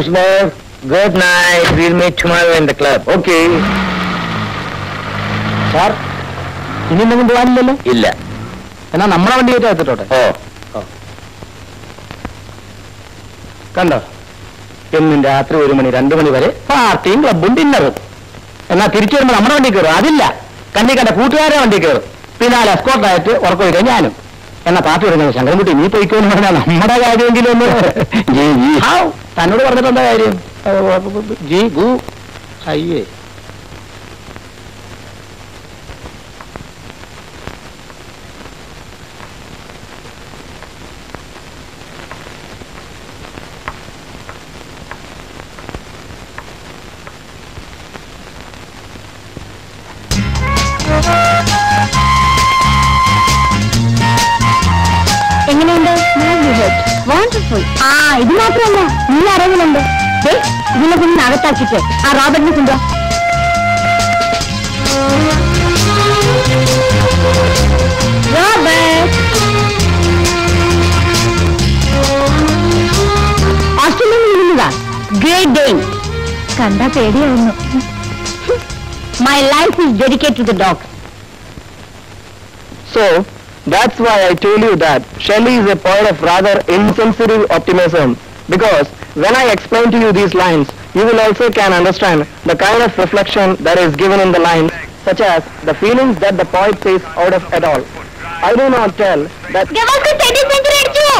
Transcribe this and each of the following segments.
office, boss. Good night. We'll meet tomorrow in the club. Okay. Sir, you need to go on the list? No. And I'm not going to do it. Oh. Kanda. In the afternoon, I'm going to go party in the dinner. And I'm going to go on the dinner. Kandi kanda കൂട്ടുകാരെ വണ്ടിക്ക് പിന്നാലെ escort ആയിട്ട് ഉറക്കം ഇടാൻ ഞാനും എന്നാ പാട്ട് പറഞ്ഞത് ശങ്കരൻകുട്ടി നീ പോയിക്കോന്ന് പറഞ്ഞാൽ നമ്മുടെ കാര്യമെങ്കിലും ഒന്ന് ജി ജി തന്നോട് പറഞ്ഞിട്ട് എന്താ കാര്യം ജി ഗു അയ്യേ आ राबर्ट ने सुना राबर्ट ऑस्ट्रेलिया में मिलूंगा ग्रेट डेन कंधा पेड़ी होना My life is dedicated to the dog. So that's why I told you that Shelley is a poet of rather insensitive optimism because when I explain to you these lines you will also can understand the kind of reflection that is given in the lines, such as the feelings that the poet says out of it all. I do not tell that... Give us the teddy finger at you!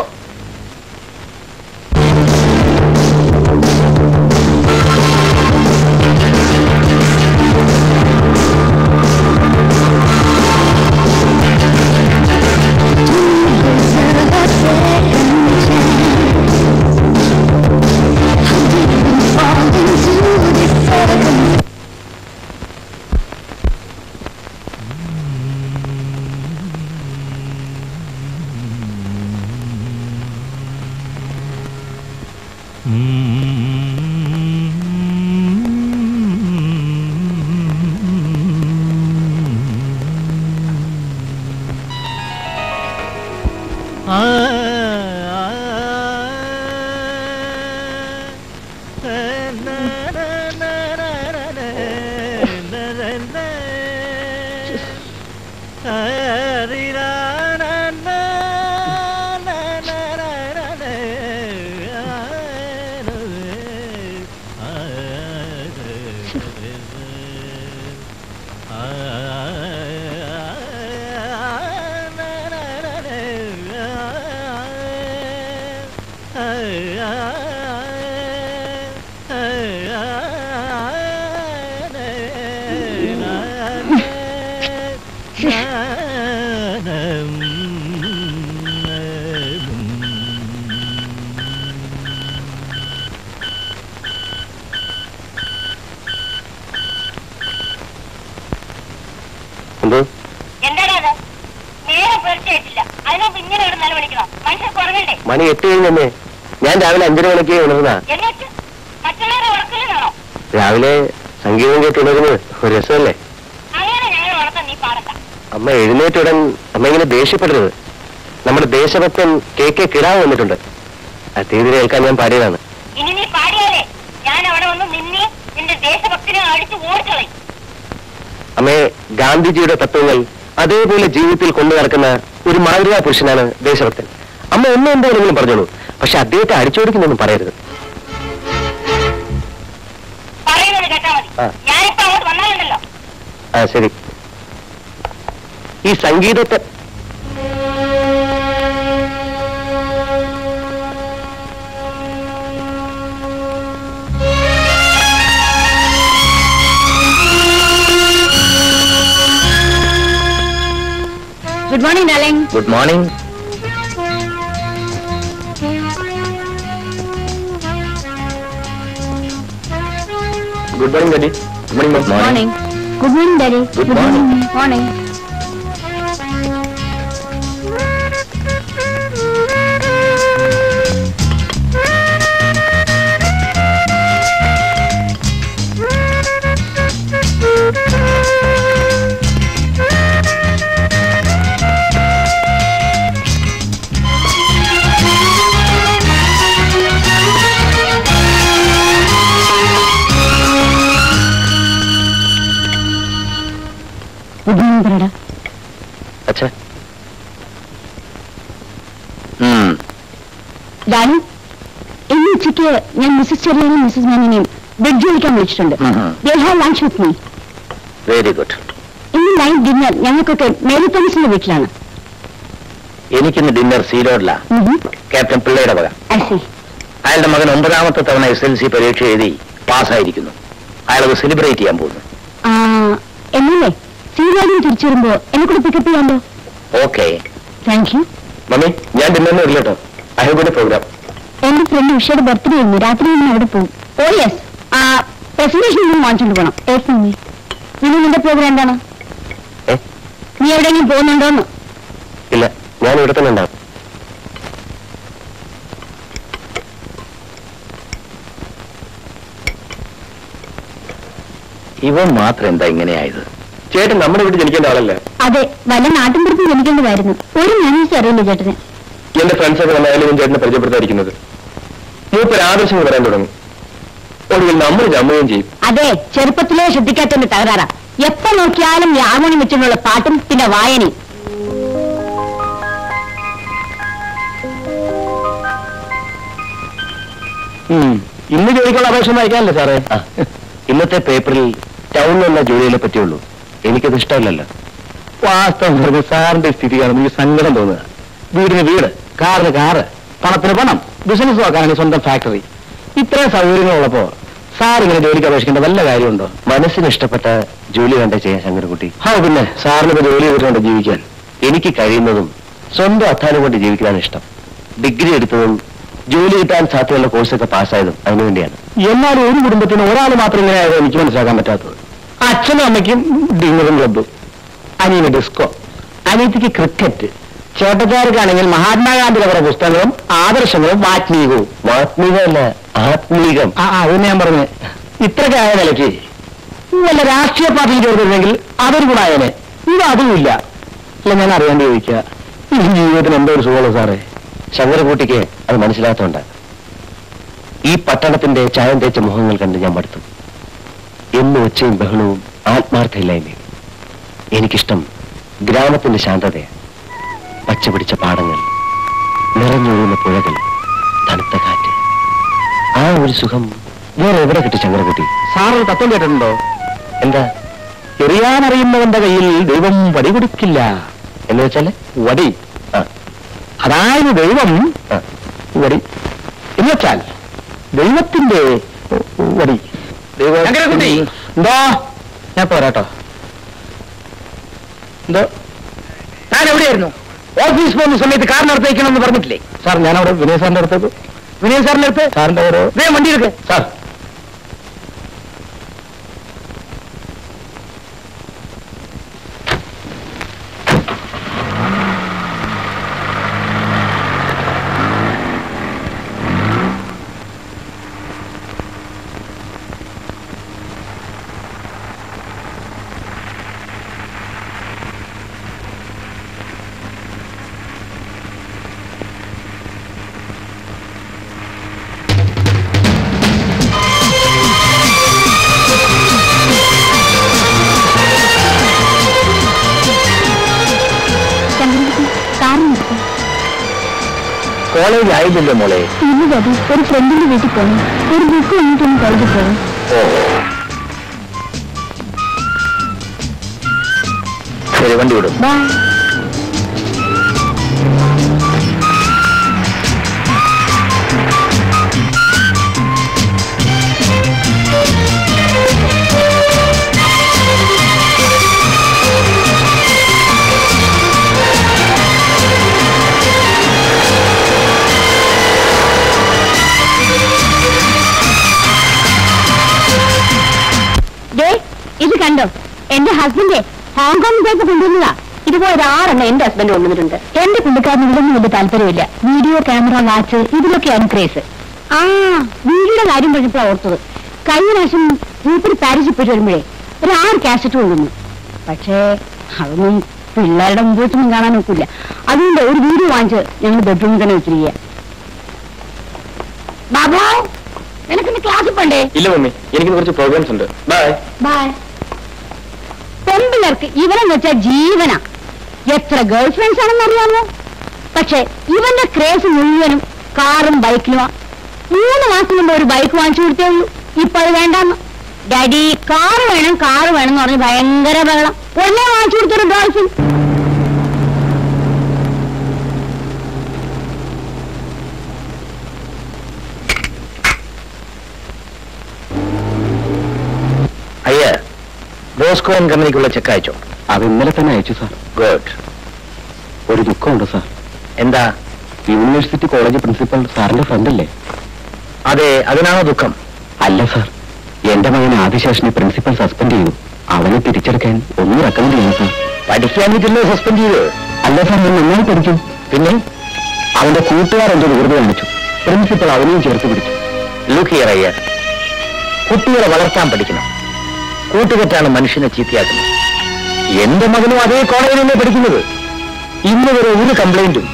ദേശഭക്തൻ അമ്മ എന്നെ എന്താണെങ്കിലും പറഞ്ഞോളൂ പക്ഷെ അദ്ദേഹത്തെ അടിച്ചോടിക്കുന്നൊന്നും പറയരുത് ആ ശരി ഈ സംഗീതത്തെ Good morning, darling. Good morning. Good morning, Daddy. Good morning, Mom. Good morning. Good morning, Daddy. Good morning. Morning. अच्छा राणु इन उच्च मिसेस चेरियन मिसेस मैनिने बेड्रूम का വിളിച്ചിട്ടുണ്ട് they have lunch with me very good in night dinner ഞങ്ങൾക്കൊക്കെ മേരിത്തൻസിന്റെ വീട്ടിലാണ് എനിക്കിന്ന് ഡിന്നർ സീറോഡ്ല ക്യാപ്റ്റൻ പിള്ളയുടെ വക അയാളുടെ മകൻ 9ാമത്തെ തവണ എസ്എൽസി പരീക്ഷ എഴുതി പാസ്സായിരിക്കുന്നു അയാളെ സെലിബ്രേറ്റ് ചെയ്യാൻ പോകുന്നു ആ എന്നല്ലേ സീറോഡിന് തിരിച്ചു വരുമ്പോൾ എന്നെ കൂടി പിക്കപ്പ് ചെയ്യാമോ ഓക്കേ താങ്ക് യു മമ്മി ഞാൻ ഡിന്നറിന് വരില്ലട്ടോ I have got a program എന്റെ ഫ്രണ്ട് ഉഷയുടെ ബർത്ത്ഡേ ആണ് രാത്രി ഞാൻ അവിടെ പോകും ഓ യെസ് ആ പ്രസന്റേഷൻ ഞാൻ വാങ്ങിച്ചു പോണം എസ് മമ്മി ഇനി നിന്റെ പ്രോഗ്രാം എന്താണ് എ നീ എവിടെയെങ്കിലും പോകുന്നുണ്ടോ ഇല്ല ഞാൻ ഇവിടെ തന്നെ ഉണ്ടാവും ഇവൻ മാത്രം എന്താ ഇങ്ങനെയായത് ചേട്ടൻ നമ്മുടെ വീട്ടിൽ ജനിക്കേണ്ട ആളല്ലേ അതെ വല്ല നാട്ടിൻപുറത്ത് ജനിക്കേണ്ടതായിരുന്നു ഒരു മനുഷ്യൻ അറിയില്ല ചേട്ടനെ എന്റെ ഫ്രണ്ട്സൊക്കെ വന്നായാലും ചേട്ടനെ പരിചയപ്പെടുത്താതിരിക്കുന്നത് മൂപ്പര് ആദർശങ്ങൾ പറയാൻ തുടങ്ങും ഒടുവിൽ നമ്മൾ ജമ്മുകയും ചെയ്യും അതെ ചെറുപ്പത്തിലെ ശ്രദ്ധിക്കാത്തതിന്റെ തകരാറാ എപ്പോ നോക്കിയാലും ഹാർമോണിയം വെച്ചുള്ള പാട്ടും പിന്നെ വായനയും ഇന്ന് ജോലിക്കുള്ള അപേക്ഷ വായിക്കാനല്ലേ സാറേ ഇന്നത്തെ പേപ്പറിൽ ടൗണിലുള്ള ജോലിയെ പറ്റിയുള്ളൂ എനിക്കത് ഇഷ്ടമില്ലല്ലോ വാസ്തവം സാറിന്റെ സ്ഥിതിയാണ് എനിക്ക് സങ്കടം തോന്നുക വീടിന് വീട് കാറിന് കാറ് പണത്തിന് പണം ബിസിനസ് നോക്കാനാണ് സ്വന്തം ഫാക്ടറി ഇത്രയും സൗകര്യങ്ങളുള്ളപ്പോ സാർ ഇങ്ങനെ ജോലിക്ക് അപേക്ഷിക്കേണ്ട വല്ല കാര്യമുണ്ടോ മനസ്സിന് ഇഷ്ടപ്പെട്ട ജോലി വേണ്ട ചെയ്യാൻ ശങ്കരൻകുട്ടി ആ പിന്നെ സാറിന് ജോലി ചെയ്തുകൊണ്ട് ജീവിക്കാൻ എനിക്ക് കഴിയുന്നതും സ്വന്തം അധ്വാനം കൊണ്ട് ജീവിക്കാനാണ് ഇഷ്ടം ഡിഗ്രി എടുത്തതും ജോലി കിട്ടാൻ സാധ്യതയുള്ള കോഴ്സൊക്കെ പാസ്സായതും അതിനുവേണ്ടിയാണ് എന്നാലും ഒരു കുടുംബത്തിന് ഒരാൾ മാത്രം ഇങ്ങനെയായത് എനിക്ക് മനസ്സിലാക്കാൻ പറ്റാത്തത് അച്ഛനും അമ്മയ്ക്കും ഡിന്നറും ക്ലബ്ബും അനിയന് ഡിസ്കോ അനിയത്തിക്ക് ക്രിക്കറ്റ് ചേട്ടക്കാർക്കാണെങ്കിൽ മഹാത്മാഗാന്ധിയുടെ കുറെ പുസ്തകങ്ങളും ആദർശങ്ങളും വാത്മീകവും വാത്മീകമല്ല ആത്മീകം ആ അതിന് ഞാൻ പറഞ്ഞത് ഇത്രയൊക്കെ ആയ നിലയ്ക്ക് വല്ല രാഷ്ട്രീയ പാർട്ടിയിൽ ചേർന്നിരുന്നെങ്കിൽ അതൊരു ഗുണായനെ ഇത് അതുമില്ല അല്ല ഞാൻ അറിയാണ്ട് ചോദിക്കുക ഈ ജീവിതത്തിന് എന്തോ ഒരു സുഖമുള്ള സാറേ ശങ്കരൻകുട്ടിക്ക് അത് മനസ്സിലാകത്തോണ്ട് ഈ പട്ടണത്തിന്റെ ചായം തേച്ച മുഖങ്ങൾ കണ്ട് ഞാൻ മടുത്തു എന്നും ഒച്ചയും ബഹളവും ആത്മാർത്ഥയില്ലായ്മയും എനിക്കിഷ്ടം ഗ്രാമത്തിന്റെ ശാന്തതയാണ് പച്ചപിടിച്ച പാടങ്ങൾ നിറഞ്ഞൊഴുകുന്ന പുഴകൾ തണുത്ത കാറ്റ് ആ ഒരു സുഖം വേറെ എവിടെ കിട്ടി ശങ്കരൻകുട്ടി സാറൊരു തത്വം കേട്ടിട്ടുണ്ടോ എന്താ എറിയാനറിയുന്നവന്റെ കയ്യിൽ ദൈവം വടി കൊടുക്കില്ല എന്ന് വെച്ചാല് വടി അതായത് ദൈവം വടി എന്ന് വെച്ചാൽ ദൈവത്തിന്റെ വടി എന്തോ ഞാൻ പോരാട്ടോ എന്തോ ഞാൻ എവിടെയായിരുന്നു ഓഫീസ് പോകുന്ന സമയത്ത് കാറിനടുത്തേക്കണമെന്ന് പറഞ്ഞിട്ടില്ലേ സാർ ഞാൻ അവിടെ വിനയ സാറിന്റെ അടുത്തേക്ക് വിനയ സാറിന്റെ അടുത്ത് സാറിന്റെ ഓരോ വണ്ടി എടുക്കേ സാർ ില്ല മോളെ ഇല്ല ഒരു ഫ്രണ്ടിന്റെ വീട്ടിൽ പോകണം ഒരു ബുക്ക് വാങ്ങിയിട്ടൊന്ന് കോളേജിൽ പോകണം ശരി വണ്ടി വിടും എന്റെ ഹസ്ബൻഡ് ഹോങ്കോങ്ങിലേക്ക് കൊണ്ടുവന്നതാ ഇതുപോലെ ആറെണ്ണം എന്റെ ഹസ്ബൻഡ് കൊണ്ടുവന്നിട്ടുണ്ട് എന്റെ കുടുംബക്കാരന് ഇതൊന്നും വലിയ താല്പര്യമില്ല വീഡിയോ ക്യാമറ വാച്ച് ഇതിലൊക്കെയാണ് ക്രേസ് ആ വീടിന്റെ കാര്യം പറഞ്ഞപ്പോഴാണ് ഓർത്തത് കഴിഞ്ഞ പ്രാവശ്യം മൂപ്പര് പാരീസിൽ പോയിട്ട് വരുമ്പോഴേ ഒരു 6 കാസറ്റ് കൊണ്ടുവന്നു പക്ഷേ അതൊന്നും പിള്ളേരുടെ മുമ്പോട്ടൊന്നും കാണാൻ നോക്കില്ല അതുകൊണ്ട് ഒരു വീഡിയോ വാങ്ങിച്ച് ഞങ്ങൾ ബെഡ്റൂമിൽ തന്നെ വെച്ചിരിക്കുക ബാബു എനിക്ക് ക്ലാസ് പണ്ടേ ഇല്ല മമ്മി എനിക്ക് കുറച്ച് പ്രോഗ്രാംസ് ഉണ്ട് ബൈ ബൈ पेम्पिलर् जीवन एत्र ഗേൾ ഫ്രണ്ട്സ് ആണെന്നറിയാമോ പക്ഷേ ഇവന്റെ ക്രേസ് മുഴുവനും കാറും ബൈക്കിലുമാ 3 മാസം മുമ്പ് ഒരു ബൈക്ക് വാങ്ങിച്ചു കൊടുത്തേ ഉള്ളൂ ഇപ്പോൾ വേണ്ടാന്ന് ഡാഡി കാർ വേണം എന്ന് പറഞ്ഞ് ഭയങ്കര ബഹളം ഒന്നേ വാങ്ങിച്ചു കൊടുത്തൊരു ഡോൾഫിൻ അയ്യ ബോസ്കോൻ കമ്പനിക്കുള്ള ചെക്ക് അയച്ചോ अब इन्ले तेज अयचु सर गुड और दुख सर एंता यूनिवेटी कॉलेज प्रिंसीपल सारे फ्रेंडल अदे अो दुखम अल सर ए मगन आदिशेषने प्रिंसीपल सस्पेंडू धीचे रेकमेंड सर पढ़ा सस्पेंड अल सर ना पढ़ी कूटारे विकृति काणु प्रिंसीपल चेर्त पिड़ी लुकी कुटे वलर्ता पढ़ी कूटा मनुष्य चीतिया എന്റെ മകനും അതേ കോളേജിൽ തന്നെ പഠിക്കുന്നു ഇന്നുവരെ ഒരു കംപ്ലൈന്റും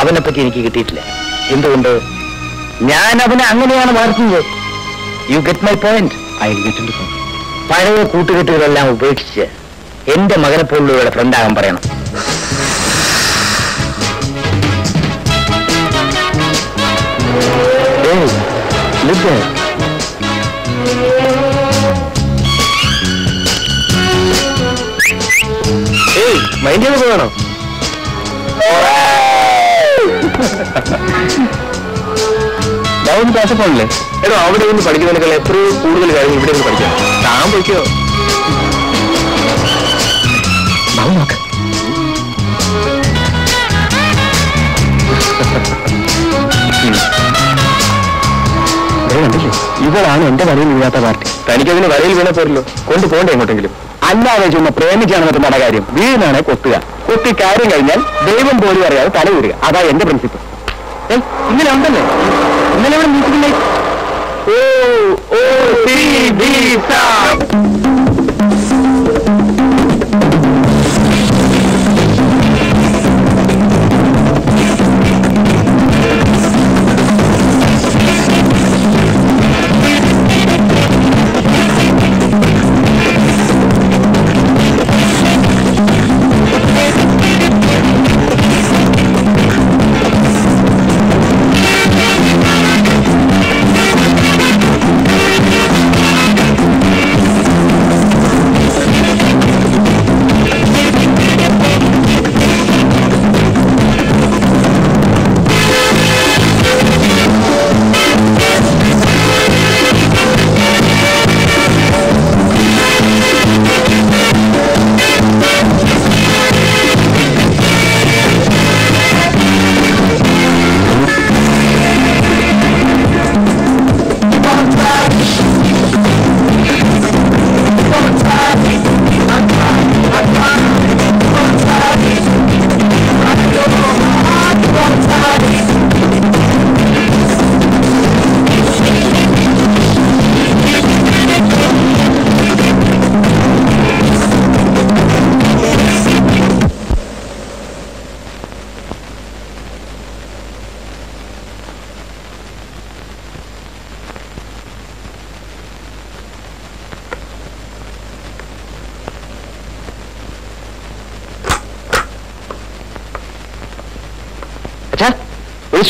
അവനെ പറ്റി എനിക്ക് കിട്ടിയിട്ടില്ല എന്തുകൊണ്ട് ഞാൻ അവനെ അങ്ങനെയാണ് വളർത്തിയത് you get my point I get it sir പഴയ കൂട്ടുകെട്ടുകളെല്ലാം ഉപേക്ഷിച്ച് എന്റെ മകനെ പോലുള്ള ഫ്രണ്ട് ആകാൻ പറയണം ഏയ് ലിബേ मैं डाउन क्लास फोन एडो अवड़े पढ़ी एत्र कूड़ा क्यों इवे पढ़ा तान पो इवड़ान ए वीड़ा पार्टी तनिक वरल वीण पोलो कोंटे അല്ലാതെ ചുമ്മാ പ്രേമിക്കാണെന്ന് പറ്റുന്ന കാര്യം വീണാണെ കൊത്തുക കൊത്തി കാര്യം കഴിഞ്ഞാൽ ദൈവം പോലും അറിയാതെ തലയൂരുക അതാ എന്റെ പ്രിൻസിപ്പിൾ ഇങ്ങനെ ഉണ്ടല്ലേ ഇന്നലെ ഇവിടെ മ്യൂസിക്കില്ലേ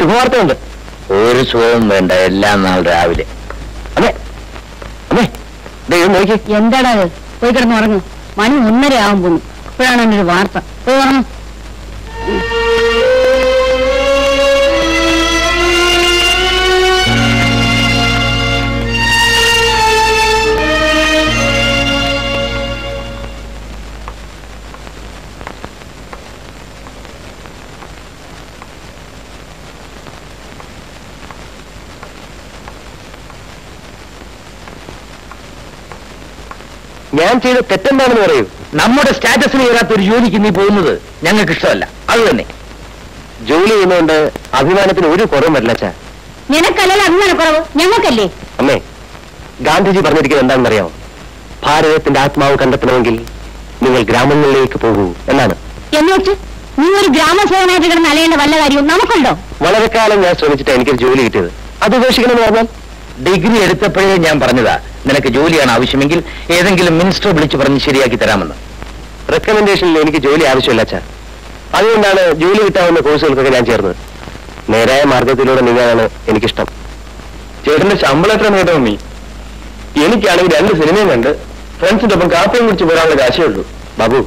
शुभवार्त और सुखम वेल रे एंण मणि ओर आगे वार्ता तेरू नम्बर स्टाटस जोली की ष्टल अब जोली अभिमान अम्मे गांधीजी पर भारत आत्मा कल ग्राम वाले कल या श्रमित जोली कटिया अपेक्षा डिग्री एड़े या जोलिया आवश्यमें ऐसी मिनिस्टर विराम റെക്കമെൻഡേഷനിൽ എനിക്ക് ജോലി ആവശ്യമില്ല അച്ഛാ. അതുകൊണ്ടാണ് ജോലി കിട്ടാവുന്ന കോഴ്സുകൾക്കൊക്കെ ഞാൻ ചേർന്നത്. നേരായ മാർഗത്തിലൂടെ നീങ്ങാനാണ് എനിക്കിഷ്ടം. ചേട്ടൻ്റെ ശമ്പളം എത്ര നേട്ടം മമ്മി? എനിക്കാണെങ്കിൽ 2 സിനിമയും കണ്ട് ഫ്രണ്ട്സിൻ്റെ ഒപ്പം കാപ്പിയും കുടിച്ച് പോരാനുള്ള കാശേ ഉള്ളൂ. ബാബു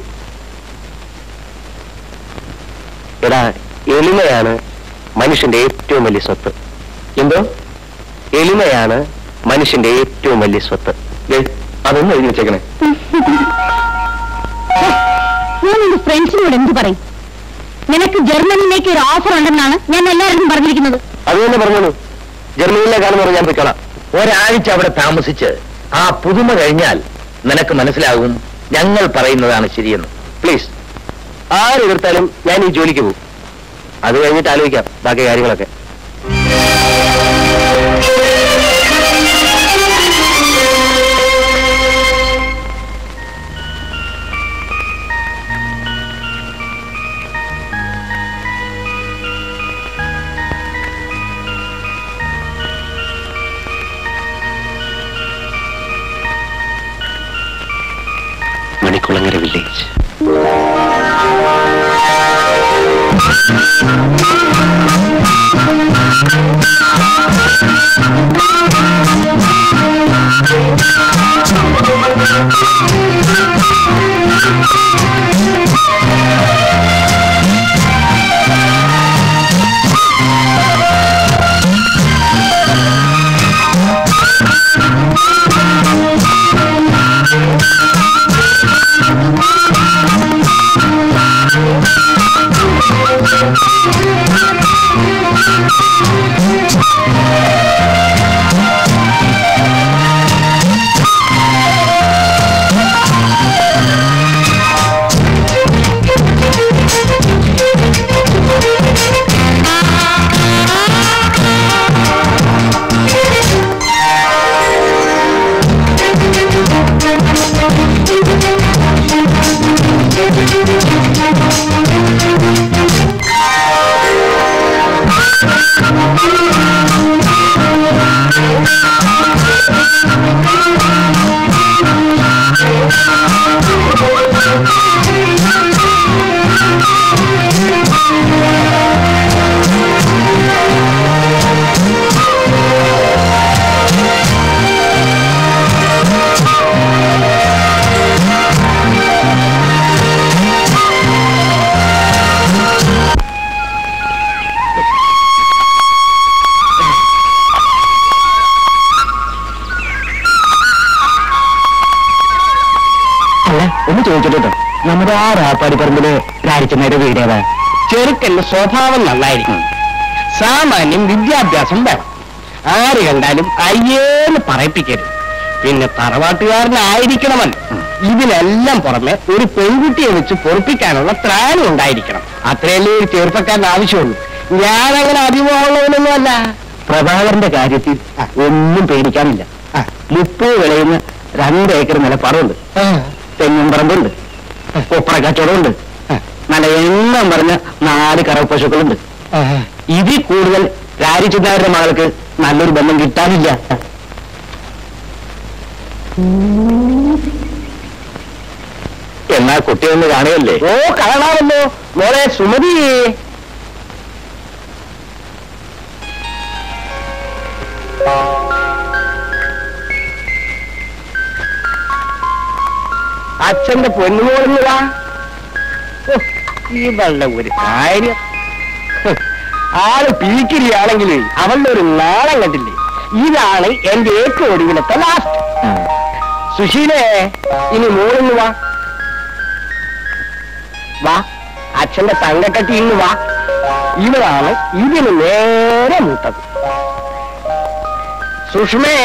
എടാ, എളിമയാണ് മനുഷ്യന്റെ ഏറ്റവും വലിയ സ്വത്ത്. എന്തോ? എളിമയാണ് മനുഷ്യന്റെ ഏറ്റവും വലിയ സ്വത്ത്. അതൊന്നും എഴുതി വെച്ചേക്കണേ. ഫ്രണ്ട്സിനോട് എന്ത് പറയും? നിനക്ക് ജർമ്മനിയിലേക്ക് ഒരു ഓഫർ ഉണ്ടെന്നാണ് ഞാൻ എല്ലാവരും പറഞ്ഞിരിക്കുന്നത്. അത് തന്നെ പറഞ്ഞോളൂ. ജർമ്മനിയിലെ കാണുമ്പോൾ ഞാൻ പോയിക്കളാം. ഒരാഴ്ച അവിടെ താമസിച്ച് ആ പുതുമ കഴിഞ്ഞാൽ നിനക്ക് മനസ്സിലാകും ഞങ്ങൾ പറയുന്നതാണ് ശരിയെന്ന്. പ്ലീസ്, ആരെതിർത്താലും ഞാൻ ഈ ജോലിക്ക് പോകും. അത് കഴിഞ്ഞിട്ട് ആലോചിക്കാം ബാക്കി കാര്യങ്ങളൊക്കെ. മണിക്കുളങ്ങര വില്ലേജ്. നമ്മുടെ ആ രാപ്പാടിപ്പറമ്പില് രാജിച്ചമ്മയുടെ വീടേതാ? ചെറുക്കന്റെ സ്വഭാവം നന്നായിരിക്കും. സാമാന്യം വിദ്യാഭ്യാസം വേണം. ആര് കണ്ടാലും അയ്യേന്ന് പറയിപ്പിക്കരുത്. പിന്നെ തറവാട്ടുകാരനായിരിക്കണമൻ. ഇതിനെല്ലാം പുറമെ ഒരു പെൺകുട്ടിയെ വെച്ച് പൊറുപ്പിക്കാനുള്ള ത്രാണം ഉണ്ടായിരിക്കണം. അത്രയല്ലേ ഒരു ചെറുപ്പക്കാരന് ആവശ്യമുള്ളൂ. ഞാനങ്ങനെ അഭിമുഖമുള്ളവനൊന്നും അല്ല. പ്രഭാകരന്റെ കാര്യത്തിൽ ഒന്നും പേടിക്കാനില്ല. 30 വിളയുന്ന 2 ഏക്കർ നില പറവുണ്ട്, തെങ്ങും പറമ്പുണ്ട്, കൊപ്ര കച്ചവടമുണ്ട്, നല്ല എണ്ണം പറഞ്ഞ 4 കറവ പശുക്കളുണ്ട്. ഇതിൽ കൂടുതൽ രാജിച്ചിരുന്നവരുടെ മകൾക്ക് നല്ലൊരു ബന്ധം കിട്ടാനില്ല. എന്നാ കുട്ടിയൊന്ന് കാണുകയല്ലേ? ഓ, കാണാമല്ലോ മോളെ സുമതി. അച്ഛന്റെ പൊന്നുമോളുന്നതാ ഈ വെള്ള ഒരു കാര്യം. ആള് പീക്കിരിയാണെങ്കിൽ അവളുടെ ഒരു നാളം കണ്ടില്ലേ? ഇതാണ് എന്റെ ഏറ്റവും ഒടുവിലത്തെ ലാസ്റ്റ്. സുശീലേ, ഇനി മോളിന്ന് വാ. വാ, അച്ഛന്റെ തങ്കക്കെട്ടി ഇന്ന് വാ. ഇവളാണ് ഇതിന് നേരെ മൂത്തത്. സുഷ്മേ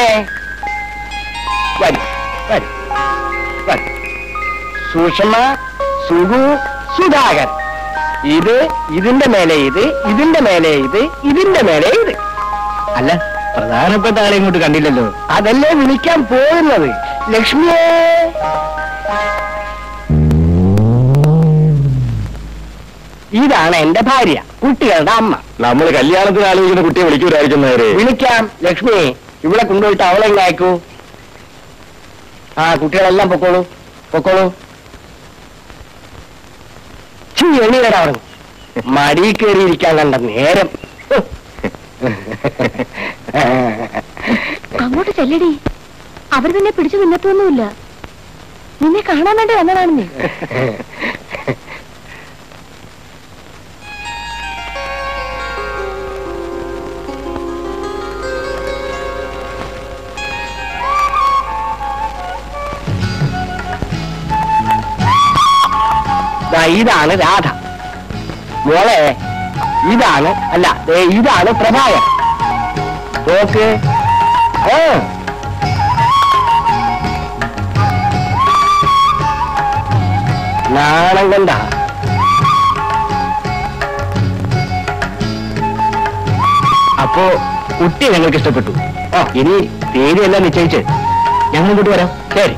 വരും വരും. സുഷമ, സുഗു, സുധാകർ. ഇതിന്റെ മേലെ ഇത്, ഇതിന്റെ മേലെ ഇത്, ഇതിന്റെ മേലെ ഇത്. അല്ല, പ്രധാനപ്പെട്ട ആളെ ഇങ്ങോട്ട് കണ്ടില്ലല്ലോ. അതല്ലേ വിളിക്കാൻ പോകുന്നത്. ലക്ഷ്മിയെ, ഇതാണ് എന്റെ ഭാര്യ, കുട്ടികളുടെ അമ്മ. നമ്മൾ കല്യാണത്തിന് ആലോചിക്കുന്ന കുട്ടിയെ വിളിക്കൂരായിരിക്കുന്നവരെ വിളിക്കാം. ലക്ഷ്മി ഇവിടെ കൊണ്ടുപോയിട്ട് അവളെ അയക്കൂ. ആ കുട്ടികളെല്ലാം പൊക്കോളൂ പൊക്കോളൂ. मड़ी कैरी नेरम അങ്ങോട്ട് ചെല്ലടി അവർ നിന്നെ പിടിച്ചു നിന്നതൊന്നുമില്ല നിന്നെ കാണാൻ വേണ്ടി വന്നതാണ് നീ ഇതാണ് രാധ മോളെ ഇതാണ് അല്ല ഇതാണ് പ്രഭായ ഓക്കേ ഓ നാണം കണ്ട അപ്പോ കുട്ടി ഞങ്ങൾക്ക് ഇഷ്ടപ്പെട്ടു ആ ഇനി തീരെയെല്ലാം നിശ്ചയിച്ച് ഞങ്ങൾ ഇങ്ങോട്ട് വരാം ശരി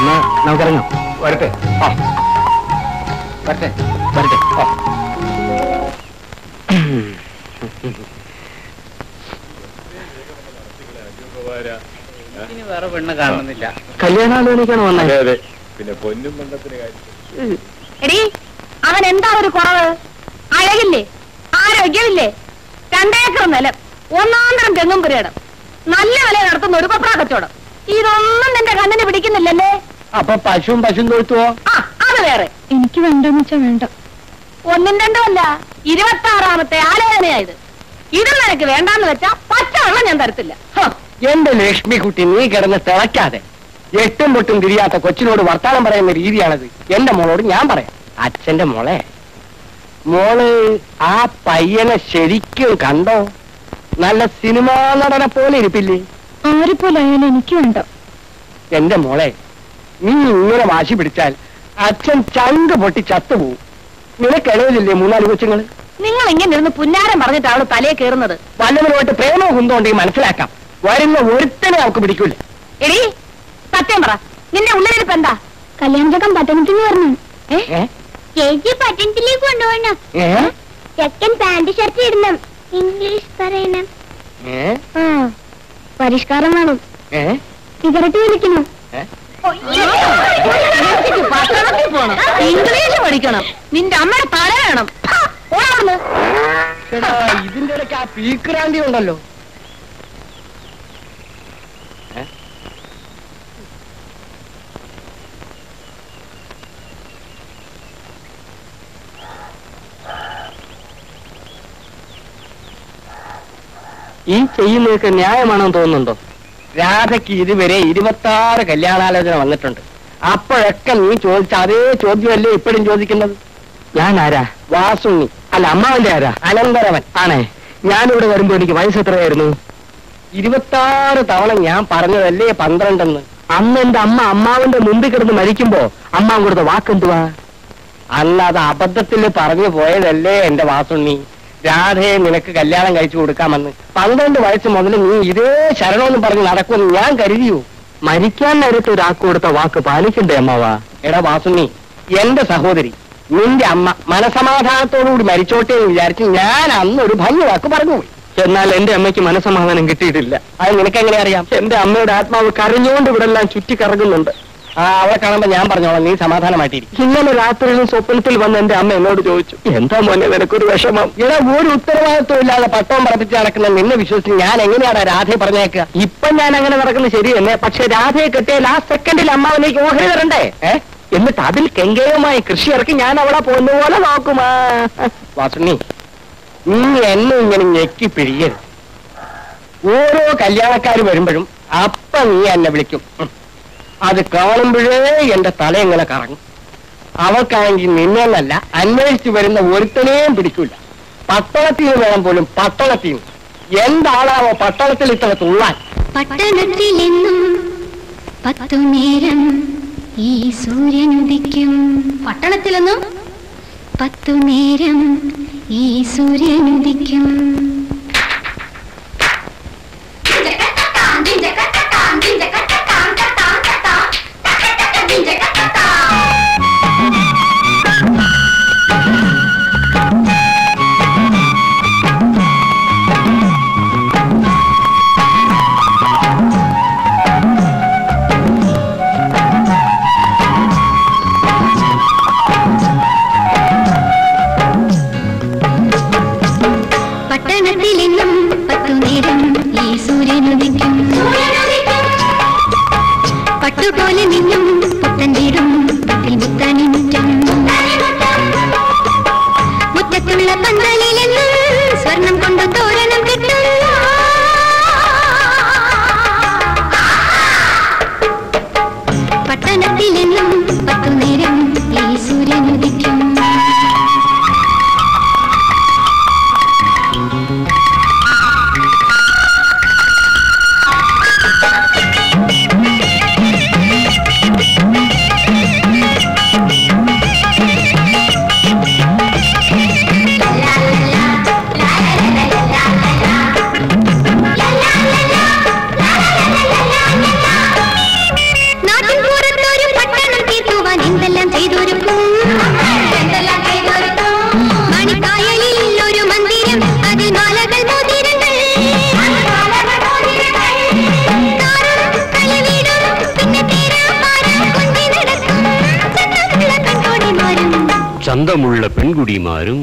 എന്നാ നമുക്കിറങ്ങാം വരട്ടെ ആ വരട്ടെ വരട്ടെ ആ വേറെ പെണ്ണ് കാണുന്നില്ല കല്യാണാലോചനയ്ക്കാണ് വന്നത് പിന്നെ പൊന്നും പണ്ടത്തിന് കാര്യം എടി അവൻ എന്താ ഒരു കുറവ് അഴകില്ലേ ആരോഗ്യമില്ലേ 2 ഏക്കർ നിലം 1/2 തെങ്ങും പുരയിടം നല്ല വില നടത്തുന്ന ഒരു പപ്രാ കച്ചവടം ഇതൊന്നും നിന്റെ കണ്ണിന് പിടിക്കുന്നില്ലല്ലേ അപ്പൊ പശുവും തൊഴുത്തുവോ ആ അത് വേറെ എനിക്ക് വേണ്ടെന്നുവെച്ചാ വേണ്ട 1 2 അല്ല 26ാമത്തെ ആലോചനയായത് ഇത് നിനക്ക് വേണ്ടാന്ന് വെച്ചാ പച്ചവെള്ളം ഞാൻ തരത്തില്ല എന്റെ ലക്ഷ്മിക്കുട്ടി നീ കിടന്ന് തിളയ്ക്കാതെ എട്ടും പൊട്ടും തിരിയാത്ത കൊച്ചിനോട് വർത്താനം പറയുന്ന രീതിയാണത് എന്റെ മോളോട് ഞാൻ പറയാം അച്ഛന്റെ മോളെ മോള് ആ പയ്യനെ ശരിക്കും കണ്ടോ നല്ല സിനിമാ നടനെ പോലെ ഇരിപ്പില്ലേ ആരെപ്പോലായാലും എനിക്ക് ഉണ്ടോ എന്റെ മോളെ നീ ഇങ്ങനെ വാശി പിടിച്ചാൽ അച്ഛൻ ചങ്ക് പൊട്ടി ചത്തുപോകും നിനക്കിടയിലില്ലേ 3-4 കൊച്ചുങ്ങൾ നിങ്ങൾ ഇങ്ങനെ ഇരുന്ന് പുന്നാരം പറഞ്ഞിട്ട് അവള് തലയെ കയറുന്നത് വല്ലവരുമായിട്ട് പ്രേമവും കുന്തോണ്ടെങ്കിൽ മനസ്സിലാക്കാം വരുന്ന ഒരുത്തനെ അവർക്ക് പിടിക്കൂല എടി സത്യം പറ നിന്റെ ഉള്ളിലിരിപ്പ് എന്താ കല്യാണചക്കം പട്ടണത്തിന് വരണം ചേച്ചി പട്ടണത്തിലേക്ക് കൊണ്ടുപോകണം ചെക്കൻ പാന്റ് ഷർട്ട് ഇടണം ഇംഗ്ലീഷ് പറയണം പരിഷ്കാരം വേണം സിഗരറ്റ് വലിക്കണം പട്ടണത്തിൽ പോണം ഇംഗ്ലീഷ് പഠിക്കണം നിന്റെ അമ്മയുടെ തല വേണം ഇതിന്റെ ഇടയ്ക്ക് ആ പീക്രാന്തി ഉണ്ടല്ലോ ഈ ചെയ്യുന്നതൊക്കെ ന്യായമാണെന്ന് തോന്നുന്നുണ്ടോ രാധയ്ക്ക് ഇതുവരെ 26 കല്യാണാലോചന വന്നിട്ടുണ്ട് അപ്പോഴൊക്കെ നീ ചോദിച്ച അതേ ചോദ്യമല്ലേ ഇപ്പോഴും ചോദിക്കുന്നത് ഞാൻ ആരാ വാസുണ്ണി അല്ല അമ്മാവന്റെ ആരാ അനന്തരവൻ ആണേ ഞാനിവിടെ വരുമ്പോ എനിക്ക് വയസ്സ് എത്രയായിരുന്നു 26 തവണ ഞാൻ പറഞ്ഞതല്ലേ 12 എന്ന് അന്ന് എന്റെ അമ്മ അമ്മാവന്റെ മുമ്പിൽ കിടന്ന് മരിക്കുമ്പോ അമ്മാവൻ കൊടുത്ത വാക്കെന്തുവാ അന്ന് അത് അബദ്ധത്തിൽ പറഞ്ഞു പോയതല്ലേ എന്റെ വാസുണ്ണി രാധയെ നിനക്ക് കല്യാണം കഴിച്ചു കൊടുക്കാമെന്ന് 12 വയസ്സ് മുതൽ നീ ഇതേ ശരണമെന്ന് പറഞ്ഞ് നടക്കുമെന്ന് ഞാൻ കരുതിയോ മരിക്കാൻ നേരത്തെ ഒരാൾക്ക് കൊടുത്ത വാക്ക് പാലിക്കണ്ടേ അമ്മാവാ എടാ വാസുണ്ണി എന്റെ സഹോദരി നിന്റെ അമ്മ മനസമാധാനത്തോടുകൂടി മരിച്ചോട്ടെ എന്ന് വിചാരിച്ച് ഞാൻ അന്ന് ഒരു ഭംഗി വാക്ക് പറഞ്ഞുപോയി എന്നാൽ എന്റെ അമ്മയ്ക്ക് മനസമാധാനം കിട്ടിയിട്ടില്ല അത് നിനക്കെങ്ങനെ അറിയാം എന്റെ അമ്മയുടെ ആത്മാവ് കരഞ്ഞുകൊണ്ട് ഇവിടെല്ലാം ചുറ്റിക്കറങ്ങുന്നുണ്ട് ആ അവളെ കാണുമ്പോ ഞാൻ പറഞ്ഞോളാം നീ സമാധാനമായിട്ടിരിക്കും ഇന്നലെ രാത്രിയിലും സ്വപ്നത്തിൽ വന്ന് എന്റെ അമ്മ എന്നോട് ചോദിച്ചു എന്താ മോനെ നിനക്കൊരു വിഷമം ഇവിടെ ഒരു ഉത്തരവാദിത്വം ഇല്ലാതെ പട്ടവും പറപ്പിച്ച് നടക്കുന്ന നിന്നെ വിശ്വസിച്ച് ഞാൻ എങ്ങനെയാണ് രാധയെ പറഞ്ഞേക്കുക ഇപ്പൊ ഞാൻ അങ്ങനെ നടക്കുന്നത് ശരി തന്നെ പക്ഷെ രാധയെ കെട്ടിയാൽ ആ സെക്കൻഡിൽ അമ്മാവനേക്ക് ഓഹരി തരണ്ടേ എന്നിട്ട് അതിൽ കെങ്കേയമായി കൃഷി ഇറക്കി ഞാൻ അവളെ പോകുന്ന പോലെ നോക്കുമാ വാസുണ്ണി നീ എന്നെ ഇങ്ങനെ ഞെക്കി പിഴിയരുത് ഓരോ കല്യാണക്കാര് വരുമ്പോഴും അപ്പ നീ എന്നെ വിളിക്കും അത് കാണുമ്പോഴേ എന്റെ തല എങ്ങനെ കറങ്ങും അവൾക്കാണെങ്കിൽ നിന്നെന്നല്ല അന്വേഷിച്ചു വരുന്ന ഒരുത്തനെയും പിടിക്കൂല പട്ടണത്തിന് വേണം പോലും പട്ടണത്തിന് എന്താണാവോ പട്ടണത്തിൽ ഇത്ര തുള്ളാൻ പട്ടണത്തിലെന്നും 10 നേരം ഈ സൂര്യനുദിക്കും പട്ടുപോലെ നിന്നും പുത്തൻ വീടും പത്തിൽ മുത്താനി മുറ്റം മുറ്റത്തുള്ള പന്തലിലെന്ന് സ്വർണം കൊണ്ട് തോരണം കിട്ടും പട്ടണത്തിലെന്നും പത്തു നേരം ഈ സൂര്യൻ ഉദിക്കും ചന്തമുള്ള പെൺകുടിമാരും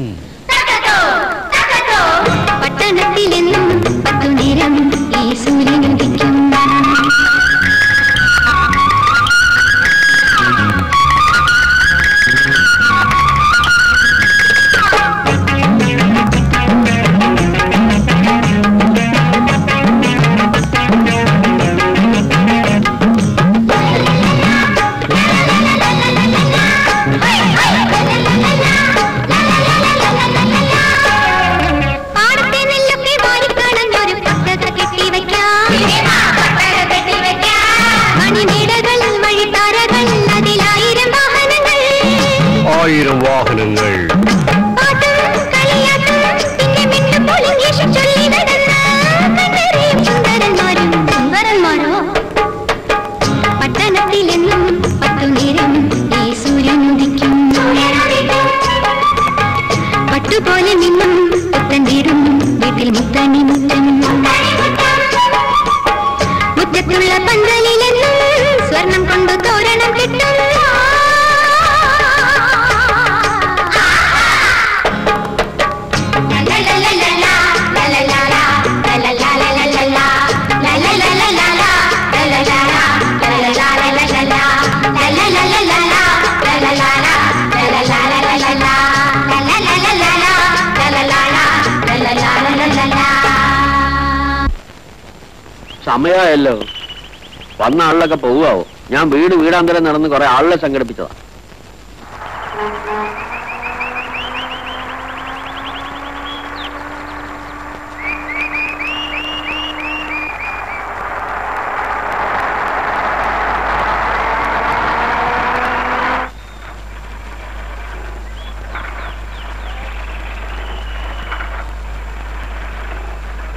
സമയമായല്ലോ വന്ന ആളിലൊക്കെ പോവാവോ ഞാൻ വീട് വീടാന്തരം നടന്ന് കുറെ ആളുകളെ സംഘടിപ്പിച്ചതാ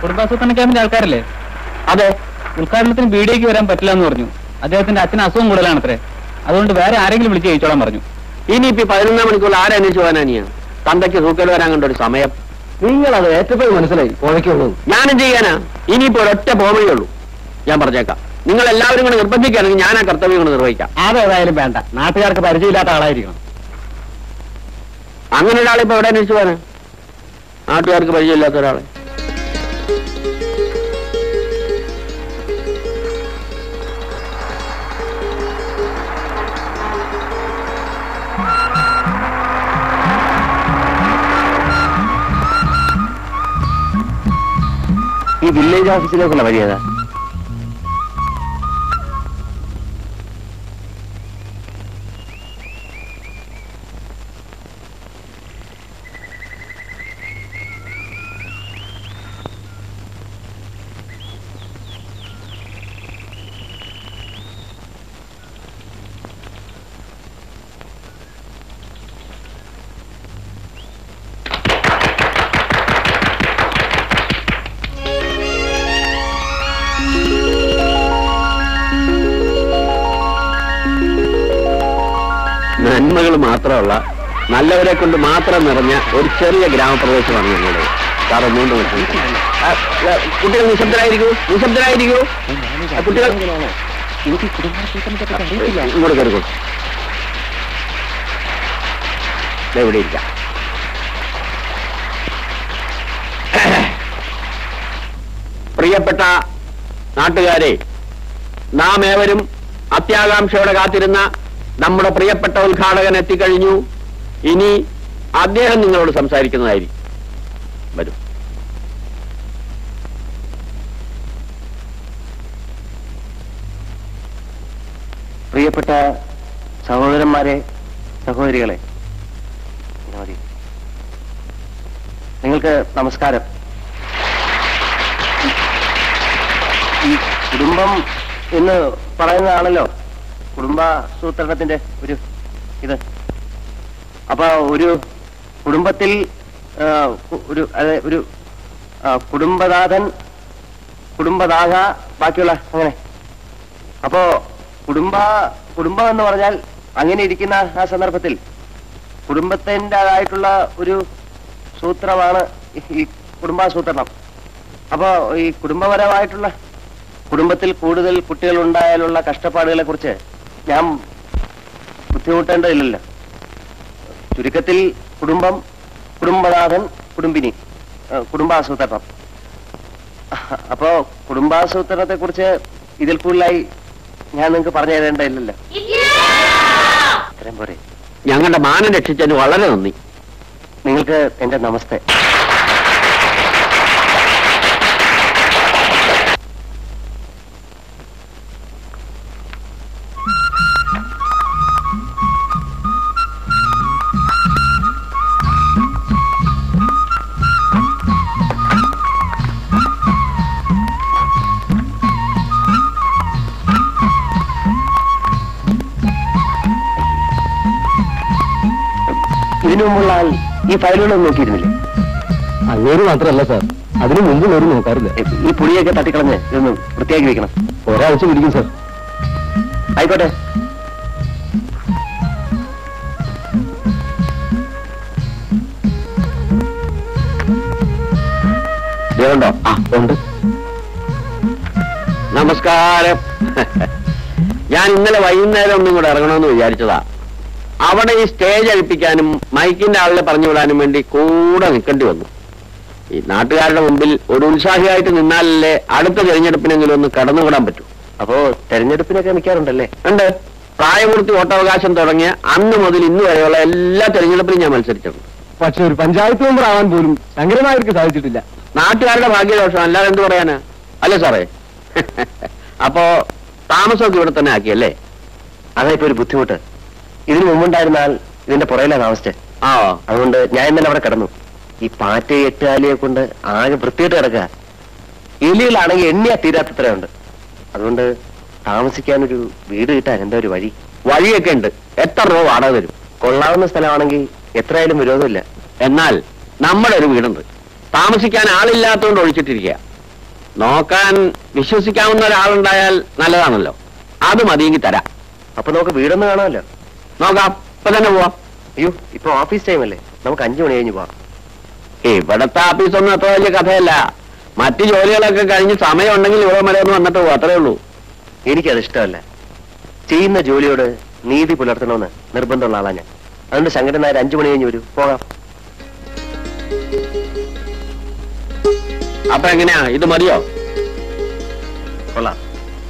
കുടുംബാസൂത്രണ ക്യാമ്പിന്റെ ആൾക്കാരല്ലേ അതെ ഉദ്ഘാടനത്തിന് വീഡിയോക്ക് വരാൻ പറ്റില്ല എന്ന് പറഞ്ഞു അദ്ദേഹത്തിന്റെ അച്ഛന് അസുഖം കൂടുതലാണത്രേ അതുകൊണ്ട് വേറെ ആരെങ്കിലും വിളിച്ച് ചോദിച്ചോളാൻ പറഞ്ഞു ഇനിയിപ്പോ 11 മണിക്കൂർ ആരന്വേഷിച്ചു പോകാനിയാ തന്തയ്ക്ക് സൂക്കേട് വരാൻ കണ്ട ഒരു സമയം നിങ്ങൾ അത് ഏറ്റപ്പോഴും മനസ്സിലായി പോഴേക്കുള്ളൂ ഞാനും ചെയ്യാനാ ഇനിയിപ്പോ ഒരൊറ്റ പോവേ ഉള്ളൂ ഞാൻ പറഞ്ഞേക്കാം നിങ്ങൾ എല്ലാവരും കൂടെ നിർബന്ധിക്കുകയാണെങ്കിൽ ഞാൻ ആ കർത്തവ്യം കൊണ്ട് നിർവഹിക്കാം അതേതായാലും വേണ്ട നാട്ടുകാർക്ക് പരിചയമില്ലാത്ത ആളായിരിക്കണം അങ്ങനെ ഒരാളിപ്പോ എവിടെ അന്വേഷിച്ചു പോകാനാ നാട്ടുകാർക്ക് പരിചയമില്ലാത്ത ഒരാളെ വില്ലേജ് ഓഫീസിലേക്കുള്ള വഴിയേതാ മാത്രമുള്ള നല്ലവരെ കൊണ്ട് മാത്രം നിറഞ്ഞ ഒരു ചെറിയ ഗ്രാമപ്രദേശമാണ് ഞങ്ങളുടെ സാറ് മൂന്ന് കുട്ടികൾ നിശബ്ദരായിരിക്കൂ കുട്ടികൾ ഇങ്ങോട്ട് കയറിക്കോളൂ ഇവിടെ ഇരിക്കാം പ്രിയപ്പെട്ട നാട്ടുകാരെ നാം ഏവരും അത്യാകാംക്ഷയോടെ കാത്തിരുന്ന നമ്മുടെ പ്രിയപ്പെട്ട ഉദ്ഘാടകൻ എത്തിക്കഴിഞ്ഞു. ഇനി അദ്ദേഹം നിങ്ങളോട് സംസാരിക്കുന്നതായിരിക്കും. വരൂ. പ്രിയപ്പെട്ട സഹോദരന്മാരെ, സഹോദരികളെ, നിങ്ങൾക്ക് നമസ്കാരം. ഈ കുടുംബം എന്ന് പറയുന്നതാണല്ലോ കുടുംബാസൂത്രണത്തിന്റെ ഒരു ഇത്. അപ്പൊ ഒരു കുടുംബത്തിൽ ഒരു കുടുംബനാഥൻ, കുടുംബനാഥ, ബാക്കിയുള്ള അങ്ങനെ. അപ്പോ കുടുംബം എന്ന് പറഞ്ഞാൽ അങ്ങനെ ഇരിക്കുന്ന ആ സന്ദർഭത്തിൽ കുടുംബത്തിൻ്റെതായിട്ടുള്ള ഒരു സൂത്രമാണ് ഈ കുടുംബാസൂത്രണം. അപ്പോ ഈ കുടുംബപരമായിട്ടുള്ള, കുടുംബത്തിൽ കൂടുതൽ കുട്ടികൾ ഉണ്ടായാലുള്ള കഷ്ടപ്പാടുകളെ കുറിച്ച് ഞാൻ ബുദ്ധിമുട്ടേണ്ടതില്ലല്ലോ. ചുരുക്കത്തിൽ കുടുംബം, കുടുംബനാഥൻ, കുടുംബിനി, കുടുംബാസൂത്രണം. അപ്പോ കുടുംബാസൂത്രണത്തെ കുറിച്ച് ഇതിൽ കൂടുതലായി ഞാൻ നിങ്ങൾക്ക് പറഞ്ഞു തരേണ്ടതില്ലല്ലോ. ഇത്രയും പോരെ? ഞങ്ങളുടെ മാനം രക്ഷിച്ചതിന് വളരെ നന്ദി. നിങ്ങൾക്ക് എന്റെ നമസ്തേ. ഇതിനുമുള്ള ഈ ഫയലുകളൊന്നും നോക്കിയിരുന്നില്ലേ? അങ്ങേര് മാത്രമല്ല സാർ, അതിനു മുമ്പുള്ള ഒരു നോക്കാറില്ല. ഈ പുളിയൊക്കെ തട്ടിക്കളഞ്ഞ് ഇതൊന്നും വൃത്തിയാക്കി വെക്കണം. ഒരാഴ്ച പിടിക്കും സാർ. ആയിക്കോട്ടെ. ണ്ടോ? ആ ഉണ്ട്. നമസ്കാരം. ഞാൻ ഇന്നലെ വൈകുന്നേരം ഒന്നും കൂടെ ഇറങ്ങണമെന്ന് വിചാരിച്ചതാ. അവിടെ ഈ സ്റ്റേജ് അഴിപ്പിക്കാനും മൈക്കിന്റെ ആളുകളെ പറഞ്ഞു വിടാനും വേണ്ടി കൂടെ നിൽക്കേണ്ടി വന്നു. ഈ നാട്ടുകാരുടെ മുമ്പിൽ ഒരു ഉത്സാഹിയായിട്ട് നിന്നാലല്ലേ അടുത്ത തെരഞ്ഞെടുപ്പിനെങ്കിലും ഒന്ന് കടന്നുകൂടാൻ പറ്റൂ. അപ്പോ തെരഞ്ഞെടുപ്പിനൊക്കെ നിൽക്കാറുണ്ടല്ലേ? ഉണ്ട്. പ്രായപൂർത്തി വോട്ടവകാശം തുടങ്ങിയ അന്ന് മുതൽ ഇന്ന് വരെയുള്ള എല്ലാ തെരഞ്ഞെടുപ്പിലും ഞാൻ മത്സരിച്ചിട്ടുണ്ട്. പക്ഷെ ഒരു പഞ്ചായത്ത് മെമ്പർ ആവാൻ പോലും ശങ്കരനായർക്ക് സാധിച്ചിട്ടില്ല. നാട്ടുകാരുടെ ഭാഗ്യദോഷം, അല്ലാതെ എന്ത് പറയാനാ? അല്ലേ സാറേ? അപ്പോ താമസമൊക്കെ ഇവിടെ തന്നെ ആക്കിയല്ലേ? അതായിപ്പോ ഒരു ബുദ്ധിമുട്ട്. ഇതിന് മുമ്പുണ്ടായിരുന്നാൽ ഇതിന്റെ പുറയിലാ താമസിച്ചേ. ആ, അതുകൊണ്ട് ഞാൻ ഇന്നലെ അവിടെ കിടന്നു. ഈ പാറ്റ എട്ടുകാലിയെ കൊണ്ട് ആകെ വൃത്തിയായിട്ട് കിടക്കുക. എലികളാണെങ്കിൽ എണ്ണിയാ തീരാത്തത്രയുണ്ട്. അതുകൊണ്ട് താമസിക്കാനൊരു വീട് കിട്ടാൻ എന്താ ഒരു വഴിയൊക്കെ ഉണ്ട്. എത്ര രൂപ വാടക തരും? കൊള്ളാവുന്ന സ്ഥലമാണെങ്കിൽ എത്രയായാലും വിരോധമില്ല. എന്നാൽ നമ്മുടെ ഒരു വീടുണ്ട്. താമസിക്കാൻ ആളില്ലാത്തതുകൊണ്ട് ഒഴിച്ചിട്ടിരിക്കുക. നോക്കാൻ വിശ്വസിക്കാവുന്ന ഒരാളുണ്ടായാൽ നല്ലതാണല്ലോ. അത് മതിയെങ്കിൽ തരാം. അപ്പൊ നമുക്ക് വീടൊന്ന് കാണാമല്ലോ. നോക്കാം, ഇപ്പൊ തന്നെ പോവാം. അയ്യോ, ഇപ്പൊ ഓഫീസ് ടൈം അല്ലേ, നമുക്ക് 5 മണി കഴിഞ്ഞ് പോവാം. ഇവിടത്തെ ഓഫീസൊന്നും അത്ര വലിയ കഥയല്ല. മറ്റു ജോലികളൊക്കെ കഴിഞ്ഞ് സമയം ഉണ്ടെങ്കിൽ ഇവിടെ വരെ ഒന്ന് വന്നിട്ട് പോവാ, അത്രേ ഉള്ളൂ. എനിക്കത് ഇഷ്ടമല്ല. ചെയ്യുന്ന ജോലിയോട് നീതി പുലർത്തണമെന്ന് നിർബന്ധമുള്ള ആളാ ഞാൻ. അതുകൊണ്ട് ശങ്കരൻ നായർ 5 മണി കഴിഞ്ഞ് വരും, പോകാം. അപ്പൊ എങ്ങനെയാ, ഇത് മതിയോ? കൊള്ളാം,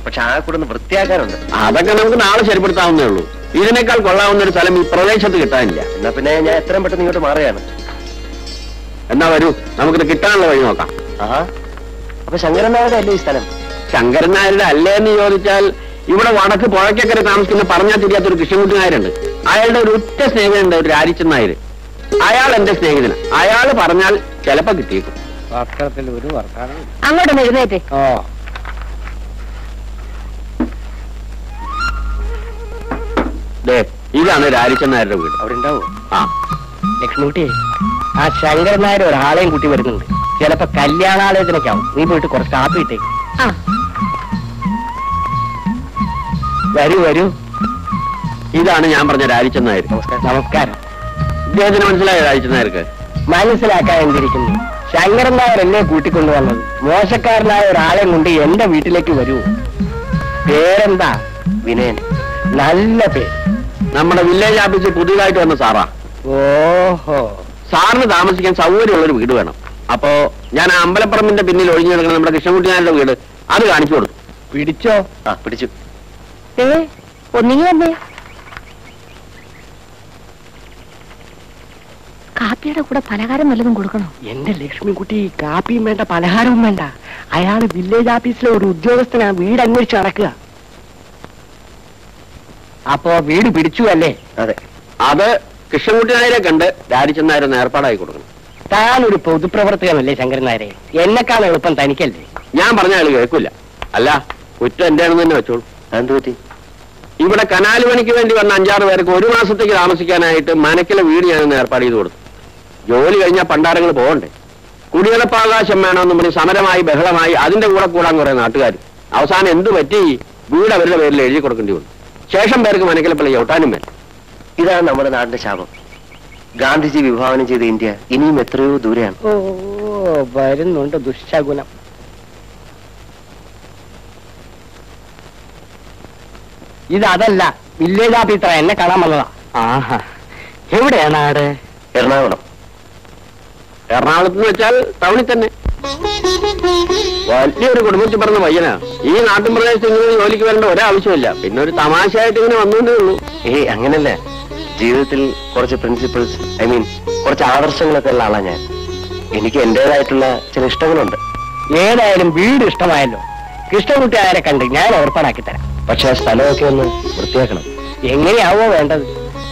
പക്ഷെ ആ കൂടെ ഒന്ന് വൃത്തിയാക്കാനുണ്ട്. അതൊക്കെ നമുക്ക് നാളെ ശരിപ്പെടുത്താവുന്നേ ഉള്ളൂ. ഇതിനേക്കാൾ കൊള്ളാവുന്ന ഒരു സ്ഥലം ഈ പ്രദേശത്ത് കിട്ടാനില്ല. എന്നാ പിന്നെ ഞാൻ എത്രയും പെട്ടെന്ന് ഇങ്ങോട്ട് മാറുകയാണ്. എന്നാ വരൂ, നമുക്കിത് കിട്ടാനുള്ള വഴി നോക്കാം. ആഹാ, അപ്പൊ ശങ്കരൻ നായരുടെ അല്ലേ ഈ സ്ഥലം? ശങ്കരൻ നായരുടെ അല്ലേ എന്ന് ചോദിച്ചാൽ, ഇവിടെ വടക്ക് പുഴയ്ക്കക്കരെ താമസിക്കുന്ന പറഞ്ഞാൽ തിരിയാത്തൊരു കൃഷ്ണൻകുട്ടി നായരുണ്ട്. അയാളുടെ ഒരു ഉറ്റ സ്നേഹിതനുണ്ട്, ഒരു രാജിച്ചൻ നായർ. അയാൾ എന്റെ സ്നേഹിതന്. അയാൾ പറഞ്ഞാൽ ചിലപ്പോ കിട്ടിയേക്കും. അങ്ങോട്ടൊന്ന് എഴുന്നേറ്റ്. ഇതാണ് രാജിച്ചൻ നായരുടെ വീട്. അവിടെ ഉണ്ടാവും. ആ ലക്ഷ്മിക്കുട്ടി, ആ ശങ്കരൻ നായർ ഒരാളെയും കൂട്ടി വരുന്നുണ്ട്. ചിലപ്പോ കല്യാണാലയത്തിനൊക്കെ ആവും. നീ പോയിട്ട് കുറച്ച് കാപ്പി ഇട്ടേ. വരൂ വരൂ. ഇതാണ് ഞാൻ പറഞ്ഞ രാജിച്ചൻ നായർ. നമസ്കാരം. ഇദ്ദേഹത്തിന് മനസ്സിലായോ രാജിച്ചൻ നായർക്ക്? മനസ്സിലാക്കാൻ എന്തിരിക്കുന്നു. ശങ്കരൻ നായർ എന്നെ കൂട്ടിക്കൊണ്ടുവന്നത് മോശക്കാരനായ ഒരാളെയും കൊണ്ട് എന്റെ വീട്ടിലേക്ക് വരൂ. പേരെന്താ? വിനയൻ. നല്ല പേര്. നമ്മുടെ വില്ലേജ് ഓഫീസിൽ പുതിയതായിട്ട് വന്ന സാറാ. ഓഹോ. സാറിന് താമസിക്കാൻ സൗകര്യമുള്ളൊരു വീട് വേണം. അപ്പോ ഞാൻ ആ അമ്പലപ്പറമ്പിന്റെ പിന്നിൽ ഒഴിഞ്ഞു കിടക്കുന്ന നമ്മുടെ കൃഷ്ണൻകുട്ടി നായരുടെ വീട് അത് കാണിച്ചു കൊടുത്തു. പിടിച്ചോ? ആ, പിടിച്ചു. ਤੇ ਉਹ नहीं में കാപ്പിയുടെ കൂടെ പലഹാരം വല്ലതും കൊടുക്കണോ? എന്റെ ലക്ഷ്മിക്കുട്ടി കാപ്പിയും വേണ്ട പലഹാരവും വേണ്ട. അയാൾ വില്ലേജ് ഓഫീസിലെ ഒരു ഉദ്യോഗസ്ഥനാ, വീട് അന്വേഷിച്ച് നടക്കുക. അപ്പോ വീട് പിടിച്ചു അല്ലേ? അതെ. അത് കൃഷ്ണൻകുട്ടിയെ കണ്ട് ഡാഡി ചെന്നായിരുന്നു ഏർപ്പാടായി കൊടുക്കണം. താൻ ഒരു പൊതുപ്രവർത്തകനല്ലേ ശങ്കരൻ നായരെ, എന്നെക്കാൾ എളുപ്പം തനിക്കല്ലേ? ഞാൻ പറഞ്ഞ ആൾ കേൾക്കില്ല. അല്ല കുറ്റം എന്റെ ആണെന്ന് തന്നെ വെച്ചോളൂ. എന്തുപറ്റി? ഇവിടെ കനാൽ പണിക്ക് വേണ്ടി വന്ന 5-6 പേർക്ക് ഒരു മാസത്തേക്ക് താമസിക്കാനായിട്ട് മനക്കിലെ വീട് ഞാനൊന്ന് ഏർപ്പാട് ചെയ്ത് കൊടുത്തു. ജോലി കഴിഞ്ഞാൽ പണ്ടാരങ്ങൾ പോകണ്ടേ? കുടികളപ്പാവകാശം വേണമെന്ന് പറഞ്ഞ് സമരമായി ബഹളമായി, അതിന്റെ കൂടെ കൂടാൻ കുറേ നാട്ടുകാർ. അവസാനം എന്തു പറ്റി? വീട് അവരുടെ പേരിൽ എഴുതി കൊടുക്കേണ്ടി വന്നു. ശേഷം പേർക്ക് മനക്കിലപ്പള്ളി ഒട്ടാനും വേണം. ഇതാണ് നമ്മുടെ നാടിന്റെ ശാപം. ഗാന്ധിജി വിഭാവനം ചെയ്ത ഇന്ത്യ ഇനിയും എത്രയോ ദൂരെയാണ്. ഓ വരുന്നുണ്ട് ദുശകുനം. ഇതല്ല, വില്ലേജ് ആഫീസർ എന്നെ കാണാൻ വന്നതാ. ആഹാ, എവിടെയാണ് നാട്? എറണാകുളം. എറണാകുളത്ത് എന്ന് വെച്ചാൽ ടൗണിൽ തന്നെ. വലിയൊരു കുടുംബത്തിൽ പറഞ്ഞ പയ്യനാ. ഈ നാട്ടിൻ പ്രദേശത്ത് ഇങ്ങനെ ജോലിക്ക് വരേണ്ട ഒരാവശ്യമില്ല. പിന്നെ ഒരു തമാശയായിട്ട് ഇങ്ങനെ വന്നോണ്ടേ ഉള്ളൂ. ഏയ് അങ്ങനല്ല, ജീവിതത്തിൽ കുറച്ച് പ്രിൻസിപ്പിൾസ്, കുറച്ച് ആദർശങ്ങളൊക്കെ ഉള്ള ആളാണ് ഞാൻ. എനിക്ക് എന്റേതായിട്ടുള്ള ചില ഇഷ്ടങ്ങളുണ്ട്. ഏതായാലും വീട് ഇഷ്ടമായല്ലോ. കൃഷ്ണൻകുട്ടിയെ കണ്ട് ഞാൻ ഏർപ്പാടാക്കി തരാം. പക്ഷെ ആ സ്ഥലമൊക്കെ ഒന്ന് വൃത്തിയാക്കണം. എങ്ങനെയാവോ വേണ്ടത്?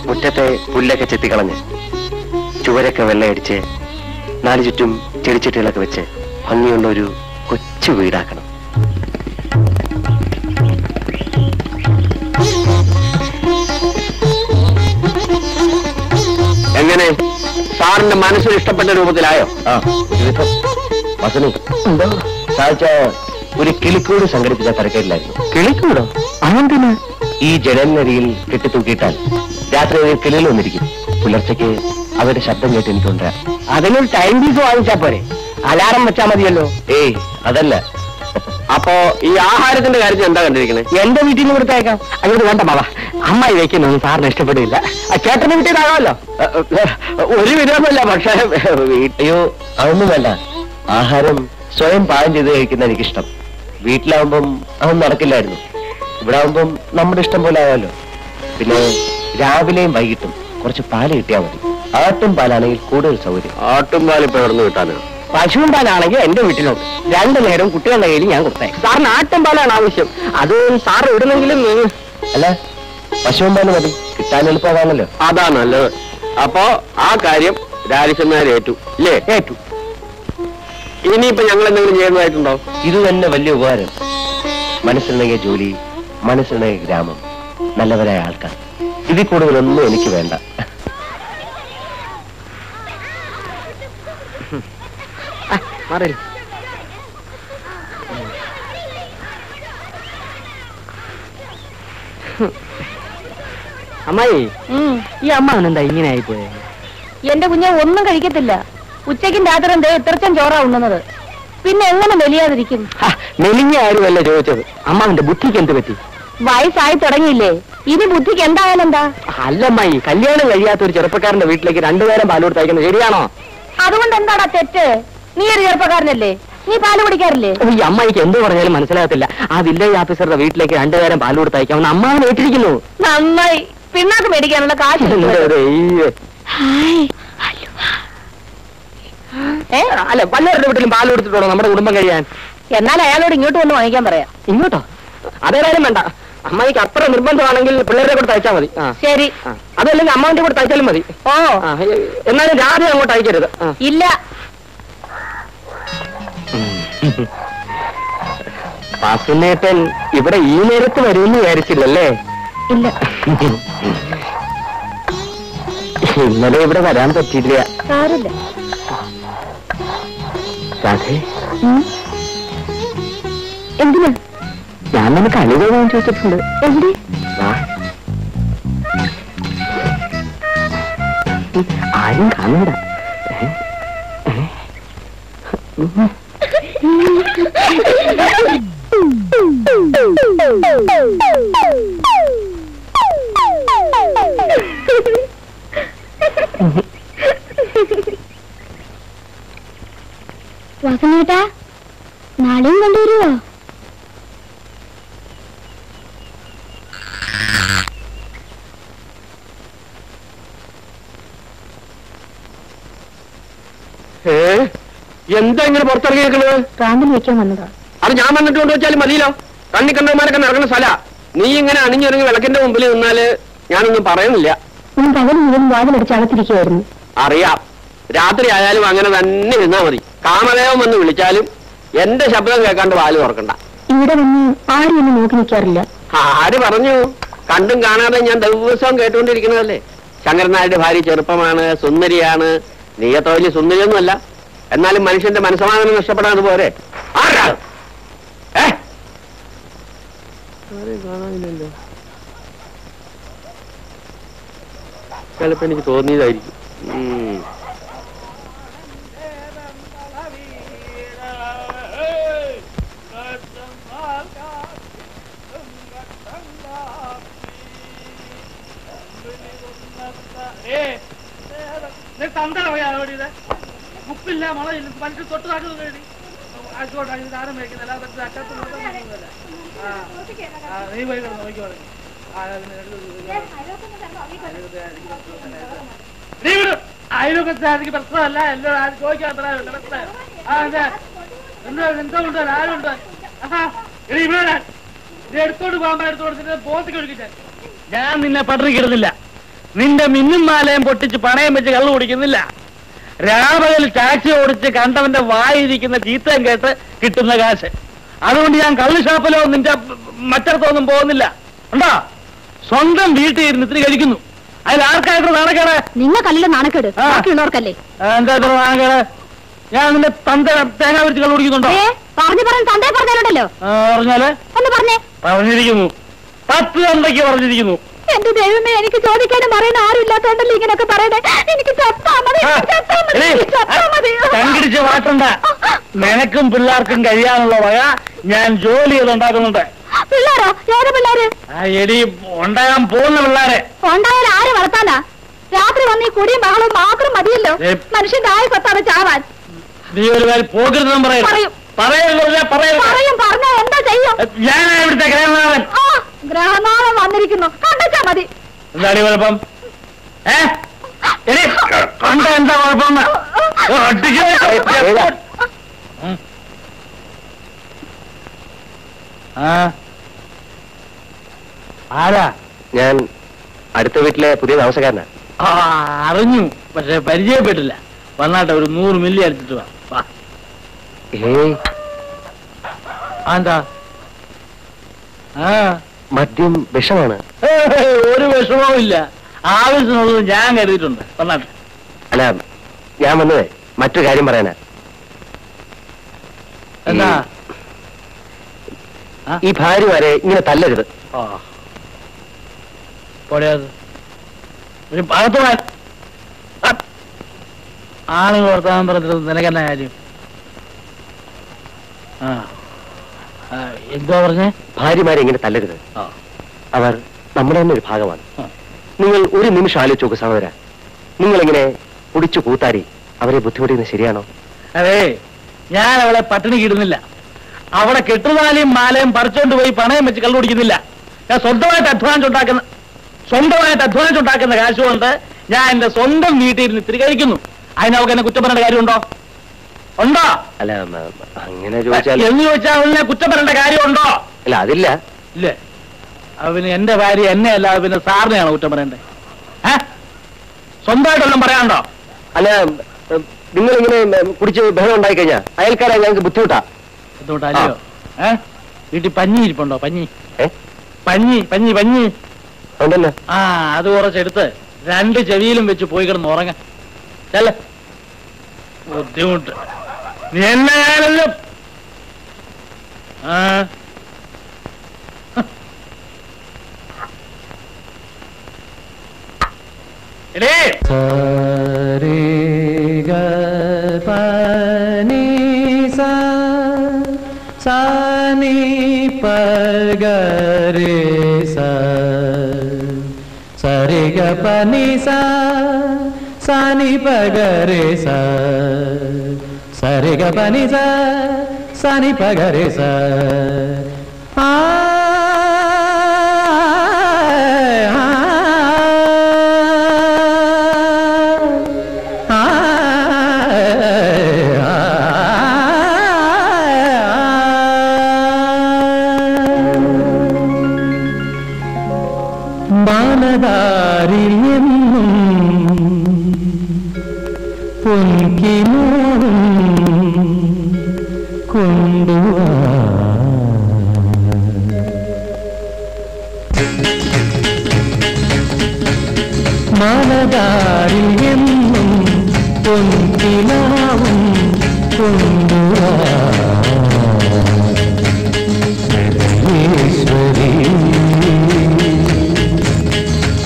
മുറ്റത്തെ പുല്ലൊക്കെ ചെത്തിക്കളഞ്ഞ്, ചുവരൊക്കെ വെള്ളയടിച്ച്, നാല് ചുറ്റും ചെടിച്ചട്ടികളൊക്കെ വെച്ച് ഭംഗിയുള്ള ഒരു കൊച്ചു വീടാക്കണം. എങ്ങനെ സാറിന്റെ മനസ്സിന് ഇഷ്ടപ്പെട്ട രൂപത്തിലായോ? സാധിച്ച ഒരു കിളിക്കൂട് സംഘടിപ്പിച്ച തരക്കേടിലായിരുന്നു. കിളിക്കൂടോ? അങ്ങനെ ഈ ജനലിനരിയിൽ കെട്ടിത്തൂക്കിയിട്ടാൽ രാത്രി കിളികൾ വന്നിരിക്കും. പുലർച്ചയ്ക്ക് അവരുടെ ശബ്ദം കേട്ട് എനിക്ക് കൊണ്ടുവരാം. അതിനൊരു ടൈം പീസ് വാങ്ങിച്ചാ പോരെ? അലാറം വെച്ചാൽ മതിയല്ലോ. ഏയ് അതല്ല. അപ്പോ ഈ ആഹാരത്തിന്റെ കാര്യത്തിൽ എന്താ കണ്ടിരിക്കണേ? എന്റെ വീട്ടിൽ നിന്ന് കൊടുത്തേക്കാം. അങ്ങോട്ട് വേണ്ട മാവാ, അമ്മായി വയ്ക്കുന്നൊന്നും സാറിന് ഇഷ്ടപ്പെടില്ല. ചേട്ടന് വീട്ടിലാകാമല്ലോ. ഒരു വിധമല്ല, പക്ഷേ വീട്ടിയോ അതൊന്നും വേണ്ട. ആഹാരം സ്വയം പാകം ചെയ്ത് കഴിക്കുന്ന എനിക്കിഷ്ടം. വീട്ടിലാവുമ്പം അതൊന്നും നടക്കില്ലായിരുന്നു. ഇവിടെ ആവുമ്പം നമ്മുടെ ഇഷ്ടം പോലെ ആവാമല്ലോ. പിന്നെ രാവിലെയും വൈകിട്ടും കുറച്ച് പാല് കിട്ടിയാൽ മതി. ആട്ടും പാലാണെങ്കിൽ കൂടുതൽ സൗകര്യം. ആട്ടും പാൽ ഇപ്പൊ എവിടെ നിന്ന് കിട്ടാനാണ്? പശുവും പാലാണെങ്കിൽ എന്റെ വീട്ടിലുണ്ട്. രണ്ടു നേരം കുട്ടികളുടെ കയ്യിൽ ഞാൻ കൊടുത്തേ. സാറിന് ആട്ടും പാലാണ് ആവശ്യം? അത് സാർ ഇടുന്നെങ്കിലും. അല്ല, പശുവും പാല് മതി, കിട്ടാൻ എളുപ്പമാണല്ലോ. അതാ നല്ലത്. അപ്പോ ആ കാര്യം രാജേന്ദ്രേറ്റു ഇല്ലേ? ഏറ്റു. ഇനിയിപ്പോ ഞങ്ങൾ എന്തെങ്കിലും ചെയ്യുന്നതായിട്ടുണ്ടോ? ഇത് തന്നെ വലിയ ഉപകാരം. മനസ്സിലുണ്ടെങ്കിൽ ജോലി, മനസ്സിലുണ്ടെങ്കിൽ ഗ്രാമം, നല്ലവരായ ആൾക്കാർ. ഇതിൽ കൂടുതലൊന്നും എനിക്ക് വേണ്ട. അമ്മായി, ഈ അമ്മ എന്താ ഇങ്ങനെ ആയിപ്പോയെ? എന്റെ കുഞ്ഞെ ഒന്നും കഴിക്കത്തില്ല. ഉച്ചയ്ക്കും രാത്രിയും ഇത്രച്ചും ചോറാ ഉണ്ണുന്നത്. പിന്നെ എങ്ങനെ മെലിയാതിരിക്കും? മെലിഞ്ഞ ആരുമല്ല ചോദിച്ചത്, അമ്മാവിന്റെ ബുദ്ധിക്ക് എന്ത് പറ്റി? വയസ്സായി തുടങ്ങിയില്ലേ, ഇനി ബുദ്ധിക്ക് എന്തായാലും എന്താ? അല്ലമ്മായി, കല്യാണം കഴിയാത്ത ഒരു ചെറുപ്പക്കാരന്റെ വീട്ടിലേക്ക് രണ്ടുപേരും പാല് കൊടുത്തയക്കുന്നത് ശരിയാണോ? അതുകൊണ്ട് എന്താടാ തെറ്റ്? നീ ഒരു ചെറുപ്പക്കാരനല്ലേ, നീ പാല് കുടിക്കാറില്ലേ? ഈ അമ്മായിക്ക് എന്ത് പറഞ്ഞാലും മനസ്സിലാകത്തില്ല. ആ വില്ലേജ് ഓഫീസറുടെ വീട്ടിലേക്ക് രണ്ടുപേരും പാല് കൊടുത്തയക്കാമെന്ന് അമ്മാവൻ ഏറ്റിരിക്കുന്നു. നന്നായി, പിന്നാക്ക് മേടിക്കാനുള്ള കാശ്. അല്ല, വല്ലവരുടെ വീട്ടിലും പാല് കൊടുത്തിട്ടുണ്ടോ നമ്മുടെ കുടുംബം കഴിയാൻ? എന്നാൽ അയാളോട് ഇങ്ങോട്ട് വന്ന് വാങ്ങിക്കാൻ പറയാം. ഇങ്ങോട്ടോ? അതേതായാലും വേണ്ട. അമ്മായിക്ക് അത്ര നിർബന്ധമാണെങ്കിൽ പിള്ളേരുടെ കൂടെ തയ്ച്ചാൽ മതി. ശരി. അതല്ലെങ്കിൽ അമ്മാവിന്റെ കൂടെ തയ്ച്ചാലും മതി. ഓ, എന്നാലും രാവിലെ അങ്ങോട്ട് അയക്കരുത്. ഇല്ല, പാസിനേട്ടൻ ഇവിടെ ഈ നേരത്ത് വരുമെന്ന് വിചാരിച്ചില്ലല്ലേ? ഇല്ല, ഇന്നലെ ഇവിടെ വരാൻ പറ്റിയില്ല. എന്തിനാ ഞാൻ നിനക്ക് അനുഭവം ചോദിച്ചിട്ടുണ്ട്? എന്തേ? ആരും കാണണ്ട. വാസനേട്ടാ, നാളെയും കൊണ്ടുവരുവോ? अब या वह मतिलो कणिकंडर स्थल नी इन अणिंग मुंबल या അറിയാം രാത്രി ആയാലും അങ്ങനെ തന്നെ ഇരുന്നാ മതി കാമദേവൻ വന്ന് വിളിച്ചാലും എന്റെ ശബ്ദം കേൾക്കാണ്ട് വാല് തുറക്കണ്ട ഇവിടെ വന്ന് ആരും എന്നെ നോക്കി നിൽക്കാറില്ല ആര് പറഞ്ഞു കണ്ടും കാണാതെ ഞാൻ ദിവസവും കേട്ടുകൊണ്ടിരിക്കുന്നതല്ലേ ശങ്കരനാരുടെ ഭാര്യ ചെറുപ്പമാണ് സുന്ദരിയാണ് നീയത്തോലി സുന്ദരിയൊന്നുമല്ല എന്നാലും മനുഷ്യന്റെ മനസ്സമാധാനം നഷ്ടപ്പെടാതെ പോരെ ആരാ ഏ ആരെ കാണാനില്ലല്ലോ ചിലപ്പോൾ എനിക്ക് തോന്നിയതായിരിക്കും ഞാൻ നിന്നെ പട്ടിണിക്കിടുന്നില്ല നിന്റെ മിന്നും മാലയും പൊട്ടിച്ച് പണയം വെച്ച് കള്ളു കുടിക്കുന്നില്ല രാവിലെ ടാക്സി ഓടിച്ച് കണ്ടവന്റെ വായിരിക്കുന്ന ചീത്തയും കേട്ട് കിട്ടുന്ന കാശ് അതുകൊണ്ട് ഞാൻ കള്ളു ഷാപ്പിലോ നിന്റെ മറ്റടത്തൊന്നും പോകുന്നില്ല ഉണ്ടോ സ്വന്തം വീട്ടിൽ ഇരുന്ന് ഇത്തിരി കഴിക്കുന്നു അതിൽ ആർക്കായിട്ട് നാണക്കേട് നിങ്ങൾക്കല്ല നാണക്കേട് ബാക്കിയുള്ളവർക്കല്ലേ എന്താ നാണക്കേട് ഞാൻ നിന്റെ തന്റെ തേങ്ങ വിരിച്ച് കള്ളു കുടിക്കുന്നുണ്ടോ പറഞ്ഞു പറഞ്ഞു തന്തേ പറഞ്ഞാലുണ്ടല്ലോ പറഞ്ഞാല് ഒന്ന് പറഞ്ഞേ പറഞ്ഞിരിക്കുന്നു 10 തന്തയ്ക്ക് പറഞ്ഞിരിക്കുന്നു എന്റെ ദൈവമേ എനിക്ക് ചോദിക്കാനും പറയാനും ആരും ഇല്ലാത്തോണ്ടല്ലോ ഇങ്ങനെയൊക്കെ പറയണേ എനിക്ക് കണ്ടിടിച്ച് മാറ്റണ്ട നിനക്കും പിള്ളേർക്കും കഴിയാനുള്ള വക ഞാൻ ജോലി ചെയ്തുണ്ടാക്കുന്നുണ്ട് പിള്ളേരോ ഏത് പിള്ളേര് എടി ഉണ്ടാകാൻ പോകുന്ന പിള്ളേരെ ഉണ്ടായാലും ആര് വളർത്താനാ രാത്രി വന്ന് ഈ കുടിയും ബഹളവും മാത്രം മതിയല്ലോ മനുഷ്യന്റെ ആയ കൊത്താണ് ചാവാൻ നീ ഒരു കാര്യം പോകരുതെന്ന് പറയും പറയും പറഞ്ഞാൽ എന്താ ചെയ്യും ഞാനാ ഇവിടുത്തെ ഗ്രഹനാഥൻ ഗ്രഹനാഥൻ വന്നിരിക്കുന്നു കണ്ടാ മതി എന്താണ് കുഴപ്പം കണ്ട എന്താ കുഴപ്പം ആരാ ഞാൻ അടുത്ത വീട്ടിലെ പുതിയ താമസക്കാരനാ അറിഞ്ഞു പക്ഷെ പരിചയപ്പെട്ടില്ല വന്നാട്ടെ ഒരു 100 മില്ലി അടിച്ചിട്ട് വാ എന്താ മദ്യം വിഷമാണ് ഒരു വിഷമവും ഇല്ല ആവശ്യമുള്ളത് ഞാൻ കരുതിയിട്ടുണ്ട് വന്നാട്ടെ അല്ല ഞാൻ വന്നതേ മറ്റൊരു കാര്യം പറയാനാ എന്താ ഈ ഭാര്യമാരെ ഇങ്ങനെ തല്ലരുത് ആളുകൾ വർത്താനം പറഞ്ഞിട്ട് നിനക്കെന്നാ കാര്യം എന്താ പറഞ്ഞ ഭാര്യമാരെ ഇങ്ങനെ തല്ലരുത് അവർ നമ്മുടെ തന്നെ ഒരു ഭാഗമാണ് നിങ്ങൾ ഒരു നിമിഷം ആലോചിച്ച് നോക്ക് സഹോദര നിങ്ങളിങ്ങനെ കുടിച്ചു കൂത്താരി അവരെ ബുദ്ധിമുട്ടിക്കുന്നത് ശരിയാണോ അതെ ഞാൻ അവളെ പട്ടിണി കിടുന്നില്ല അവളെ കെട്ടുതാലിയും മാലയും പറിച്ചോണ്ട് പോയി പണയം വെച്ച് കള്ളു കുടിക്കുന്നില്ല ഞാൻ സ്വന്തമായിട്ട് അധ്വാനിച്ചുണ്ടാക്കുന്ന കാശ് കൊണ്ട് ഞാൻ എന്റെ സ്വന്തം വീട്ടിൽ ഇരുന്ന് ഇത്തിരി കഴിക്കുന്നു അതിനവൾക്ക് എന്നെ കുറ്റം പറയേണ്ട കാര്യമുണ്ടോ ഉണ്ടോ അല്ല അങ്ങനെ എന്ന് ചോദിച്ചാൽ അവളിനെ കുറ്റം പറയേണ്ട കാര്യമുണ്ടോ അല്ല അതില്ല ഇല്ല പിന്നെ എന്റെ ഭാര്യ എന്നെ അല്ലാതെ പിന്നെ സാറിനെയാണ് കുറ്റം പറയണ്ടേ സ്വന്തമായിട്ടൊന്നും പറയാനുണ്ടോ അല്ല നിങ്ങളിങ്ങനെ കുടിച്ച് ബഹളം ഉണ്ടായി കഴിഞ്ഞാൽ അയൽക്കാരെ ഞങ്ങൾക്ക് ബുദ്ധിമുട്ടാ വീട്ടിൽ പഞ്ഞി ഇരിപ്പുണ്ടോ പഞ്ഞി പഞ്ഞി പഞ്ഞി പഞ്ഞി ഉണ്ടല്ലോ ആ അത് കുറച്ചെടുത്ത് 2 ചെവിയിലും വെച്ച് പോയി കിടന്ന് ഉറങ്ങാൻ ബുദ്ധിമുട്ട് എന്നാണല്ലോ Sani pagare sa വാനദാരിയെന്നും പൊൻകിനാവും കൊണ്ടുവാ. വാനദാരിയെന്നും പൊൻകിനാവും കൊണ്ടുവാ.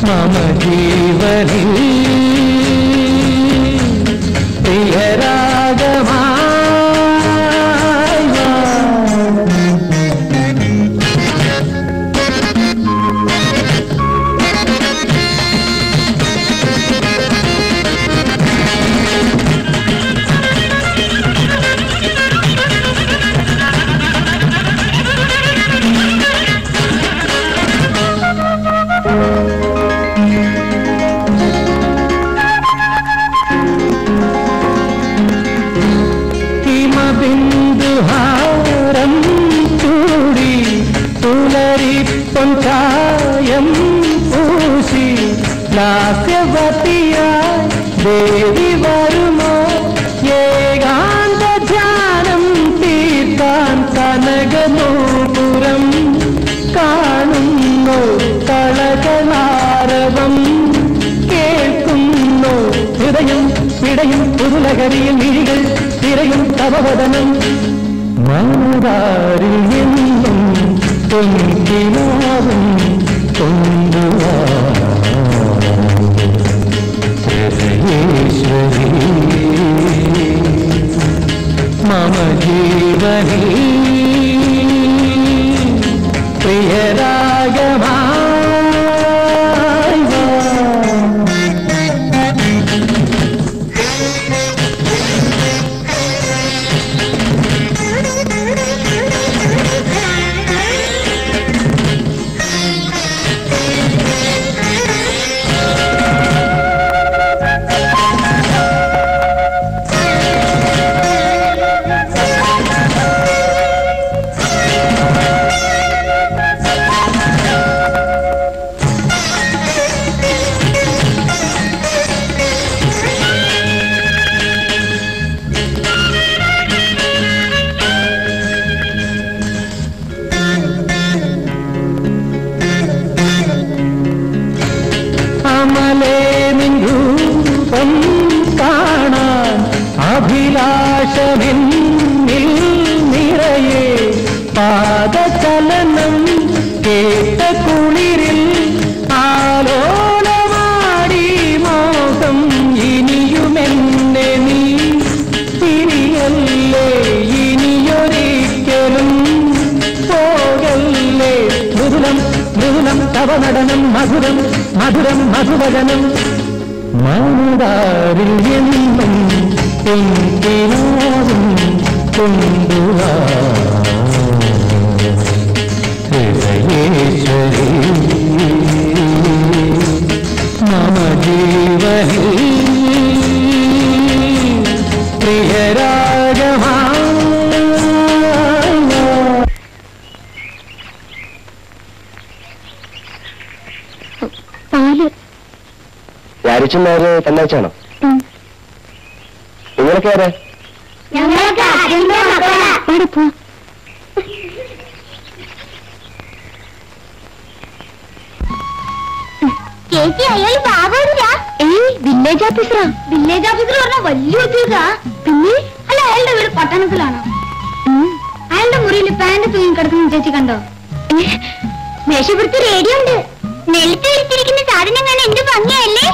मम जीवनी प्रिय रागमा देवी वर्मा ध्यानम तीर्थान कनगनोपुरम कानुन्नो कलकलारवम केकुन्नो हृदयम विडयम पुरुलगरियल मीगल तिरयम तववदनम मनदारियम तुंकिनावम तुंदुवा. ईश्वरी मम जीवनी प्रिय रागमा. മധുരം മധുരം മധുവചനം മന്ദാരിൽ എന്നും പൊൻകിനാവും കൊണ്ടുവാ. ഹൃദയേശ്വരി മമ ജീവനി പ്രിയരാഗമാ. തന്നാച്ചാണോ നിങ്ങളൊക്കെ ആരാ? വില്ലേജ് ഓഫീസറാ? വില്ലേജ് ഓഫീസർ പറഞ്ഞാൽ വലിയ ഉദ്യോഗാ. പിന്നെ അല്ല, അയാളുടെ വീട് പട്ടണത്തിലാണോ? അയാളുടെ മുറിയിൽ പാന്റ് തൂങ്ങി കിടക്കുന്ന ചേച്ചി കണ്ടോ? മേശപ്പുറത്ത് റേഡിയോ ഉണ്ട്. നെൽത്ത് വിളിച്ചിരിക്കുന്ന സാധനം കാണാൻ എന്ത് ഭംഗിയല്ലേ?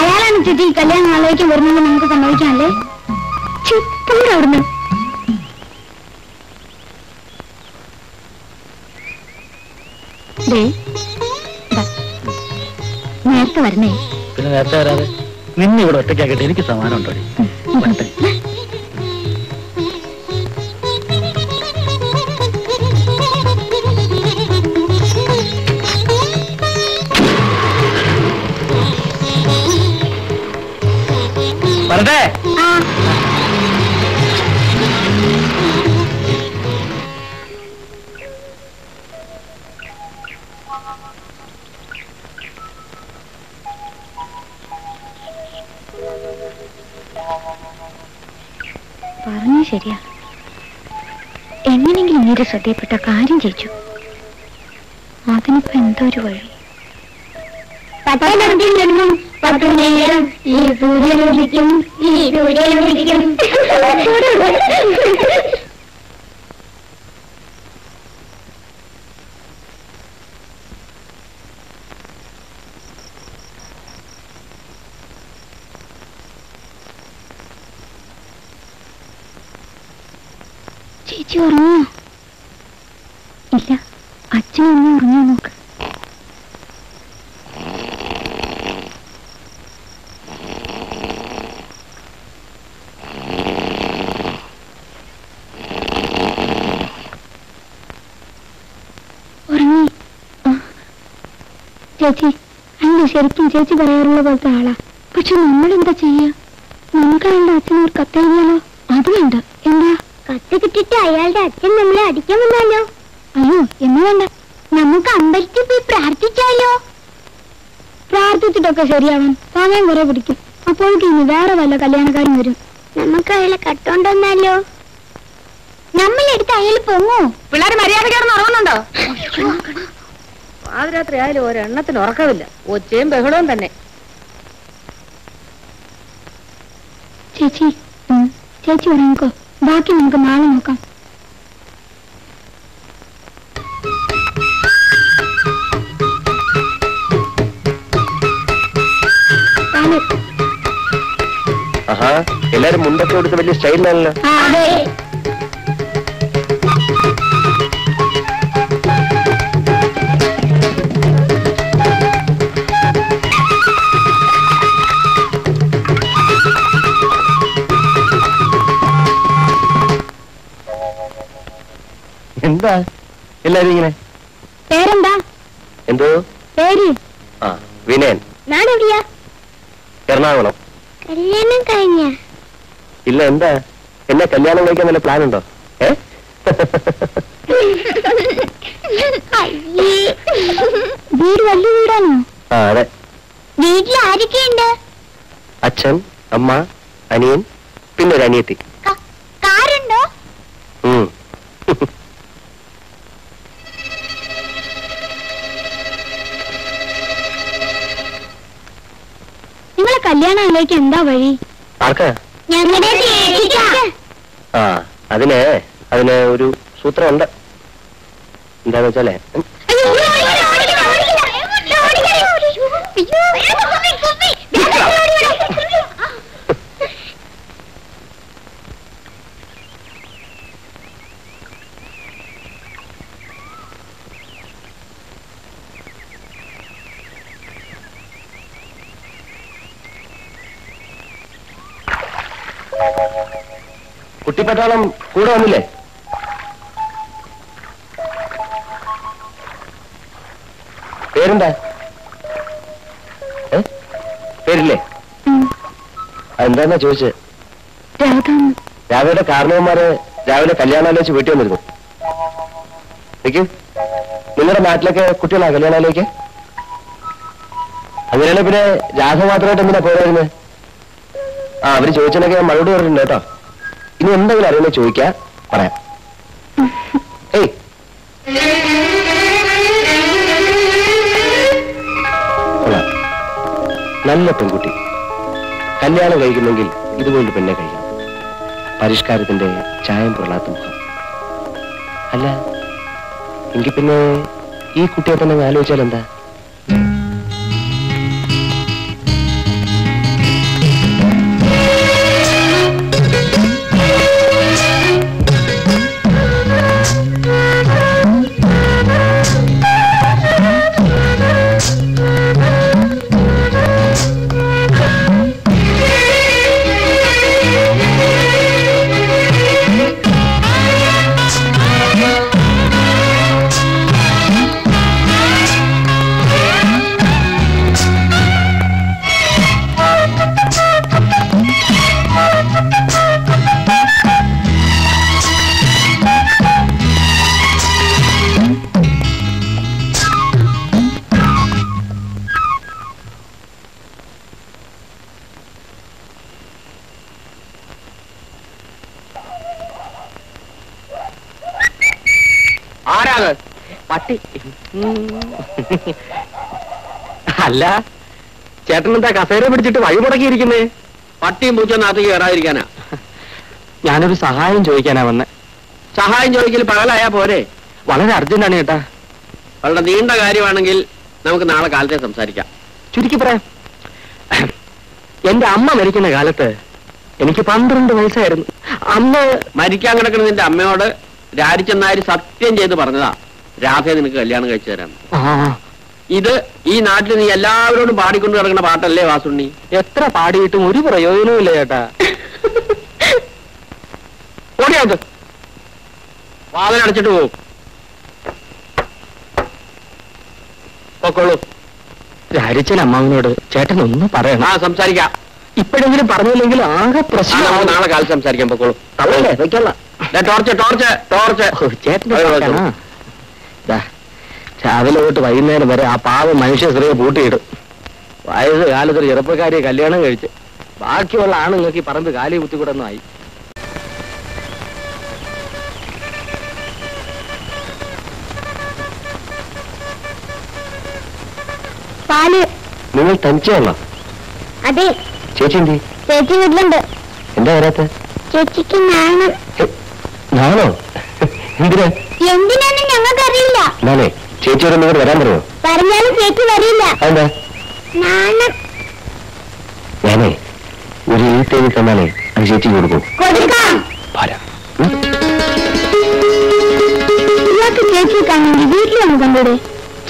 അയാളാണ് ചേച്ചി കല്യാണ നാളേക്ക് വരുന്നത് നമുക്ക് സമ്മതിക്കാനല്ലേ? അവിടുന്ന് നേരത്തെ വരണേ. പിന്നെ നേരത്തെ വരാതെ നിന്നെ ഇവിടെ ഒറ്റയ്ക്കാക്കട്ടെ. എനിക്ക് സമാനം ഉണ്ടോ? പറഞ്ഞു ശരിയാ. എങ്ങനെയെങ്കിലും ഇങ്ങനെ ശ്രദ്ധയപ്പെട്ട കാര്യം ചെയ്യിച്ചു. അതിനിപ്പോ എന്തോ ഒരു വഴി. ചേച്ചി ഉറങ്ങിയോ? ഇല്ല, അച്ഛനൊന്നും ഉറങ്ങിയോ? നോക്ക്. ഉറങ്ങി ചേച്ചി? അല്ല, ശരിക്കും ചേച്ചി പറയാറുള്ള പോലത്തെ ആളാ. പക്ഷെ നമ്മളെന്താ ചെയ്യാ? നമുക്ക് അയാളുടെ അച്ഛനൊരു കത്തെഴുതിയാലോ? അത് വേണ്ട. എന്താ? കത്ത് കിട്ടിട്ട് അയാളുടെ അച്ഛൻ നമ്മളെ അടിക്കാൻ വന്നാലോ? അയ്യോ, എന്ന് വേണ്ട. നമുക്ക് അമ്പലത്തിൽ പോയി പ്രാർത്ഥിച്ചാലോ? പ്രാർത്ഥിച്ചിട്ടൊക്കെ ശരിയാവാൻ സമയം കുറെ പിടിക്കും. അപ്പോഴേക്കും വേറെ വല്ല കല്യാണക്കാരും വരും. നമുക്ക് അയാളെ കട്ടോണ്ട് വന്നാലോ? നമ്മളെടുത്ത് അയാൾ പൊങ്ങോ? പിള്ളേർ മര്യാദക്കാരൻ ഉറങ്ങുന്നുണ്ടോ? പാതിരാത്രി ആയാലും ഒരെണ്ണത്തിന് ഉറക്കമില്ല, ഒച്ചയും ബഹളവും തന്നെ. ചേച്ചി ചേച്ചി ഉറങ്ങിക്കോ, ബാക്കി നമുക്ക് നാളെ നോക്കാം. എല്ലാരും മുണ്ടൊക്കെ കൊടുത്ത് വലിയ സ്റ്റൈലാണല്ലോ. എന്താ എല്ലാരും ഇങ്ങനെ? പേരെന്താ? എന്തോ പേര്? ആ, വിനയൻ. നാടെവിടെയാ? എറണാകുളം. കല്യാണം കഴിഞ്ഞ? ഇല്ല. എന്താ, എന്നെ കല്യാണം കഴിക്കാൻ നല്ല പ്ലാൻ ഉണ്ടോ? വീട് വലിയ വീടാണോ? ആ, അതെ. വീട്ടിൽ ആരൊക്കെയുണ്ട്? അച്ഛൻ, അമ്മ, അനിയൻ, പിന്നെ ഒരു അനിയത്തി. കാറുണ്ടോ? കല്യാണത്തിലേക്ക് എന്താ വഴി? ആ, അതിന് ഒരു സൂത്രമുണ്ട്. എന്താന്ന് വെച്ചാലേ, കുട്ടിപ്പട്ടാളം കൂടെ വന്നില്ലേ? പേരെന്താ? പേരില്ലേ? എന്താന്നാ ചോദിച്ചത്? രാവിലെ കാരണവന്മാര് രാവിലെ കല്യാണാലോചിച്ച് വീട്ടിൽ വന്നിരുന്നു. നിങ്ങളുടെ നാട്ടിലൊക്കെ കുട്ടികളാ കല്യാണാലോചിക്ക്? അങ്ങനെയാണ്. പിന്നെ രാധ മാത്രമായിട്ട് എന്തിനാ പോരായിരുന്നേ? ആ, അവര് ചോദിച്ചതിനൊക്കെ ഞാൻ മറുപടി പറഞ്ഞിട്ടുണ്ട് കേട്ടോ. ഇനി എന്തെങ്കിലും അറിയുമ്പോൾ ചോദിക്കാം, പറയാം. നല്ല പെൺകുട്ടി കല്യാണം കഴിക്കുന്നെങ്കിൽ ഇതുകൊണ്ട് പെണ്ണെ കഴിക്കണം. പരിഷ്കാരത്തിന്റെ ചായം പൊള്ളാത്ത മുഖം. അല്ല എങ്കിൽ പിന്നെ ഈ കുട്ടിയെ തന്നെ ആലോചിച്ചാൽ എന്താ? ആരാണ് പട്ടി? അല്ല ചേട്ടൻ എന്താ കസേര പിടിച്ചിട്ട് വഴി മുടക്കിയിരിക്കുന്നേ? പട്ടിയും പൂച്ചയും നാട്ടിലേക്ക് കയറാതിരിക്കാനാ. ഞാനൊരു സഹായം ചോദിക്കാനാ വന്നെ. സഹായം ചോദിക്കൽ പകലായാ പോരെ? വളരെ അർജന്റാണ് ചേട്ടാ. വളരെ നീണ്ട കാര്യമാണെങ്കിൽ നമുക്ക് നാളെ കാലത്തെ സംസാരിക്കാം. ചുരുക്കി പറയാം, എന്റെ അമ്മ മരിക്കുന്ന കാലത്ത് എനിക്ക് 12 വയസ്സായിരുന്നു. അമ്മ മരിക്കാൻ കിടക്കുന്ന നിന്റെ അമ്മയോട് രാജിച്ചെന്നാര് സത്യം ചെയ്ത് പറഞ്ഞതാ, രാധയെ നിനക്ക് കല്യാണം കഴിച്ചു തരാം. ഇത് ഈ നാട്ടിൽ നീ എല്ലാവരോടും പാടിക്കൊണ്ട് കിടക്കുന്ന പാട്ടല്ലേ വാസുണ്ണി? എത്ര പാടിയിട്ടും ഒരു പ്രയോജനവും ഇല്ല ചേട്ടാ. ഓടിയാത് വാതിലടച്ചിട്ട് പോകും. പൊക്കോളൂ. രാജിച്ചൻ അമ്മാവിനോട് ചേട്ടൻ ഒന്ന് പറയണം. ആ സംസാരിക്കാം. ഇപ്പോഴെങ്കിലും പറഞ്ഞില്ലെങ്കിൽ ആകെ പ്രശ്നം. നാളെ കാലത്ത് സംസാരിക്കാൻ. പൊക്കോളൂ. Torch torch torch. ചേട്ടൻ രാവിലെ തൊട്ട് വൈകുന്നേരം വരെ ആ പാവം മനുഷ്യ സ്ത്രീയെ പൂട്ടിയിടും. വയസ്സ് കാലത്തൊരു ചെറുപ്പക്കാരിയെ കല്യാണം കഴിച്ച് ബാക്കിയുള്ള ആണുങ്ങൾക്ക് ഈ പറമ്പ് കാലി കുത്തിക്കൂടൊന്നായി. നിങ്ങൾ തനിച്ചാണോ? അതെ. ചേച്ചി ചേച്ചി വീട്ടിലുണ്ട്. എന്താ വരാത്ത? ചേച്ചിക്ക് നാണോ? എന്തിനാ? എന്തിനാണ് ഞങ്ങൾക്കറിയില്ല. ചേച്ചി വരുമ്പോൾ വരാൻ പറയുമോ? പറഞ്ഞാലും ചേച്ചി വരില്ല. അതെന്താ? ഞാനേ ഒരു എഴുത്തേക്ക് തന്നാലേ അത് ചേച്ചിക്ക് കൊടുക്കും. ഇയാൾക്ക് ചേച്ചി കാണുമെങ്കിൽ വീട്ടിൽ ഒന്ന് കണ്ടൂടെ?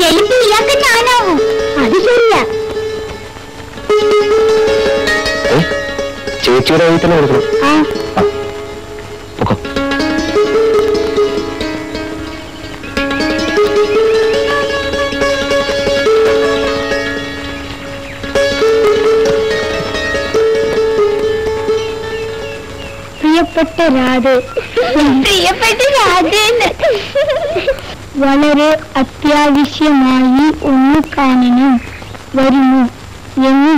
ചെലപ്പോ ഇയാൾക്ക് ഞാനാവും. അത് ശരിയാ. ചേച്ചിയുടെ എഴുതി തന്നെ കൊടുക്കണം. വളരെ അത്യാവശ്യമായി ഒന്ന് കാണണം. വരുന്നു എന്ന്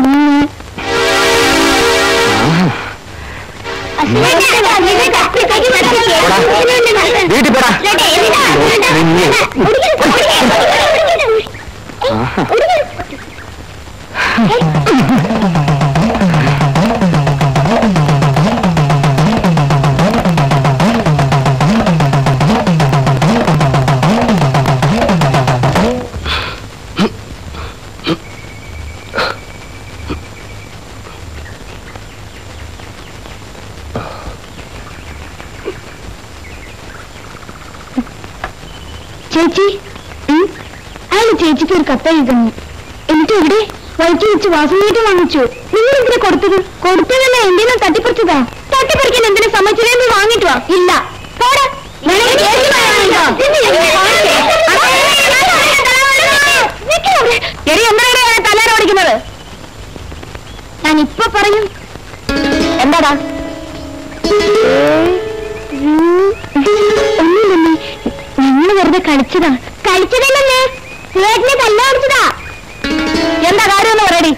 എനിക്ക് ഇവിടെ വൈകി വെച്ച് വാസുവിനേക്ക് വാങ്ങിച്ചു. നിങ്ങൾ എന്തിനാ കൊടുത്തത്? കൊടുത്തതല്ല, എന്തിനാ തട്ടിപ്പറിച്ചതാ? തട്ടിപ്പറിക്കാൻ എന്തിനാ സമ്മതിച്ചത്? വാങ്ങിട്ടു ഇല്ല. തലോടിക്കുന്നത് ഞാൻ ഇപ്പൊ പറയും. എന്താടാ ഒന്നുമില്ലേ? ഞങ്ങൾ വെറുതെ കളിച്ചതാ. കളിച്ചതല്ലേ? എന്താ കാര്യം പറയടി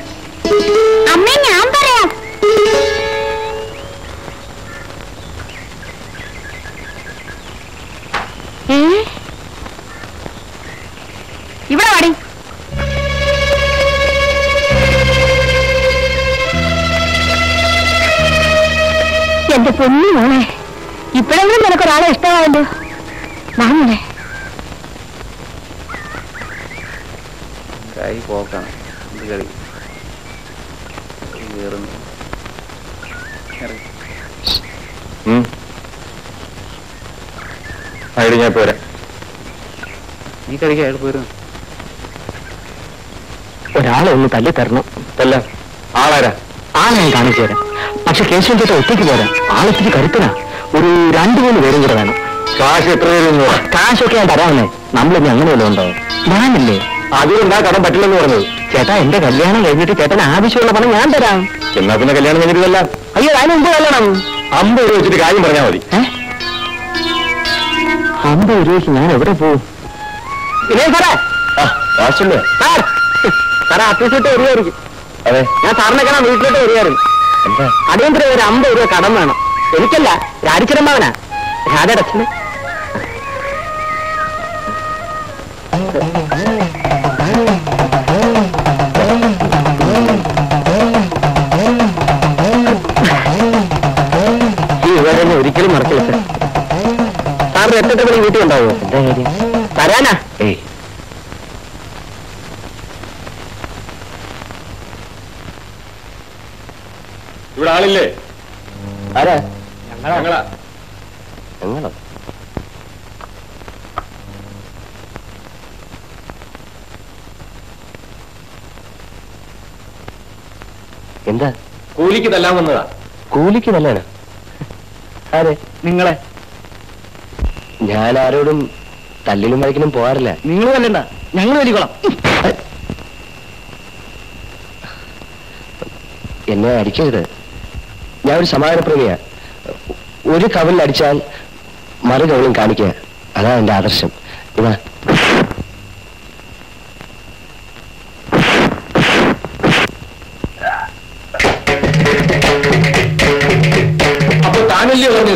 അമ്മേ? ഞാൻ പറയാം. ഇവിടെ വാടി. എന്റെ പൊന്നു മോളെ, ഇപ്പോഴെങ്കിലും നിനക്കൊരാളെ ഇഷ്ടമായല്ലോ. നാമോളെ പോക്കാണ്. എന്ത് കളി കയറുന്നു. അയാൾ ഞാൻ പോരാ. നീ കളിക്കാൻ അയാൾ പോരുന്നു. ഒരാളെ ഒന്ന് തല്ലി തരണം. തല്ല. ആളാരാ? ആളെ ഞാൻ കാണിച്ചു തരാം. പക്ഷെ കേശവൻ ചേട്ടൻ ഒറ്റയ്ക്ക് പോരാ. ആളെത്തിരി കരുത്തനാ. ഒരു 2-3 പേരും കൂടെ വേണം. കാശ് എത്ര പേരും? കാശൊക്കെ ഞാൻ തരാമെന്നേ. നമ്മളിനി അങ്ങനെ വല്ലതും ഉണ്ടാവും. ഞാനില്ലേ അതിലെന്താ കടം പറ്റില്ലെന്ന് പറഞ്ഞത്? ചേട്ടാ, എന്റെ കല്യാണം കഴിഞ്ഞിട്ട് ചേട്ടൻ ആവശ്യമുള്ള പണം ഞാൻ തരാം. എന്നാ പിന്നെ കല്യാണം കഴിഞ്ഞിട്ടല്ല. അയ്യോ, അതിന് മുമ്പ് കല്യാണം. 50 രൂപ വെച്ചിട്ട് കാര്യം പറഞ്ഞാൽ മതി. 50 രൂപയ്ക്ക് ഞാൻ എവിടെ പോവും? സാറേ അത്യാവശ്യമായിട്ട് വരികയായിരിക്കും. അതെ, ഞാൻ സാറിനെ കാണാൻ വീട്ടിലോട്ട് വരികയായിരുന്നു. അടിയന്തരം ഒരു 50 രൂപ കടം വേണം. എനിക്കല്ല, രാജിച്ചരമ്മാവനാ, രാജടച്ചന്. ഞാനാരോടും തല്ലിലും വഴക്കിലും പോകാറില്ല. നിങ്ങൾ തല്ലണ്ട, ഞങ്ങൾ തല്ലിക്കോളാം. എന്നെ അടിക്കരുത്, ഞാൻ ഒരു സമാധാനപ്രേമിയാ. ഒരു കവലിൽ അടിച്ചാൽ മറു കവലും കാണിക്കുക, അതാണ് എന്റെ ആദർശം. ഇതാ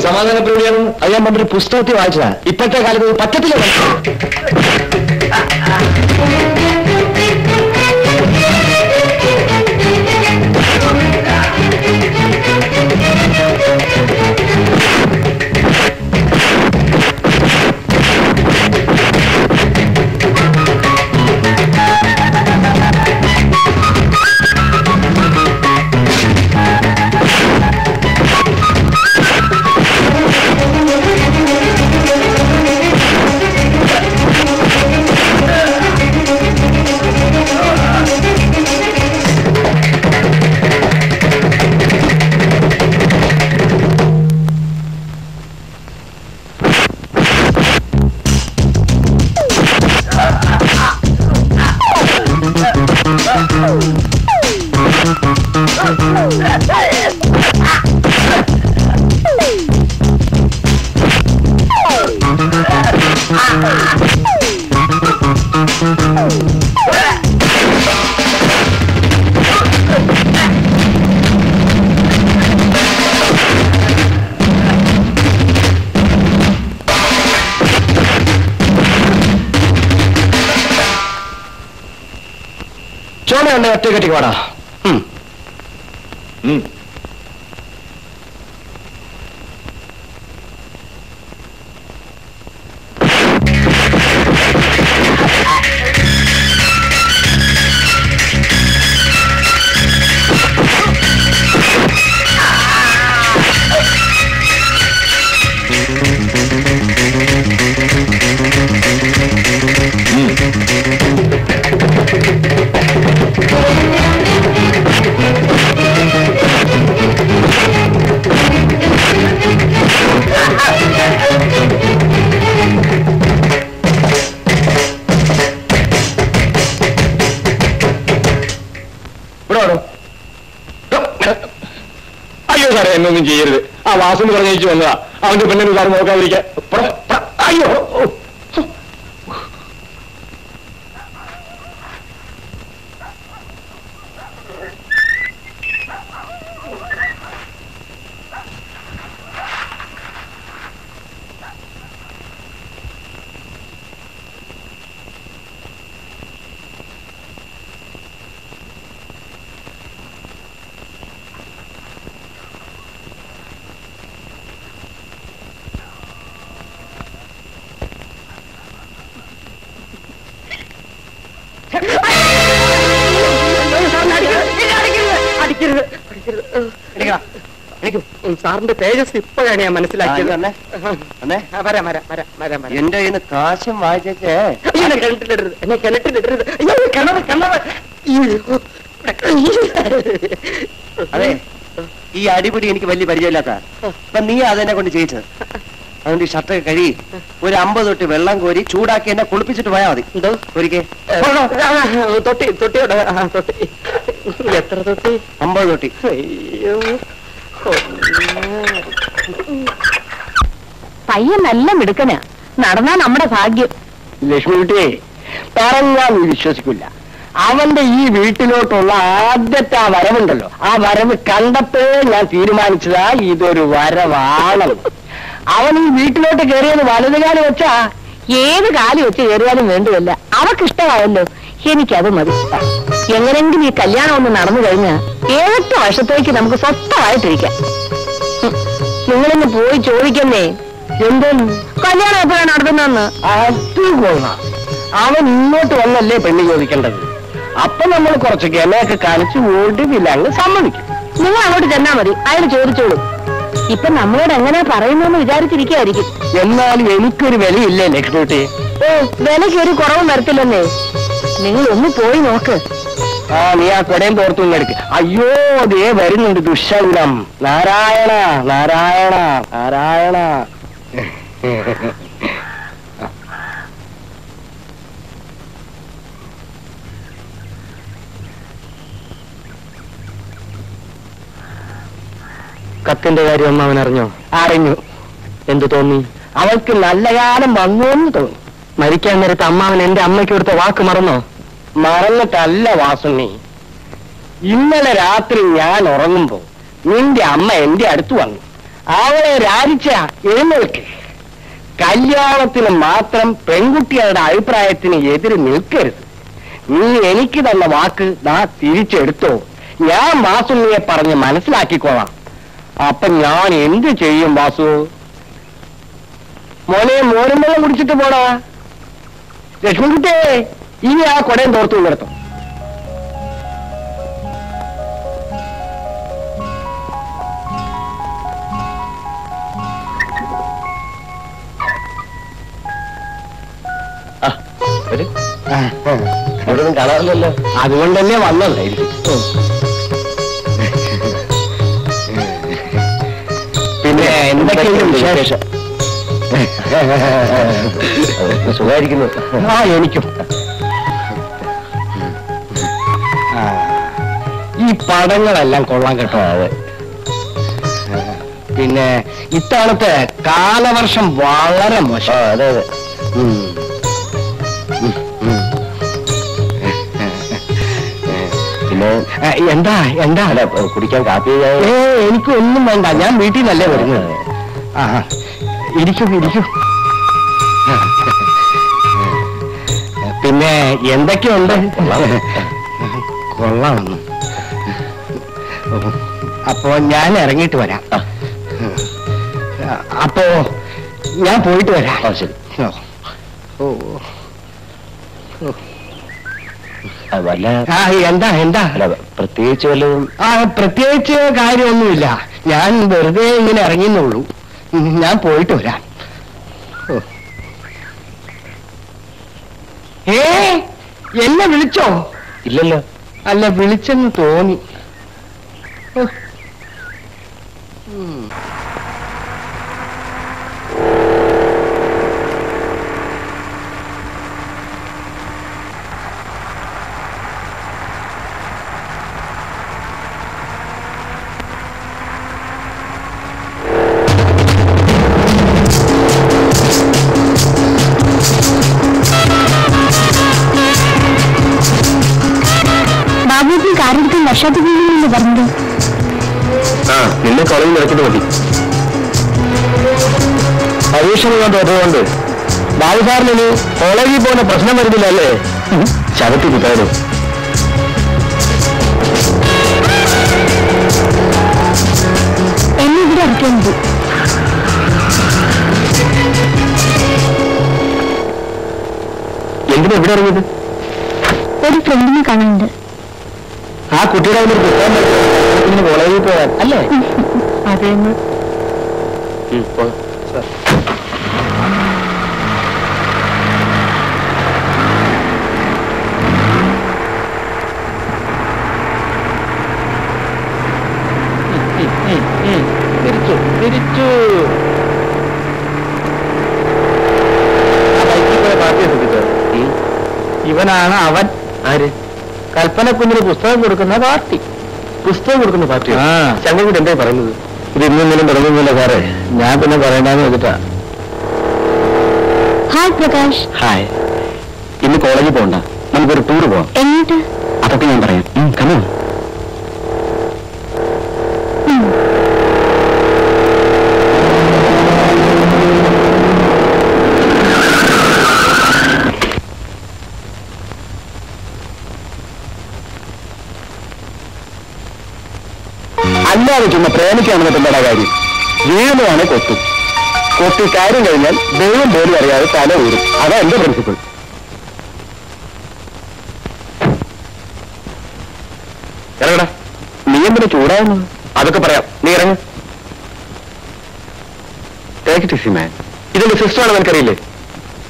സമാധാന പ്രേമിയാണ്. അത് ഞാൻ പണ്ടൊരു പുസ്തകത്തിൽ വായിച്ചതാണ്, ഇപ്പോഴത്തെ കാലത്ത് പറ്റത്തില്ല. ഒറ്റക്കെട്ടിക്കോടാ. എന്നൊന്നും ചെയ്യരുത്. ആ വാസന് പറഞ്ഞേച്ചു വന്നതാ, അവന്റെ പെണ്ണിന് സാറ് നോക്കാതിരിക്കാൻ. അയ്യോ, സാറിന്റെ തേജസ് ഇപ്പോഴാണ് ഞാൻ മനസ്സിലാക്കിയത്. എന്റെ കയ്യിൽ നിന്ന് കാശും വായിച്ചേ കിണറ്റിലിടരുത്, എന്നെ കിണറ്റിലിടരുത്. അതെ, ഈ അടിപിടി എനിക്ക് വലിയ പരിചയമില്ലാത്ത, അപ്പൊ നീ അതെന്നെ കൊണ്ട് ചെയ്യിച്ചത്. അതുകൊണ്ട് ഈ ഷർട്ടൊക്കെ കഴുകി ഒരു 50 തൊട്ടി വെള്ളം കോരി ചൂടാക്കി എന്നെ കുളിപ്പിച്ചിട്ട് പോയാൽ മതി. എന്തോ ഒരിക്കൽ തൊട്ടി തൊട്ടിയോടെ എത്ര തൊട്ടി? 50 തൊട്ടി. അയ്യോ, പയ്യൻ നല്ല മിടുക്കനാ, നടന്നാ നമ്മുടെ ഭാഗ്യം. ലക്ഷ്മിക്കുട്ടി പറഞ്ഞാൽ വിശ്വസിക്കില്ല, അവന്റെ ഈ വീട്ടിലോട്ടുള്ള ആദ്യത്തെ ആ വരവുണ്ടല്ലോ, ആ വരവ് കണ്ടപ്പോഴേ ഞാൻ തീരുമാനിച്ചതാ ഇതൊരു വരവാണെന്ന്. അവൻ ഈ വീട്ടിലോട്ട് കയറിയത് വലതുകാലം വെച്ചാ ഏത് കാലി വെച്ച് കയറിയാലും വേണ്ടുമല്ല, അവക്കിഷ്ടമായല്ലോ, എനിക്കത് മതി. എങ്ങനെങ്കിലും ഈ കല്യാണം ഒന്ന് നടന്നു കഴിഞ്ഞാൽ 7 വർഷത്തേക്ക് നമുക്ക് സ്വസ്ഥമായിട്ടിരിക്കാം. നിങ്ങളിന്ന് പോയി ചോദിക്കുന്നേ എന്തും കല്യാണം എപ്പോഴാണ് നടത്തുന്നതെന്ന്. അത് കൊള്ളാം, അവൻ ഇങ്ങോട്ട് വന്നല്ലേ പെണ്ണ് ചോദിക്കേണ്ടത്. അപ്പൊ നമ്മൾ കുറച്ച് ഗമയൊക്കെ കാണിച്ച് ഒടുവിലങ്ങ് സമ്മതിക്കും. നിങ്ങൾ അങ്ങോട്ട് ചെന്നാ മതി, അയാൾ ചോദിച്ചോളൂ. ഇപ്പൊ നമ്മളോട് എങ്ങനെ പറയുന്നതെന്ന് വിചാരിച്ചിരിക്കായിരിക്കും. എന്നാലും എനിക്കൊരു വിലയില്ലേ ലക്ഷ്മിട്ടി? ഓ, വിലയ്ക്ക് ഒരു കുറവും വരത്തില്ലെന്നേ. നിങ്ങൾ ഒന്ന് പോയി നോക്ക്. ആ, നീ ആ കൊടയും തോർത്തും എടുക്ക്. അയ്യോ, അതേ വരുന്നുണ്ട് ദുശ്ശനം. നാരായണ നാരായണ നാരായണ. കത്തിന്റെ കാര്യം അമ്മ അവൻ അറിഞ്ഞോ? അറിഞ്ഞു. എന്തു തോന്നി? അവൾക്ക് നല്ല കാലം വന്നോന്ന് തോന്നി. മരിക്കാൻ നേരത്തെ അമ്മാവൻ എന്റെ അമ്മയ്ക്ക് കൊടുത്ത വാക്ക് മറന്നോ? മറന്നിട്ടല്ല വാസുണ്ണി, ഇന്നലെ രാത്രി ഞാൻ ഉറങ്ങുമ്പോ നിന്റെ അമ്മ എന്റെ അടുത്ത് വന്നു. അവളെ രാജിച്ച എഴുന്നേൽക്ക്. കല്യാണത്തിന് മാത്രം പെൺകുട്ടികളുടെ അഭിപ്രായത്തിന് എതിര് നിൽക്കരുത്. നീ എനിക്ക് തന്ന വാക്ക് നാ തിരിച്ചെടുത്തോ. ഞാൻ വാസുണ്ണിയെ പറഞ്ഞ് മനസ്സിലാക്കിക്കോളാം. അപ്പൊ ഞാൻ എന്ത് ചെയ്യും വാസു? മോനെ, മോരും വെള്ളം കുടിച്ചിട്ട് പോടാ. ലക്ഷ്മിക്കുട്ടിയെ ഇനി ആ കൊടയും തോർത്തു നിർത്തും. ഒന്നും കാണാറില്ലല്ലോ, അതുകൊണ്ടല്ലേ വന്നതായിരിക്കും. പിന്നെ എന്തൊക്കെയാണ് വിശേഷം? സുഖമായിരിക്കുന്നു. ആ, എനിക്കും. ഈ പടങ്ങളെല്ലാം കൊള്ളാൻ കേട്ടോ. അത് പിന്നെ ഇത്തവണത്തെ കാലവർഷം വളരെ മോശം. അതെ അതെ. പിന്നെ എന്താ എന്താ അല്ല, കുടിക്കാൻ കാപ്പി? ഏ, എനിക്കൊന്നും വേണ്ട, ഞാൻ വീട്ടിൽ നിന്നല്ലേ വരുന്നത്. ആ, ഇരിക്കൂ ഇരിക്കൂ. പിന്നെ എന്തൊക്കെയുണ്ട്? കൊള്ളാമെന്ന്. അപ്പോ ഞാൻ ഇറങ്ങിയിട്ട് വരാം. അപ്പോ ഞാൻ പോയിട്ട് വരാം. ശരി. ഓ, വല്ല എന്താ എന്താ പ്രത്യേകിച്ച് വല്ലതും? ആ, പ്രത്യേകിച്ച് കാര്യമൊന്നുമില്ല. ഞാൻ വെറുതെ ഇങ്ങനെ ഇറങ്ങിയെന്നുള്ളൂ. ഞാൻ പോയിട്ട് വരാം. ഏ, എന്നെ വിളിച്ചോ? ഇല്ലല്ലോ. അല്ല, വിളിച്ചെന്ന് തോന്നി. ണ്ട് ബാബുസാറിന് കോളേജിൽ പോകുന്ന പ്രശ്നം വരുന്നില്ല അല്ലേ? ശരത്തി കുട്ടാലോ. എന്നെതിരെ അറിയിക്കുന്നത് എന്തിനാ? എവിടെ അറിഞ്ഞത്? ഒരു ഫ്രണ്ടിനെ കാണുന്നുണ്ട്. ആ കുട്ടിയുടെ കോളേജിൽ പോയാൽ അല്ലേ? അതെ. ഇവനാണ് അവൻ. ആര്? കൽപ്പന കുഞ്ഞിന് പുസ്തകം കൊടുക്കുന്ന പാർട്ടി. പുസ്തകം കൊടുക്കുന്ന പാർട്ടി? ശങ്കൻകുട്ടി എന്തായി പറയുന്നത്? ഇത് ഇന്നും തുടങ്ങുന്നില്ല സാറേ. ഞാൻ പിന്നെ പറയണ്ടെന്ന് വെച്ചിട്ടാ. ഹായ് പ്രകാശ്. ഹായ്. ഇന്ന് കോളേജിൽ പോകണ്ട, നമുക്കൊരു ടൂർ പോവാം. എന്നിട്ട് അതൊക്കെ ഞാൻ പറയാം. കമോൺ. അല്ലാദിക്കുന്ന പ്രേമിക്കാണെന്ന് പിന്നട കാര്യം വീണുമാണ് കൊട്ടി. കൊട്ടി കാര്യം കഴിഞ്ഞാൽ ദൈവം പോലും അറിയാതെ തല ഊരും. അതാ എൻ്റെ പ്രിൻസിപ്പിൾ. ഇറങ്ങടാ. നീ എന്തിനു ചൂടാവുന്നു? അതൊക്കെ പറയാം, നീ ഇറങ്ങ. ഇതിന്റെ സിസ്റ്ററാണെന്ന് എനിക്കറിയില്ലേ?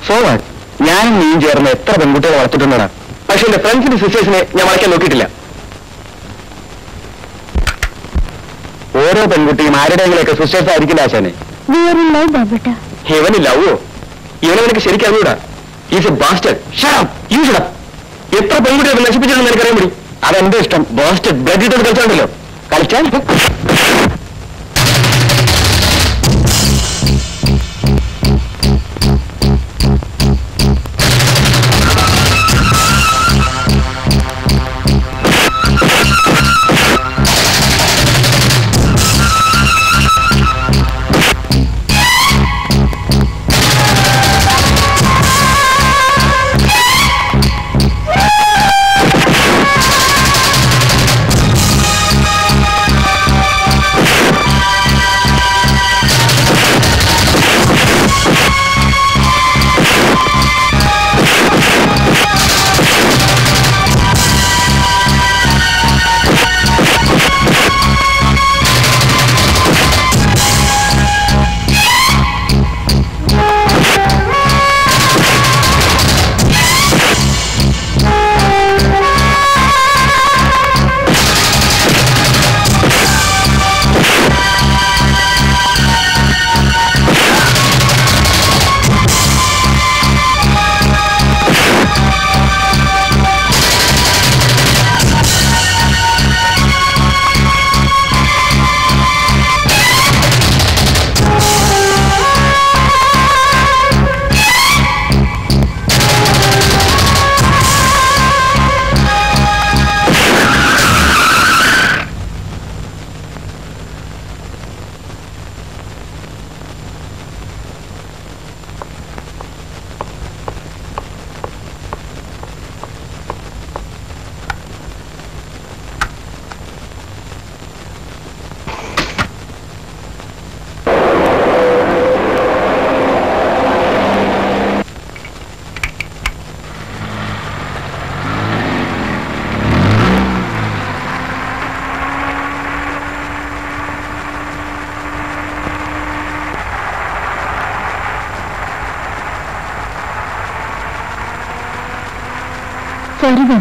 സോമാൻ, ഞാനും നീയും ചേർന്ന് എത്ര പെൺകുട്ടികളെ വളർത്തിട്ടുണ്ടെന്നാ. പക്ഷെ എന്റെ ഫ്രണ്ട്സിന്റെ സിസ്റ്റേഴ്സിനെ ഞാൻ വളയ്ക്കാൻ നോക്കിയിട്ടില്ല. ഓരോ പെൺകുട്ടിയും ആരുടെയെങ്കിലൊക്കെ സിസ്റ്റേഴ്സ് ആയിരിക്കില്ല ആശാനെ. ഇവനില്ല ഓ ഇവനവനക്ക് ശരിക്കും അറിഞ്ഞൂടാ. Is a bastard. എത്ര പെൺകുട്ടികൾ നശിപ്പിച്ചിട്ടുണ്ടെന്ന് എനിക്കറിയാൻ വേണ്ടി. അതെന്റെ ഇഷ്ടം. ബാസ്റ്റഡ് ബ്ലഡ് ഇട്ടത് കളിച്ചാണല്ലോ. കളിച്ചാൽ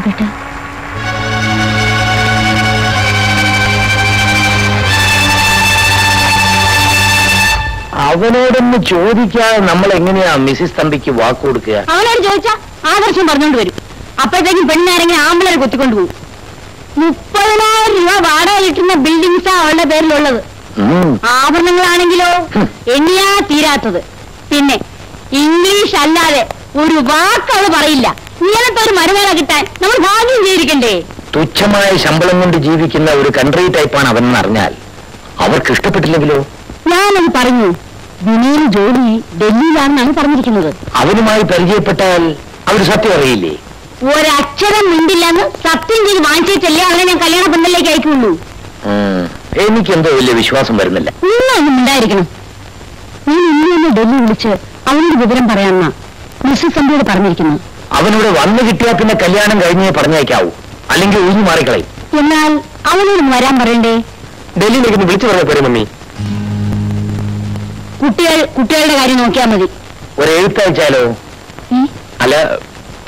बेटा चोदिक्काते नम्मल एंगनेया मिसेस तंबिक्कु वाक्कु कोडुक्कुक अवनोड चोदिच्चा आदर्शम परंजोंड वरुम अप्पोळेक्कु पेण्णारेंगे आम्बलरे कोत्तिक्कोंड पोवुम 30000 രൂപ വാടക കിട്ടുന്ന ബിൽഡിംഗ്സാ അവളുടെ പേരിലുള്ളത്. ആഭരണങ്ങളാണെങ്കിലോ എണ്ണിയാ തീരാത്തത്. പിന്നെ ഇംഗ്ലീഷ് അല്ലാതെ ഒരു വാക്ക് അവൾ പറയില്ല. मरवे किटा भाग्यमे तुच्छ शंबल जीविक कंट्री टाइपाणलो यानू विन जोड़ी डेल परिचय सत्यमे सत्यम वाले कल्याण बंदू एल विश्वास विवरम पर वन कल्याण कई परू अलग वरामी कुटो अल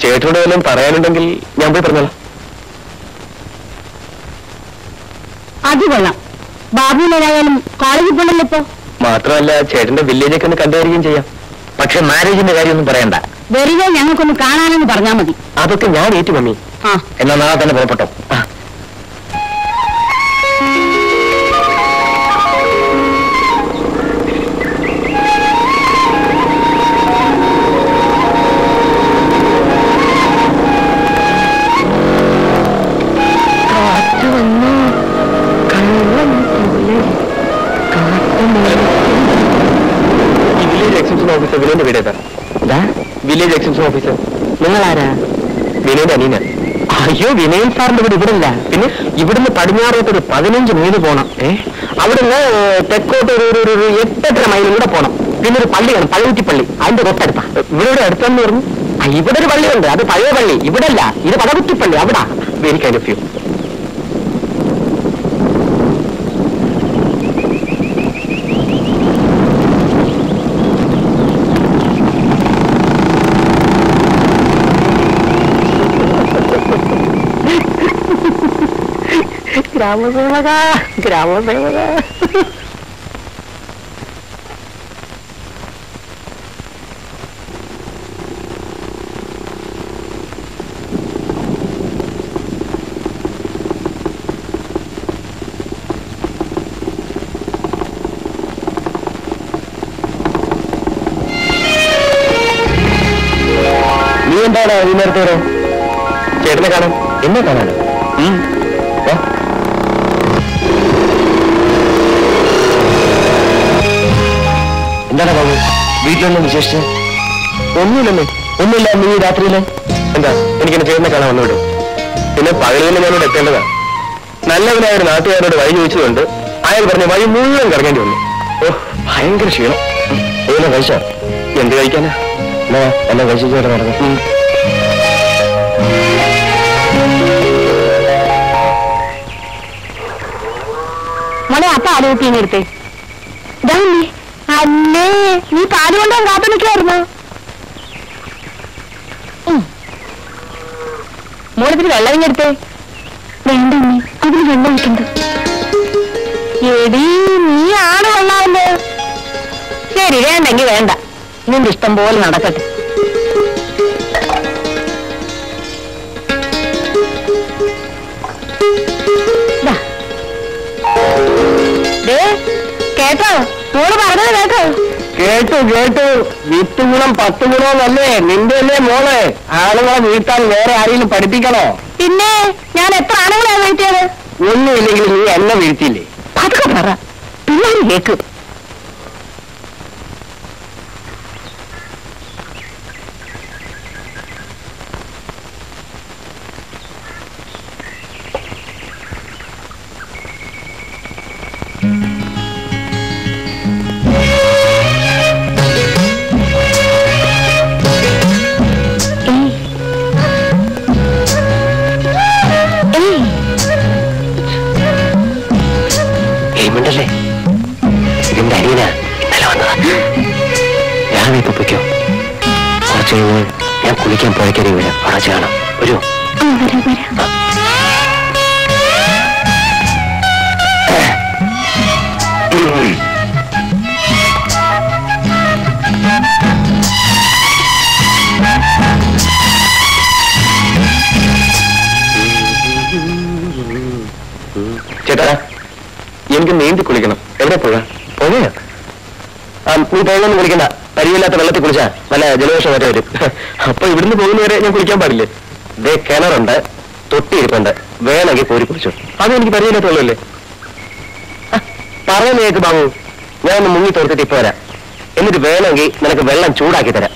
चेटो अब बाबू चेटे विलेज क्या पक्षे मारेजिटे क्यों वेरिया ऐसी अदे याद मम्मी नाला तेज विलेज एक्सटेंशन ऑफिसर विनोद अनियन അയ്യോ വിനയൻ സാറിന്റെ വീട് ഇവിടെ ഇല്ല. പിന്നെ ഇവിടുന്ന് പടിഞ്ഞാറോട്ട് ഒരു 15 മൈൽ പോകണം. അവിടുന്ന് തെക്കോട്ട് ഒരു 8-8.5 മൈലും കൂടെ പോകണം. പിന്നെ ഒരു പള്ളിയാണ്, പഴയൂറ്റിപ്പള്ളി, അതിന്റെ തൊട്ടടുത്താ. ഇവിടെ അടുത്തെന്ന് പറഞ്ഞു ഇവിടെ ഒരു പള്ളിയുണ്ട്, അത് പഴയ പള്ളി. ഇവിടെ അല്ല, ഇത് പടകുറ്റിപ്പള്ളി, അവിടെ. Very kind of you. ഗ്രാമസേവക നീ എന്താണ് ഈ നേരത്തെ? ചേട്ടനെ കാണാൻ. എന്നെ കാണാനോ? എന്താണ് ബാബു വീട്ടിലൊന്നും വിശേഷിച്ച്? ഒന്നുമില്ലല്ലേ? ഒന്നുമില്ല. നീ രാത്രിയിലെ എന്താ? എനിക്ക് എന്നെ ചേട്ടനെ കാണാൻ വന്നു വിടും. പിന്നെ പകലിൽ ഞാനോട് എത്തേണ്ടതാണ്. നല്ലവനായ ഒരു നാട്ടുകാരോട് വഴി ചോദിച്ചതുകൊണ്ട് അയാൾ പറഞ്ഞ വഴി മുഴുവൻ കറങ്ങേണ്ടി വന്നു. ഓ, ഭയങ്കര ക്ഷീണം. എല്ലാം കഴിച്ച? എന്ത് കഴിക്കാനാ? എല്ലാം കഴിച്ചു ചേട്ടൻ നടന്നു. മോളെ അപ്പ ആലോചിക്കുന്ന എടുത്തേ. അല്ലേ നീ പാല് കൊണ്ടും കാത്തു നിൽക്കായിരുന്നു. മോളത്തിന് വെള്ളം ഇങ്ങെടുത്തേ. വേണ്ട നീ അതിന് വെള്ളം ഇട്ടുണ്ട്. എടി നീ ആണ് കൊള്ളാമല്ലോ. ശരി, വേണ്ടെങ്കിൽ വേണ്ട. നിന്റെ ഇഷ്ടം പോലെ നടക്കട്ടെ. കേട്ടോ മോള് പറഞ്ഞത്? കേട്ടോ കേട്ടു കേട്ടു. 10 ഗുണം 10 ഗുണമെന്നല്ലേ നിന്റെ അല്ലേ മോള്? ആളുകളെ വീട്ടാൻ വേറെ ആരെങ്കിലും പഠിപ്പിക്കണോ? പിന്നെ ഞാൻ എത്ര ആളുകളെ വീഴ്ത്തിയത്? ഒന്നുമില്ലെങ്കിൽ നീ എന്നെ വീഴ്ത്തിയില്ലേ? അതൊക്കെ പറ പിന്നെ കേക്ക്. കുളിക്കണ്ട, പരിവില്ലാത്ത വെള്ളത്തിൽ കുളിച്ചാൽ നല്ല ജലദോഷം വരെ വരും. അപ്പൊ ഇവിടുന്ന് പോകുന്നവരെ ഞാൻ കുളിക്കാൻ പാടില്ലേ? ഇതേ കിണറുണ്ട്, തൊട്ടിയിരിപ്പുണ്ട്, വേണമെങ്കിൽ പോരി കുളിച്ചു. അത് എനിക്ക് പരിചയമില്ലാത്ത വെള്ളമല്ലേ? പറയുന്ന കേക്ക് ബാബു, ഞാനൊന്ന് മുങ്ങി തോർത്തിട്ട് ഇപ്പൊ വരാം. എന്നിട്ട് വേണമെങ്കിൽ നിനക്ക് വെള്ളം ചൂടാക്കി തരാം.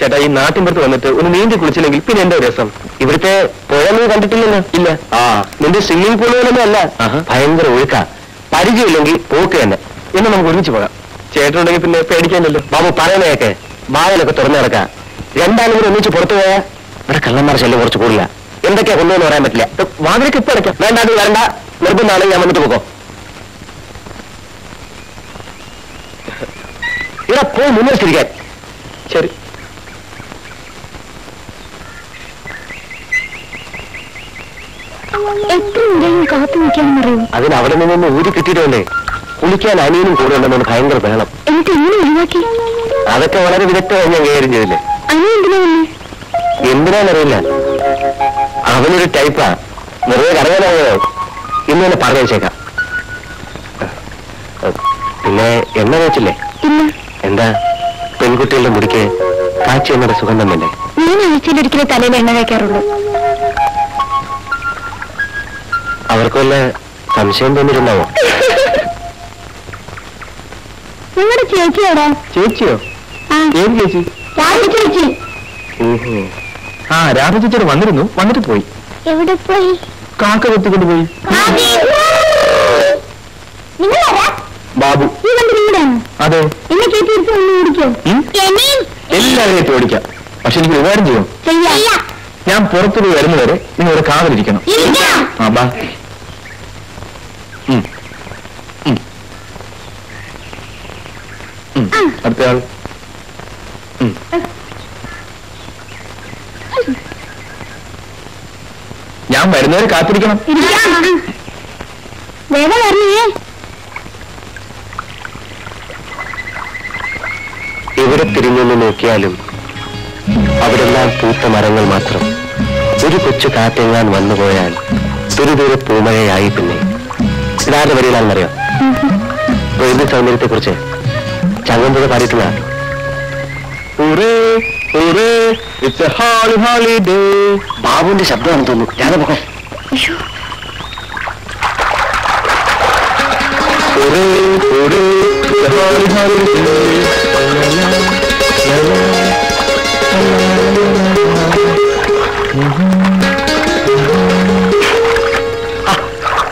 ചേട്ടാ, ഈ നാട്ടിൻപുറത്ത് വന്നിട്ട് ഒന്ന് നീന്തി കുളിച്ചില്ലെങ്കിൽ പിന്നെ എന്റെ രസം. ഇവിടുത്തെ പുഴയൊന്നും കണ്ടിട്ടില്ലല്ലോ? ഇല്ല. ആ, നിന്റെ സ്വിമ്മിംഗ് പൂളുകളൊന്നും അല്ല, ഭയങ്കര ഒഴുക്കാ. പരിചയമില്ലെങ്കിൽ പോക്ക് തന്നെ. എന്നെ നമുക്ക് ഒരുമിച്ച് പോകാം. ചേട്ടനുണ്ടെങ്കിൽ പിന്നെ പേടിക്കാനല്ലോ. ബാബു പറയുന്നതൊക്കെ വാതിലൊക്കെ തുറന്നു കിടക്കാം. രണ്ടാളും കൂടെ ഒന്നിച്ച് പുറത്തു പോയാൽ ഇവിടെ കള്ളന്മാർ ശല്യം കുറച്ച് കൂടില്ല. എന്തൊക്കെയാ കൊണ്ടുവന്ന് പറയാൻ പറ്റില്ല. വാതിലൊക്കെ ഇപ്പൊ അടയ്ക്കാം. വേണ്ട, അത് വേണ്ട. നിർബന്ധമാണെങ്കിൽ ഞാൻ വന്നിട്ട് പോക്കോ. ഇവിടെ പോയി മുന്നേറിയിരിക്കാൻ. ശരി. കാത്തു നിൽക്കാന്ന് പറയും. അതിന് അവിടെ നിന്നൊന്ന് ഊരി കിട്ടിയിട്ടുണ്ടേ. കുളിക്കാൻ അനിയനും കൂടെ ഉണ്ടെന്ന് ഭയങ്കര വേണം. എനിക്ക് ഒഴിവാക്കി. അതൊക്കെ വളരെ വിദഗ്ധമായി ഞാൻ കൈകാര്യം ചെയ്തില്ലേ. എന്തിനാന്നറിയില്ല, അവനൊരു ടൈപ്പാ. വെറുതെ കറങ്ങാനായോ? ഇന്ന് തന്നെ പറഞ്ഞു വെച്ചേക്കാം. പിന്നെ എണ്ണ വെച്ചില്ലേ? എന്താ പെൺകുട്ടികളുടെ മുടിക്ക് കാച്ചി എണ്ണയുടെ സുഖം തന്നല്ലേ? ഞാൻ ആഴ്ചയിലൊരിക്കലും തലയിൽ എണ്ണ വയ്ക്കാറുള്ളൂ. അവർക്ക് വല്ല സംശയം തോന്നിയിട്ടുണ്ടാവോ? നിങ്ങളുടെ ചേച്ചിയോടാ? ചേച്ചിയോ? ഏത് ചേച്ചി? ചേച്ചി. ആ, രാധ ചേച്ചിയോട് വന്നിരുന്നു, വന്നിട്ട് പോയി. എവിടെ പോയി? കാക്ക വെട്ടിക്കൊണ്ട് പോയി. കാക്കി നിങ്ങളാരാ? ബാബു. ഈ കണ്ടിരിക്കണോ? അതെ. എന്നെ കേറ്റിയിട്ട് ഒന്ന് ഓടിക്കോ. എന്നെ എല്ലാവരെയും കേറ്റി ഓടിക്കാം. പക്ഷെ എനിക്ക് ഒരു കാര്യം ചെയ്യണം. ചെയ്യല്ല. ഞാൻ പുറത്തുപോയി വരുന്നവരെ നിങ്ങൾ ഒരു കാവലിരിക്കണം. ഇരിക്കാം. ആ ബാ. അടുത്ത ആൾ. ഞാൻ വരുന്നവരെ കാത്തിരിക്കണം. വേഗം വരണേ. എവിടെ തിരിഞ്ഞൊന്ന് നോക്കിയാലും അവരെല്ലാം പൂത്ത മരങ്ങൾ മാത്രം. ഒരു കൊച്ചു കാറ്റെങ്ങാൻ വന്നുപോയാൽ ദുരിതൂര പൂമഴയായി. പിന്നെ ഇതാരുടെ വരിയിലാണെന്നറിയാം. പ്രകൃതി സൗന്ദര്യത്തെ കുറിച്ച് ചങ്ങമ്പുഴ പാടിയിട്ടുള്ള ബാബുവിന്റെ ശബ്ദമാണ് തോന്നുന്നു. രാധമുഖം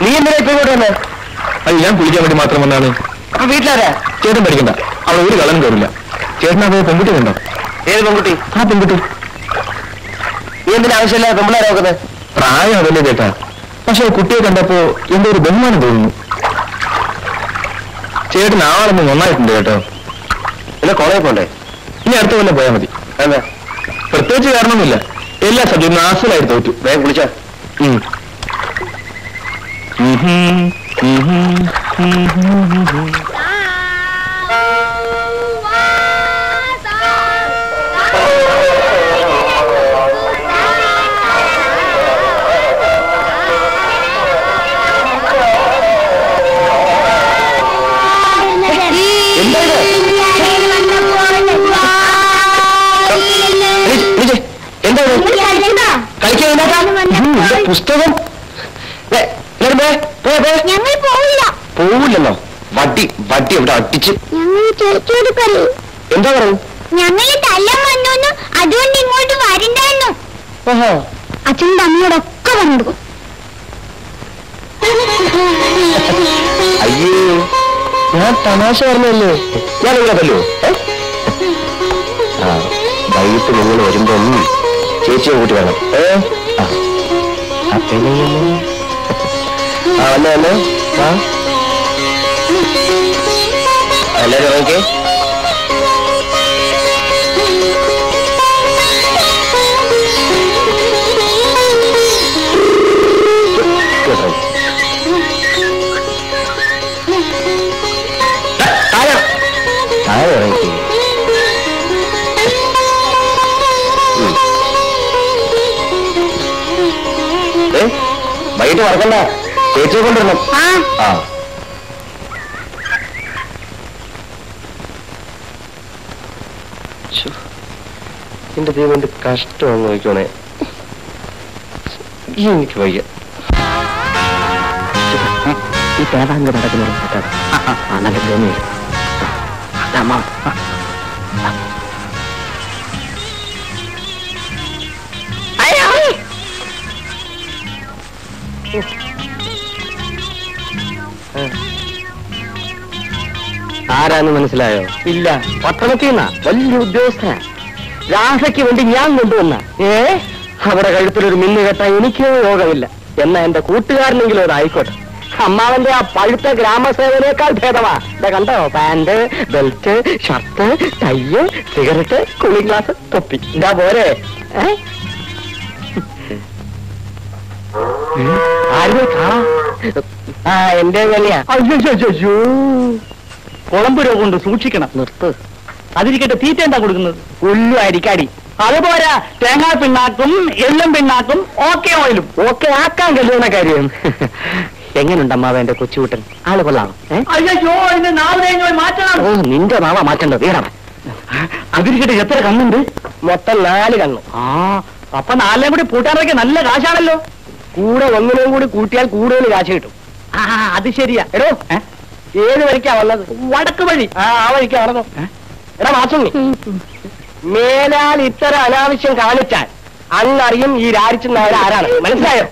നീ എന്തിനാ ഇപ്പൊ ഇങ്ങോട്ട് വന്നേ? അത് ഞാൻ കുളിക്കാൻ വേണ്ടി മാത്രം വന്നാണ്. വീട്ടിലാരാ? ചേട്ടൻ പഠിക്കണ്ട, അവിടെ ഒരു കള്ളനും കയറില്ല. ചേട്ടനാ പോയ പെൺകുട്ടി കണ്ടോ? ഏത് പെൺകുട്ടി? ആ പെൺകുട്ടി. നീ എന്തിനാ ആവശ്യമില്ല പെമ്പിളാരാ നോക്കുന്നത്? പ്രായം അതല്ലേ ചേട്ടാ, പക്ഷെ കുട്ടിയെ കണ്ടപ്പോ എന്തോ ഒരു ബഹുമാനം തോന്നുന്നു. ചേട്ടൻ ആളൊന്നും നന്നായിട്ടുണ്ട് കേട്ടോ. പിന്നെ കോളേജ് പോണ്ടേ? ഇനി അടുത്ത കൊല്ലം പോയാൽ മതി. അതെ, പ്രത്യേകിച്ച് കാരണമൊന്നുമില്ല. എല്ലാ സബ്ജക്റ്റും നാസിലായിട്ട് തോറ്റു. വേഗം വിളിച്ചാ. പുസ്തകം പോവില്ലെന്നോ? വട്ടി വട്ടി ഇവിടെ അടിച്ച് എന്താ പറയും? അതുകൊണ്ട് ഇങ്ങോട്ട് വരണ്ടായിരുന്നു. ഓഹോ, അച്ഛനും അമ്മയോടൊക്കെ വന്നെടുക്കും. അയ്യോ, ഞാൻ തമാശ പറഞ്ഞല്ലേ. ഞാനിവിടെ അതല്ലോ. ആ വൈകിട്ട് നിങ്ങൾ വരുമ്പോ ചേച്ചിയെ കൂട്ടി വേണം. താഴെ വൈകിട്ട് വറക്കണ്ട, ചേച്ചിയെ കൊണ്ടിരുന്നു. ആ എന്റെ ദൈവം, എന്റെ കഷ്ടമാണെന്ന് നോക്കണേ. എനിക്ക് വയ്യ. ഈ പേരാങ്ക് നടക്കുന്നത് നല്ല ഭൂമി. ആരാന്ന് മനസ്സിലായോ? ഇല്ല. പട്ടണത്തിന്നാ, വലിയ ഉദ്യോഗസ്ഥനാ. രാധയ്ക്ക് വേണ്ടി ഞാൻ കൊണ്ടുവന്ന അവരുടെ കഴുത്തിലൊരു മിന്നു കെട്ടാൻ എനിക്ക് യോഗമില്ല. എന്നാ എന്റെ കൂട്ടുകാരനെങ്കിലും അതായിക്കോട്ടെ. അമ്മാവന്റെ ആ പഴുത്ത ഗ്രാമസേവനേക്കാൾ ഭേദമാ. ഇവിടെ കണ്ടോ, pant, belt, shirt, tie, cigarette, cooling glass, തൊപ്പി. എന്താ പോരെ? എന്റെ വിലയാ. അയ്യോ, കുളമ്പ് രോഗമുണ്ട്, സൂക്ഷിക്കണം. നിർത്ത്. അതിരിക്കട്ടെ, തീറ്റ എന്താ കൊടുക്കുന്നത്? ഉള്ളു, അരിക്കടി, അതുപോലെ തേങ്ങാ പിണ്ണാക്കും എള്ളും പിണ്ണാക്കും ഓക്കെ ഓയിലും. ഓക്കെ ആക്കാൻ കഴിയുന്ന കാര്യം. എങ്ങനെയുണ്ട് അമ്മാവ എന്റെ കൊച്ചുകൂട്ടൻ? ആള് കൊള്ളാണോ? നിന്റെ നാള മാറ്റേണ്ടത് ഏടാ. അതിരിക്കട്ടെ, എത്ര കണ്ണുണ്ട്? മൊത്തം 4 കണ്ണു. ആ, അപ്പൊ 4 കൂടി പൂട്ടാനൊക്കെ നല്ല കാശാണല്ലോ. കൂടെ ഒന്നിനും കൂടി കൂട്ടിയാൽ കൂടുതൽ കാശ് കിട്ടും. ആ അത് ശരിയാ. എടോ, ഏത് വഴിക്കാ വന്നത്? വടക്ക് വഴി. ആ ആ വഴിക്കാ വന്നതോ? എടാ മാസു, മേലാൽ ഇത്തരം അനാവശ്യം കാണിച്ചാൽ അന്നറിയും ഈ രാജിക്കുന്ന ആൾ ആരാണ്. മനസ്സിലായോ?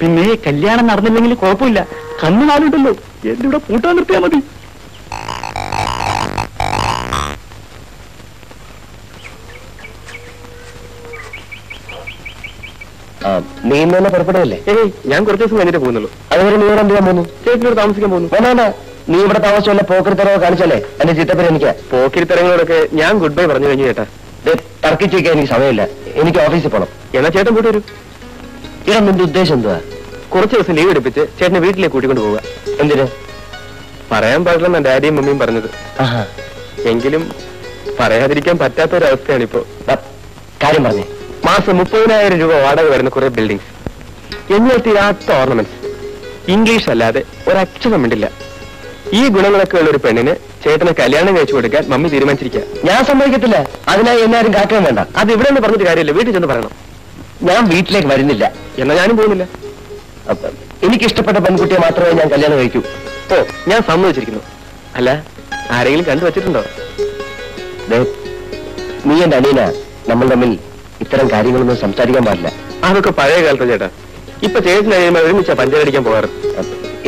പിന്നെ കല്യാണം നടന്നില്ലെങ്കിൽ കുഴപ്പമില്ല, കണ്ണുകാലുണ്ടല്ലോ എന്റെ ഇവിടെ പൂട്ടാൻ നിർത്തിയാൽ മതി. നീ ഇന്നലെ പുറപ്പെടുകയല്ലേ? ഏയ് ഞാൻ കുറച്ച് ദിവസം കഴിഞ്ഞിട്ട് പോകുന്നുള്ളൂ. അതുവരെ നീ ഇവിടെ എന്ത് ചെയ്യാൻ പോകുന്നു? ചേച്ചിയോട് താമസിക്കാൻ പോകുന്നു. വേണ്ട, നീ ഇവിടെ താമസിച്ചല്ല പോക്കിരിത്തരവ് കാണിച്ചല്ലേ എന്റെ ചിത്തപ്പേര്. എനിക്ക് പോക്കിരിത്തരങ്ങളോടൊക്കെ ഞാൻ ഗുഡ് ബൈ പറഞ്ഞു കഴിഞ്ഞു. ചേട്ടാ തർക്കിച്ചേക്കാൻ എനിക്ക് സമയമില്ല, എനിക്ക് ഓഫീസിൽ പോകണം. എന്നാ ചേട്ടൻ കൂട്ടി വരൂ. ഇടാ നിന്റെ ഉദ്ദേശം എന്തുവാ? കുറച്ച് ദിവസം ലീവ് എടുപ്പിച്ച് ചേട്ടനെ വീട്ടിലേക്ക് കൂട്ടിക്കൊണ്ട് പോവുക. എന്തിന്? പറയാൻ പാടില്ലെന്ന ഡാഡിയും മമ്മിയും പറഞ്ഞത്. എങ്കിലും പറയാതിരിക്കാൻ പറ്റാത്ത ഒരവസ്ഥയാണ് ഇപ്പോ. കാര്യം പറഞ്ഞേ. മാസം 30,000 രൂപ വാടക വരുന്ന കുറെ ബിൽഡിംഗ്സ്, എന്നെ തീരാത്ത ഓർണമെന്റ്സ്, ഇംഗ്ലീഷ് അല്ലാതെ ഒരക്ഷരം മിണ്ടില്ല. ഈ ഗുണങ്ങളൊക്കെ ഉള്ള ഒരു പെണ്ണിന് ചേട്ടനെ കല്യാണം കഴിച്ചു കൊടുക്കാൻ മമ്മി തീരുമാനിച്ചിരിക്കുക. ഞാൻ സമ്മതിക്കത്തില്ല. അതിനായി എല്ലാവരും കാക്കാൻ വേണ്ട. അത് ഇവിടെ നിന്ന് പറഞ്ഞിട്ട് കാര്യമില്ല, വീട്ടിൽ ചെന്ന് പറയണം. ഞാൻ വീട്ടിലേക്ക് വരുന്നില്ല. എന്നാ ഞാനും പോകുന്നില്ല. എനിക്കിഷ്ടപ്പെട്ട പെൺകുട്ടിയെ മാത്രമേ ഞാൻ കല്യാണം കഴിക്കൂ. ഓ, ഞാൻ സമ്മതിച്ചിരിക്കുന്നു. അല്ല, ആരെങ്കിലും കണ്ടുവച്ചിട്ടുണ്ടോ? നീ എന്റെ അനിയന, നമ്മൾ തമ്മിൽ ഇത്തരം കാര്യങ്ങളൊന്നും സംസാരിക്കാൻ പാടില്ല. അതൊക്കെ പഴയ കാലത്ത് ചേട്ടാ. ഇപ്പൊ ചേട്ടൻ ഒരുമിച്ചാ പഞ്ചായടിക്കാൻ പോകാറ്.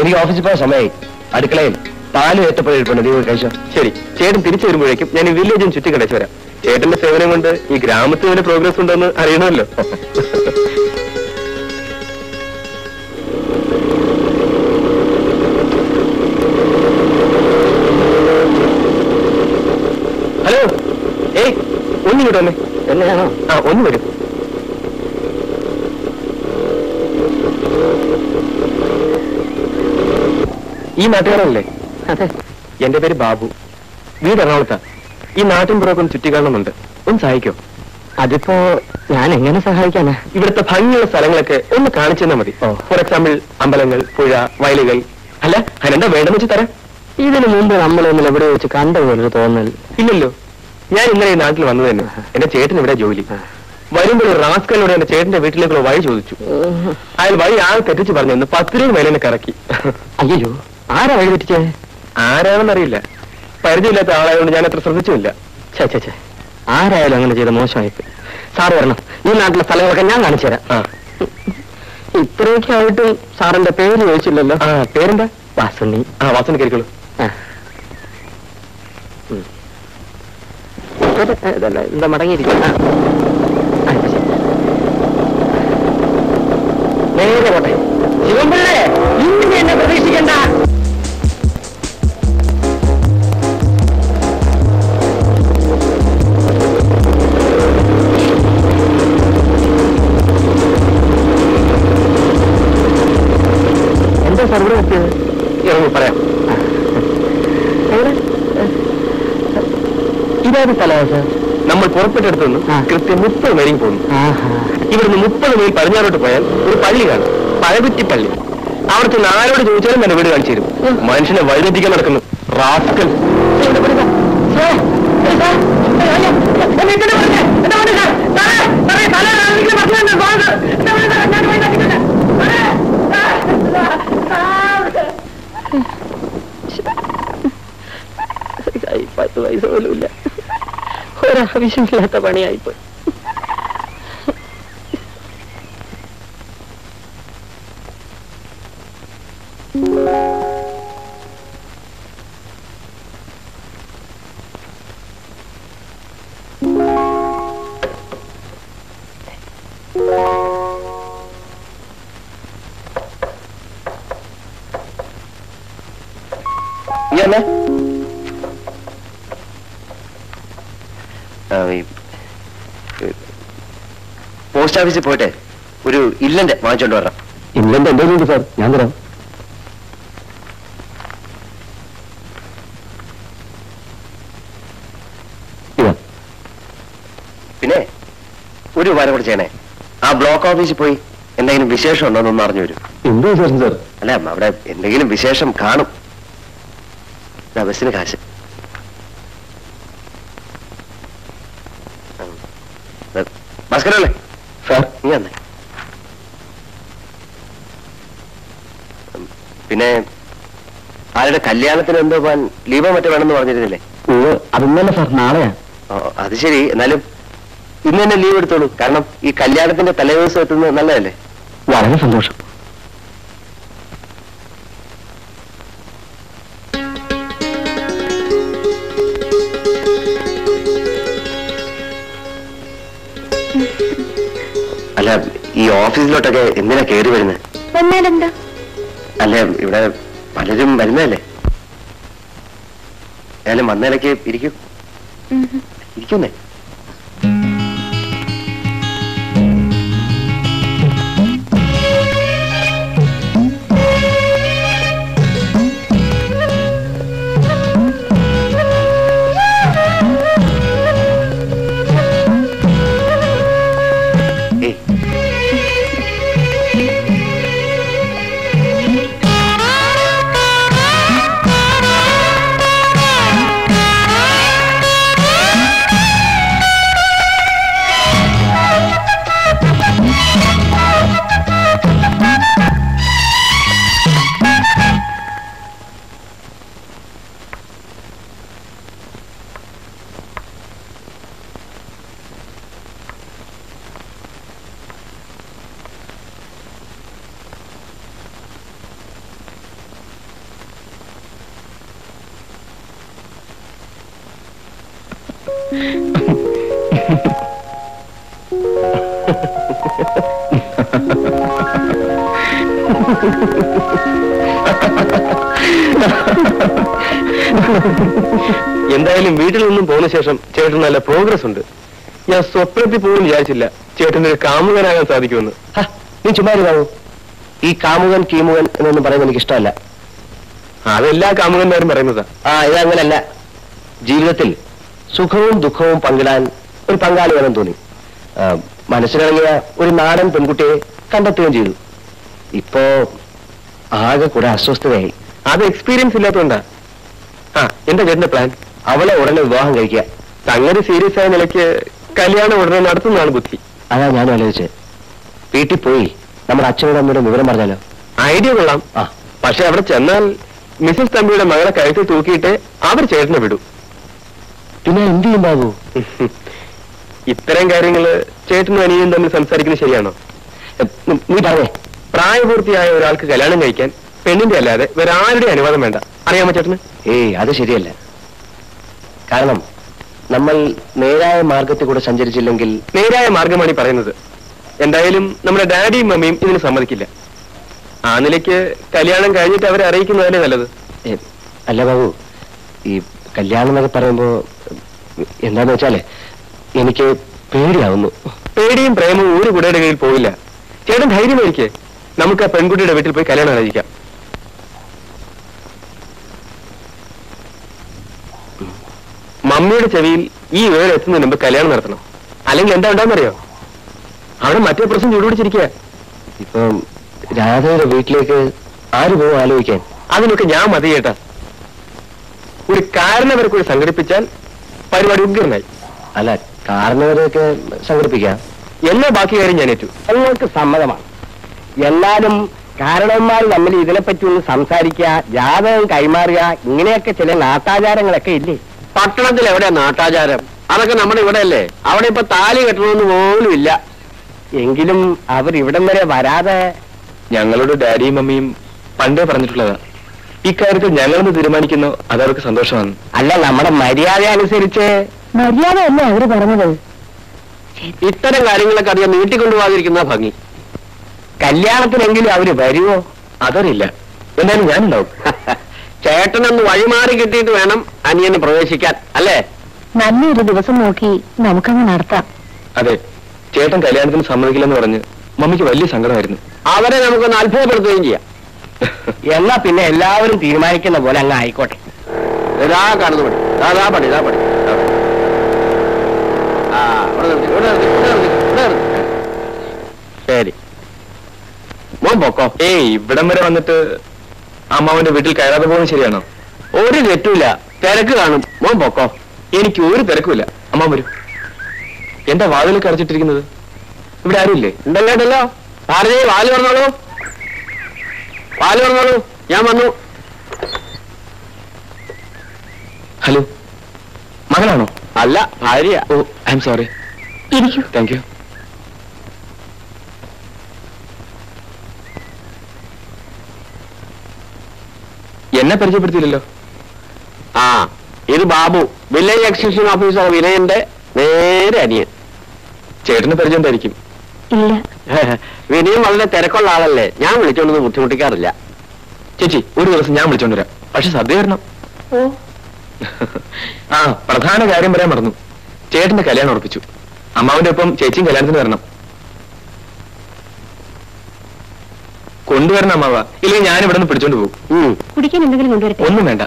എനിക്ക് ഓഫീസിൽ പോയ സമയമായി. അടുക്കളയിൽ പാല് ഏറ്റപ്പോഴെടുപ്പുണ്ട്, നീ കഴിച്ചോ. ശരി, ചേട്ടൻ തിരിച്ചു വരുമ്പോഴേക്കും ഞാൻ ഈ വില്ലേജും ചുറ്റി കണ്ടേച്ചു വരാം. ചേട്ടന്റെ സേവനം കൊണ്ട് ഈ ഗ്രാമത്തിൽ വരെ പ്രോഗ്രസ് ഉണ്ടെന്ന് അറിയണമല്ലോ. ഹലോ, ഏയ് ഒന്ന് കിട്ടുമല്ലേ? എന്നെയാണോ? ആ, ഒന്ന് വരും. ഈ നാട്ടുകാരല്ലേ? അതെ. എന്റെ പേര് ബാബു, വീട് എറണാകുളത്താ. ഈ നാട്ടിൻ പുറമൊക്കെ ഒന്ന് ചുറ്റിക്കാണുന്നുണ്ട്, ഒന്ന് സഹായിക്കോ. അതിപ്പോ ഞാൻ എങ്ങനെ സഹായിക്കാനാ? ഇവിടുത്തെ ഭംഗിയുള്ള സ്ഥലങ്ങളൊക്കെ ഒന്ന് കാണിച്ചു തന്നാ മതി. ഫോർ എക്സാമ്പിൾ അമ്പലങ്ങൾ, പുഴ, വയലുകൾ. അല്ല, അതിനെന്താ വേണ്ടെന്ന് വെച്ച് തരാം. ഇതിനു മുമ്പ് നമ്മളൊന്നും എവിടെ വെച്ച് കണ്ടതുപോലെ തോന്നൽ ഇല്ലല്ലോ. ഞാൻ ഇന്നലെ ഈ നാട്ടിൽ വന്നത് തന്നെ. എന്റെ ചേട്ടൻ ഇവിടെ ജോലി. വരുമ്പോൾ ഒരു റാസ്കലിനോട് എന്റെ ചേട്ടന്റെ വീട്ടിലേക്കുള്ള വഴി ചോദിച്ചു. അയാൾ വഴി ആകെ തെറ്റിച്ച് പറഞ്ഞു, 10 രൂപ മേലെ കറക്കി. അയ്യോ, ആരാ വഴി തെറ്റിച്ചേ? ആരാണെന്നറിയില്ല, പരിചയമില്ലാത്ത ആളായതുകൊണ്ട് ഞാൻ അത്ര ശ്രദ്ധിച്ചില്ല. ചേച്ചേ, ആരായാലും അങ്ങനെ ചെയ്ത മോശമായിട്ട്. സാറ് വരണം, ഈ നാട്ടിലെ സ്ഥലങ്ങളൊക്കെ ഞാൻ കാണിച്ചു തരാം. ഇത്രയൊക്കെ ആയിട്ടും സാറിന്റെ പേര് ചോദിച്ചില്ലല്ലോ. ആ, പേരെന്താ? വാസുണ്ണി. ആ, വാസുണ്ണി കേൾക്കുള്ളൂ. എന്താ മടങ്ങിയിരിക്കും? നേരെ പോട്ടെ. ശിവൻപിള്ളേ, ഇന്ന് എന്നെ പ്രതീക്ഷിക്കണ്ട. എന്താ സർവർ എത്തിയത്? ഇറങ്ങി പറയാം. ഇതായത് സ്ഥലമാണ് സാർ നമ്മൾ പുറപ്പെട്ടെടുത്തുനിന്ന് കൃത്യം 30 മൈൽ പോകുന്നു. ഇവിടുന്ന് 30 മൈൽ പടിഞ്ഞാറോട്ട് പോയാൽ ഒരു പള്ളി കാണും, പഴകുറ്റി പള്ളി. അവിടുത്തെ ആരോട് ചോദിച്ചാലും എന്റെ വീട് കാണിച്ചു തരും. മനുഷ്യനെ വഴിതെറ്റിക്കാൻ നടക്കുന്നു റാസ്കൽ. പൈസ പോലുമില്ല, ഒരാവശ്യമില്ലാത്ത പണിയായിപ്പോയി. ഓഫീസിൽ പോയിട്ട് ഒരു ഇല്ലന്റ് വാങ്ങിച്ചോണ്ട് വരാം. ഇല്ലന്റ് എന്റെ ഉണ്ട് സാർ, ഞാൻ തരാം. പിന്നെ ഒരു ഉപകാരം കൂടെ ചെയ്യണേ, ആ ബ്ലോക്ക് ഓഫീസിൽ പോയി എന്തെങ്കിലും വിശേഷം ഉണ്ടോ എന്നൊന്ന് അറിഞ്ഞു വരും. എന്ത് വിശേഷം സാർ? അല്ല, അവിടെ എന്തെങ്കിലും വിശേഷം കാണും. ബസ്സിന് കാശ്. ഭാസ്കരല്ലേ? ആരുടെ കല്യാണത്തിന് എന്തോ പോകാൻ ലീവോ മറ്റോ വേണമെന്ന് പറഞ്ഞിരുന്നില്ലേ? അതിന്നല്ല സാർ, നാളെയാ. ഓ അത് ശരി, എന്നാലും ഇന്ന് തന്നെ ലീവ് എടുത്തോളൂ, കാരണം ഈ കല്യാണത്തിന്റെ തലേദിവസം എത്തുന്നത് നല്ലതല്ലേ? വളരെ സന്തോഷം. അല്ല, ഈ ഓഫീസിലോട്ടൊക്കെ എന്തിനാ കയറി വരുന്നത്? വന്നാലെന്താ? അല്ല, ഇവിടെ പലരും വരുന്നതല്ലേ, എന്നാലും വന്നേലൊക്കെ ഇരിക്കും. ഇരിക്കുന്നേ എന്തായാലും വീട്ടിൽ നിന്നും പോകുന്ന ശേഷം ചേട്ടന് നല്ല പ്രോഗ്രസ് ഉണ്ട്. ഞാൻ സ്വപ്നത്തിൽ പോലും വിചാരിച്ചില്ല ചേട്ടന് കാമുകനാകാൻ സാധിക്കുമെന്ന്. നീ ചുമ്മാരുതാവോ, ഈ കാമുകൻ കീമുകൻ എന്നൊന്നും പറയുന്നത് എനിക്ക് ഇഷ്ടമല്ല. അതെല്ലാ കാമുകന്മാരും പറയുന്നതാ. ഇതങ്ങനല്ല, ജീവിതത്തിൽ സുഖവും ദുഃഖവും പങ്കിടാൻ ഒരു പങ്കാളി വേണം തോന്നി മനസ്സിലിറങ്ങിയ ഒരു നാടൻ പെൺകുട്ടിയെ കണ്ടെത്തുകയും ചെയ്തു. ഇപ്പോ ആകെ കൂടെ അസ്വസ്ഥതയായി. അത് എക്സ്പീരിയൻസ് ഇല്ലാത്തതുകൊണ്ടാ. എന്താ ചേട്ടന്റെ പ്ലാൻ? അവളെ ഉടനെ വിവാഹം കഴിക്കുക. സംഗതി സീരിയസ് ആയ നിലയ്ക്ക് കല്യാണം ഉടനെ നടത്തുന്നതാണ് ബുദ്ധി. അതാ ഞാനും ആലോചിച്ചത്. വീട്ടിൽ പോയി നമ്മുടെ അച്ഛനോട് അമ്മയുടെ വിവരം പറഞ്ഞാലോ? ഐഡിയ കൊള്ളാം. പക്ഷെ അവിടെ ചെന്നാൽ മിസസ് തമ്പിയുടെ മകളെ കഴുത്തിൽ തൂക്കിയിട്ട് അവർ ചേട്ടനെ വിടും. പിന്നെ എന്ത് ചെയ്യുമ്പോ? ഇത്തരം കാര്യങ്ങള് ചേട്ടനും അനിയനും തമ്മിൽ സംസാരിക്കുന്നത് ശരിയാണോ? നീ പറഞ്ഞേ, പ്രായപൂർത്തിയായ ഒരാൾക്ക് കല്യാണം കഴിക്കാൻ പെണ്ണിന്റെ അല്ലാതെ വേറെ ആരുടെ അനുവാദം വേണ്ട. അറിയാമോ ചേട്ടന്? ഏയ് അത് ശരിയല്ല. കാരണം നമ്മൾ നേരായ മാർഗത്തിൽ കൂടെ സഞ്ചരിച്ചില്ലെങ്കിൽ. നേരായ മാർഗമാണ് ഈ പറയുന്നത്. എന്തായാലും നമ്മുടെ ഡാഡിയും മമ്മിയും ഇതിന് സമ്മതിക്കില്ല. ആ നിലയ്ക്ക് കല്യാണം കഴിഞ്ഞിട്ട് അവരെ അറിയിക്കുന്നതല്ലേ നല്ലത്. അല്ല ബാബു, ഈ കല്യാണം എന്നൊക്കെ പറയുമ്പോ എന്താന്ന് വെച്ചാലേ എനിക്ക് പേടിയാവുന്നു. പേടിയും പ്രേമവും ഒരു കുടയുടെ കയ്യിൽ പോവില്ല. ചേട്ടൻ ധൈര്യമായിരിക്കേ, നമുക്ക് ആ പെൺകുട്ടിയുടെ വീട്ടിൽ പോയി കല്യാണം ആലോചിക്കാം. മമ്മിയുടെ ചെവിയിൽ ഈ വേറെ എത്തുന്നതിന് മുമ്പ് കല്യാണം നടത്തണം, അല്ലെങ്കിൽ എന്താ ഉണ്ടാവുന്നറിയോ? അവിടെ മറ്റേ പ്രശ്നം ചൂടുപിടിച്ചിരിക്കുക. ഇപ്പം രാധയുടെ വീട്ടിലേക്ക് ആര് പോകും ആലോചിക്കാൻ? അതിനൊക്കെ ഞാൻ മതി കേട്ടാ. ഒരു കാരണവരെ കൂടി സംഘടിപ്പിച്ചാൽ പരിപാടി ഉഗ്രനായി. അല്ല, കാരണവരെയൊക്കെ സംഘടിപ്പിക്കാം. എല്ലാ ബാക്കി കാര്യം ഞാൻ ഏറ്റു. നിങ്ങൾക്ക് സമ്മതമാണ്. എല്ലാരും കാരണവന്മാർ തമ്മിൽ ഇതിനെപ്പറ്റി ഒന്ന് സംസാരിക്കുക, ജാതകം കൈമാറുക, ഇങ്ങനെയൊക്കെ ചില നാട്ടാചാരങ്ങളൊക്കെ ഇല്ലേ? പട്ടണത്തിൽ എവിടെയാ നാട്ടാചാരം? അതൊക്കെ നമ്മുടെ ഇവിടെ അല്ലേ. അവിടെ ഇപ്പൊ താലി കെട്ടണമെന്ന് പോലും ഇല്ല. എങ്കിലും അവർ ഇവിടം വരെ വരാതെ. ഞങ്ങളുടെ ഡാഡിയും മമ്മിയും പണ്ടേ പറഞ്ഞിട്ടുള്ളതാ. ഇക്കാര്യത്തിൽ ഞങ്ങളൊന്ന് തീരുമാനിക്കുന്നു, അതവർക്ക് സന്തോഷമാണ്. അല്ല, നമ്മുടെ മര്യാദ അനുസരിച്ച്. മര്യാദ അല്ലേ അവര് പറഞ്ഞത്? ഇത്തരം കാര്യങ്ങളൊക്കെ അധികം നീട്ടിക്കൊണ്ടുപോകാതിരിക്കുന്ന ഭംഗി. കല്യാണത്തിനെങ്കിലും അവര് വരുമോ? അതറിയില്ല. എന്നാലും ഞാനുണ്ടാവും. ചേട്ടനൊന്ന് വഴിമാറി കിട്ടിയിട്ട് വേണം അനിയന് പ്രവേശിക്കാൻ, അല്ലേ? നല്ലൊരു ദിവസം നോക്കി നമുക്കങ്ങ് നടത്താം. അതെ, ചേട്ടൻ കല്യാണത്തിന് സമ്മതിക്കില്ലെന്ന് പറഞ്ഞ് മമ്മിക്ക് വലിയ സങ്കടമായിരുന്നു. അവരെ നമുക്കൊന്ന് അത്ഭുതപ്പെടുത്തുകയും ചെയ്യാം. എന്നാ പിന്നെ എല്ലാവരും തീരുമാനിക്കുന്ന പോലെ അങ്ങ് ആയിക്കോട്ടെ. ഇതാ കാണുന്നു പണി, അതാ പണി, ഇതാ പണി. ശരി മോൻ പൊക്കോ. ഏയ്, ഇവിടം വരെ വന്നിട്ട് അമ്മാവന്റെ വീട്ടിൽ കയറാതെ പോകുന്നത് ശരിയാണോ? ഒരു തെറ്റുമില്ല, തിരക്ക് കാണും. മോൻ പൊക്കോ. എനിക്ക് ഒരു തിരക്കുമില്ല. അമ്മാവൻ വരും. എന്താ വാതിൽ കടച്ചിട്ടിരിക്കുന്നത്? ഇവിടെ ആരും ഇല്ലേ? ഉണ്ടല്ലോ. ആരേ വാല് പറഞ്ഞോളൂ, വാല് പറഞ്ഞോളൂ. ഞാൻ വന്നു. ഹലോ മകളാണോ? അല്ല, ഭാര്യ. ഓ, ഐ എം സോറി. ഇരിക്കൂ. Thank you. എന്നെ പരിചയപ്പെടുത്തിയില്ലല്ലോ. ആ, ഇത് ബാബു, വില്ലേജ് എക്സിക്യൂഷൻ ഓഫീസർ വിനയന്റെ നേരെ അനിയൻ. ചേട്ടന് പരിചയം ഉണ്ടായിരിക്കും. ഇല്ല, വിനയം വളരെ തിരക്കുള്ള ആളല്ലേ. ഞാൻ വിളിച്ചോണ്ടൊന്നും ബുദ്ധിമുട്ടിക്കാറില്ല. ചേച്ചി, ഒരു ദിവസം ഞാൻ വിളിച്ചോണ്ടുവരാം, പക്ഷെ സദ്യ വരണം. ആ, പ്രധാന കാര്യം പറയാൻ മറന്നു. ചേട്ടന്റെ കല്യാണം ഉറപ്പിച്ചു. അമ്മാവിന്റെ ഒപ്പം ചേച്ചിയും കല്യാണത്തിന് വരണം. കൊണ്ടുവരണം അമ്മാവ, ഇല്ലെങ്കിൽ ഞാൻ ഇവിടെ നിന്ന് പിടിച്ചോണ്ട് പോകും. ഒന്നും വേണ്ട,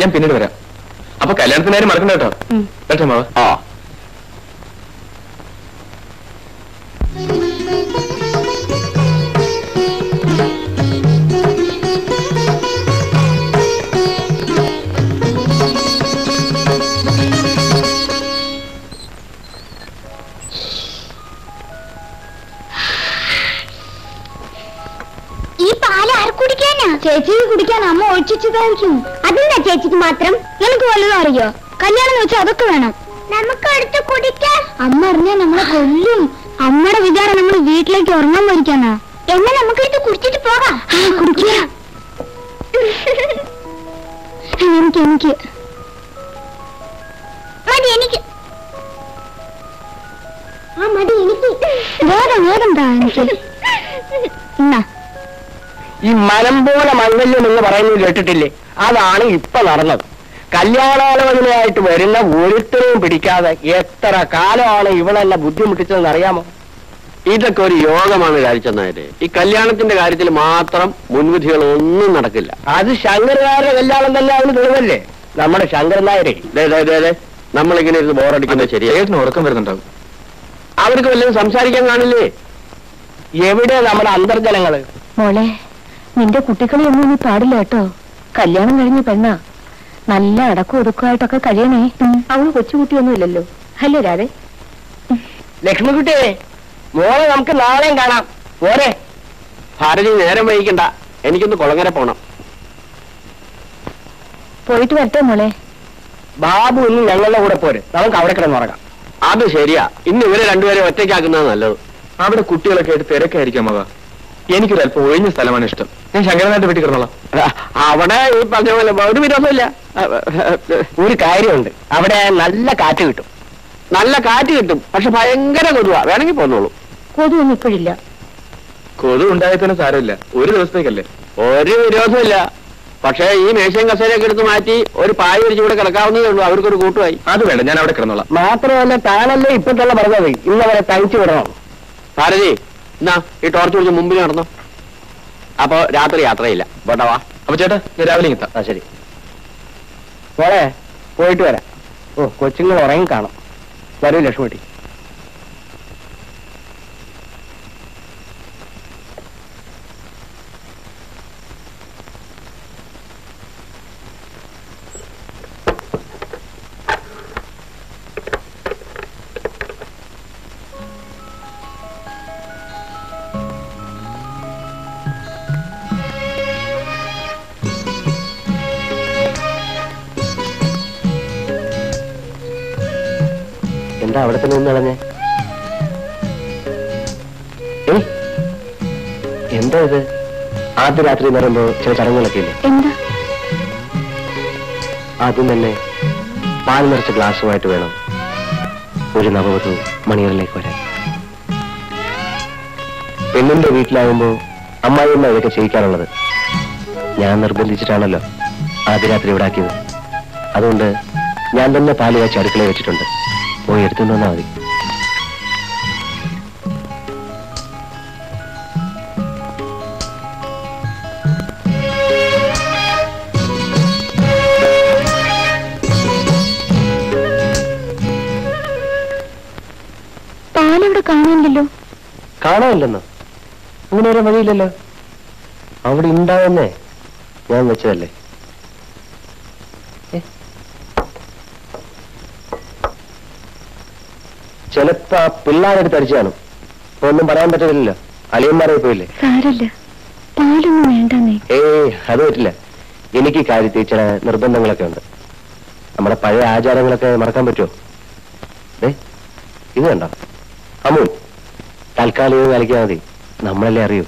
ഞാൻ പിന്നീട് വരാം. അപ്പൊ കല്യാണത്തിനാരും മറക്കണ്ട കേട്ടോ. കേട്ടോ അമ്മാവ. ആ, ചേച്ചി കുടിക്കാൻ അമ്മ ഒഴിച്ചിതായിരിക്കും. അതെന്താ ചേച്ചിക്ക് മാത്രം? എനിക്ക് വല്ലതും അറിയോ? കല്യാണം വെച്ചാൽ അതൊക്കെ വേണം. നമുക്ക് അടുത്ത് കുടിക്കാൻ അമ്മ അറിഞ്ഞാൽ നമ്മളെ കൊല്ലും. അമ്മയുടെ വിചാരം നമ്മൾ വീട്ടിലേക്ക് ഉറങ്ങാൻ പോയിരിക്കാനാ. എന്നാ നമുക്ക് അടുത്ത് കുടിച്ചിട്ട് പോകാം. കുടിക്കാം. എനിക്ക് വേറെ വേറെന്താ എനിക്ക് എന്നാ ഈ മനം പോലെ മൈവല്യം എന്ന് പറയുന്നത് കേട്ടിട്ടില്ലേ? അതാണ് ഇപ്പൊ നടന്നത്. കല്യാണാലോചനയായിട്ട് വരുന്ന ഒരുത്തരെയും പിടിക്കാതെ എത്ര കാലമാണ് ഇവളെല്ലാം ബുദ്ധിമുട്ടിച്ചതെന്ന് അറിയാമോ? ഇതൊക്കെ ഒരു യോഗമാണ് കാണിച്ചെന്നായിട്ട്. ഈ കല്യാണത്തിന്റെ കാര്യത്തിൽ മാത്രം മുൻവിധികളൊന്നും നടക്കില്ല. അത് ശങ്കരനായരുടെ കല്യാണം തന്നെ അവന് തെളിവല്ലേ? നമ്മുടെ ശങ്കരനായരെ നമ്മളിങ്ങനെ ഇരുന്ന് ബോറടിക്കുന്നത് ശരിയായിരുന്നു. ഉറക്കം വരുന്നുണ്ടാവും. അവർക്ക് വല്ലതും സംസാരിക്കാൻ കാണില്ലേ? എവിടെ നമ്മുടെ അന്തർജനങ്ങള്? മോളെ, നിന്റെ കുട്ടികളെയൊന്നും നീ പാടില്ല കേട്ടോ. കല്യാണം കഴിഞ്ഞ പെണ്ണ നല്ല അടക്കം ഒതുക്കുമായിട്ടൊക്കെ കഴിയണേ. അവള് കൊച്ചുകുട്ടിയൊന്നും ഇല്ലല്ലോ, അല്ലേ രാധേ? ലക്ഷ്മിക്കുട്ടിയെ, മോളെ നമുക്ക് നാളെയും കാണാം. പോരെ ഭാരതി, നേരം വൈകിക്കണ്ട. എനിക്കൊന്ന് കുളങ്ങര പോണം. പോയിട്ട് വരട്ടെ മോളെ. ബാബു ഇന്ന് ഞങ്ങളുടെ കൂടെ പോരെ, നമുക്ക് അവിടെ കിടന്ന് ഉറങ്ങാം. അത് ശരിയാ, ഇന്ന് ഇവരെ രണ്ടുപേരെ ഒറ്റയ്ക്കാക്കുന്നത് നല്ലത്. അവിടെ കുട്ടികളൊക്കെ ആയിട്ട് തിരക്കായിരിക്കാം. അതാ എനിക്കൊരു അല്പം ഒഴിഞ്ഞ സ്ഥലമാണ് ഇഷ്ടം. ഞാൻ ശങ്കരനായിട്ട് വീട്ടിൽ കിടന്നോളാം. അവിടെ ഈ പറഞ്ഞ പോലെ ഒരു വിരോധമില്ല. ഒരു കാര്യമുണ്ട്, അവിടെ നല്ല കാറ്റ് കിട്ടും. നല്ല കാറ്റ് കിട്ടും, പക്ഷെ ഭയങ്കര കൊതുവാ. വേണമെങ്കിൽ പോന്നോളൂ. കൊതുവൊന്നും ഇപ്പോഴില്ല. കൊതു ഉണ്ടായി തന്നെ സാരമില്ല, ഒരു ദിവസത്തേക്കല്ലേ. ഒരു വിരോധമില്ല, പക്ഷേ ഈ മേശയും കസേരയൊക്കെ എടുത്ത് മാറ്റി ഒരു പായ വിരിച്ചു കൂടെ കിടക്കാവുന്നതേ ഉള്ളൂ. അവർക്കൊരു കൂട്ടുമായി. അത് വേണ്ട, ഞാൻ അവിടെ കിടന്നോളാം. മാത്രമല്ല, താനല്ലേ ഇപ്പോഴത്തെ പറഞ്ഞത് ഇന്നവരെ തനിച്ചു വിടണം. ഭാരതി, എന്നാ ഈ ടോർച്ച് പിടിച്ച് മുമ്പിൽ നടന്നോ. അപ്പൊ രാത്രി യാത്രയില്ല. വേണ്ടവാ. അപ്പൊ ചേട്ടാ, ഞാൻ രാവിലെ എത്താം. ആ ശരി, പോളെ പോയിട്ട് വരാം. ഓ, കൊച്ചുങ്ങൾ ഉറങ്ങി കാണും. വരൂ ലക്ഷ്മിട്ടി. അവിടെ തന്നെ ഒന്ന് കളഞ്ഞേ. എന്താ ഇത്? ആദ്യ രാത്രി എന്ന് പറയുമ്പോ ചില ചടങ്ങുകളൊക്കെ ഇല്ലേ? ആദ്യം തന്നെ പാൽ നിറച്ച ഗ്ലാസുമായിട്ട് വേണം ഒരു നവവധു മണിയറിലേക്ക് വരാൻ. പെണ്ണിന്റെ വീട്ടിലാകുമ്പോ അമ്മായിയമ്മ ഇതൊക്കെ ചെയ്യിക്കാറുള്ളത്. ഞാൻ നിർബന്ധിച്ചിട്ടാണല്ലോ ആദ്യ രാത്രി ഇവിടെ ആക്കിയത്. അതുകൊണ്ട് ഞാൻ തന്നെ പാല് കാച്ച അടുക്കളയിൽ വെച്ചിട്ടുണ്ട്. പോയി എടുത്തുകൊണ്ടു വന്നാൽ മതി. പാലവിടെ കാണാനില്ലല്ലോ. കാണാനില്ലെന്നോ? അങ്ങനെ ഒരു വഴിയില്ലല്ലോ. അവിടെ ഉണ്ടാവുന്നേ ഞാൻ വെച്ചതല്ലേ. ചിലപ്പോ ആ പിള്ളേരെടുത്ത് അടിച്ചു കാണും. ഇപ്പൊ ഒന്നും പറയാൻ പറ്റില്ലല്ലോ, അളിയന്മാരെ പോയില്ലേ. ഏയ്, അത് പറ്റില്ല. എനിക്ക് കാര്യത്തിൽ ചില നിർബന്ധങ്ങളൊക്കെ ഉണ്ട്. നമ്മുടെ പഴയ ആചാരങ്ങളൊക്കെ മറക്കാൻ പറ്റുമോ? ഇത് കണ്ടോ അമൂൽ, താൽക്കാലികം കലക്കിയാൽ മതി, നമ്മളല്ലേ അറിയൂ.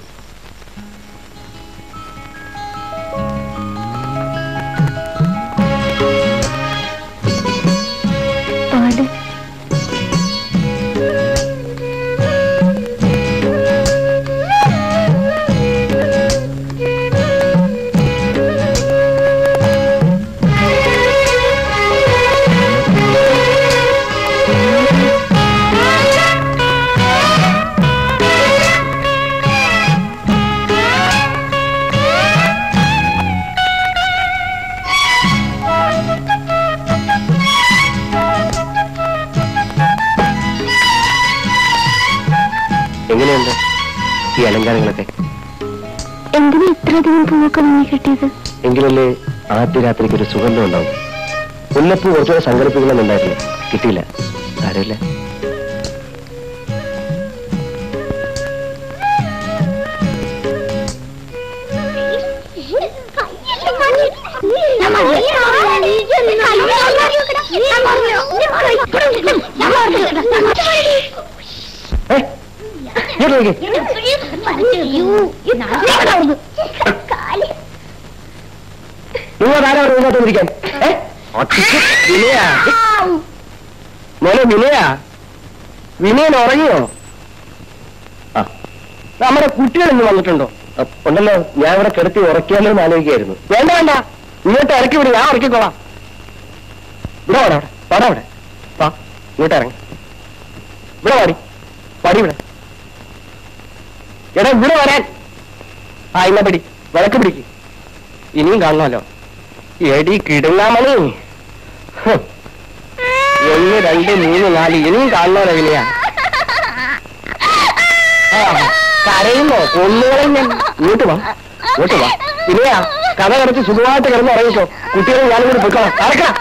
എങ്കിലല്ലേ ആദ്യ രാത്രിക്ക് ഒരു സുഗന്ധം ഉണ്ടാവും. മുല്ലപ്പൂ കുറച്ചുകൂടെ സങ്കല്പിക്കണമെന്നുണ്ടായിരുന്നു, കിട്ടിയില്ല. ആരുമില്ല. വിനയൻ ഉറങ്ങിയോ? നമ്മുടെ കുട്ടികൾ ഇന്ന് വന്നിട്ടുണ്ടോ? ഉണ്ടല്ലോ, ഞാൻ ഇവിടെ കിടത്തി ഉറക്കിയാലോ എന്ന് ആലോചിക്കായിരുന്നു. വേണ്ട വേണ്ട, ഇങ്ങോട്ട് ഇറക്കി വിടും, ഞാൻ ഉറക്കിക്കോളാം. ഇവിടെ വേണം, അവിടെ പാടാ, അവിടെ വാ, ഇങ്ങോട്ട് ഇറങ്ങി ഇവിടെ പാടി പാടി ഇവിടെ എടാ, ഇവിടെ വരാൻ. ഇന്ന പിടി, വിളക്ക് പിടിക്ക്, ഇനിയും കാണണമല്ലോ. എടി കിടങ്ങാമണി, ഒന്ന് രണ്ട് മൂന്ന് നാല്, ഇനിയും കാണണോ രവിലയാ? കരയുമോ? കൊന്നുകളെ ഞാൻ. ഇങ്ങോട്ട് വാ, ഇങ്ങോട്ട് വാ വിനയാ, കഥ കടച്ച് സുഖമായിട്ട് കിടന്ന് ഉറങ്ങിക്കോ. കുട്ടികളെ ഞാനും കൂടി പൊയ്ക്കോളാം. കറക്കാം,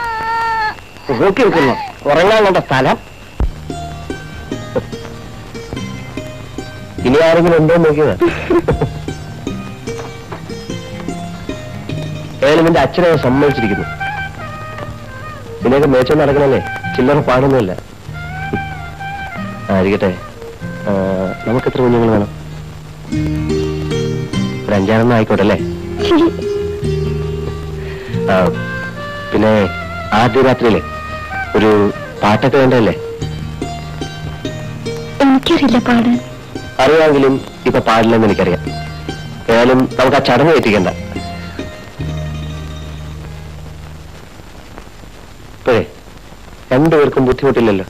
നോക്കി വെക്കുന്നു ഉറങ്ങാൻ വേണ്ട സ്ഥലം. ഇനി ആരെങ്കിലും ഉണ്ടോ നോക്കിയത്? ഏതായാലും എന്റെ അച്ഛനെ സമ്മതിച്ചിരിക്കുന്നു. ഇതിനൊക്കെ മേച്ചോന്ന് നടക്കണല്ലേ, ചില്ലറ പാടൊന്നുമില്ല. ആയിരിക്കട്ടെ, നമുക്ക് എത്ര കുഞ്ഞുങ്ങൾ വേണം? ഒരു അഞ്ചാറെണ്ണം ആയിക്കോട്ടെ അല്ലേ? പിന്നെ ആദ്യ രാത്രിയിലെ ഒരു പാട്ടൊക്കെ വേണ്ടല്ലേ? എനിക്കറിയില്ല പാടാൻ. അറിയാമെങ്കിലും ഇപ്പൊ പാടില്ലെന്ന് എനിക്കറിയാം. ഏതായാലും നമുക്ക് ആ ചടങ്ങ് എത്തിക്കണ്ട. ഇപ്പോഴേ രണ്ടുപേർക്കും ബുദ്ധിമുട്ടില്ലല്ലോ.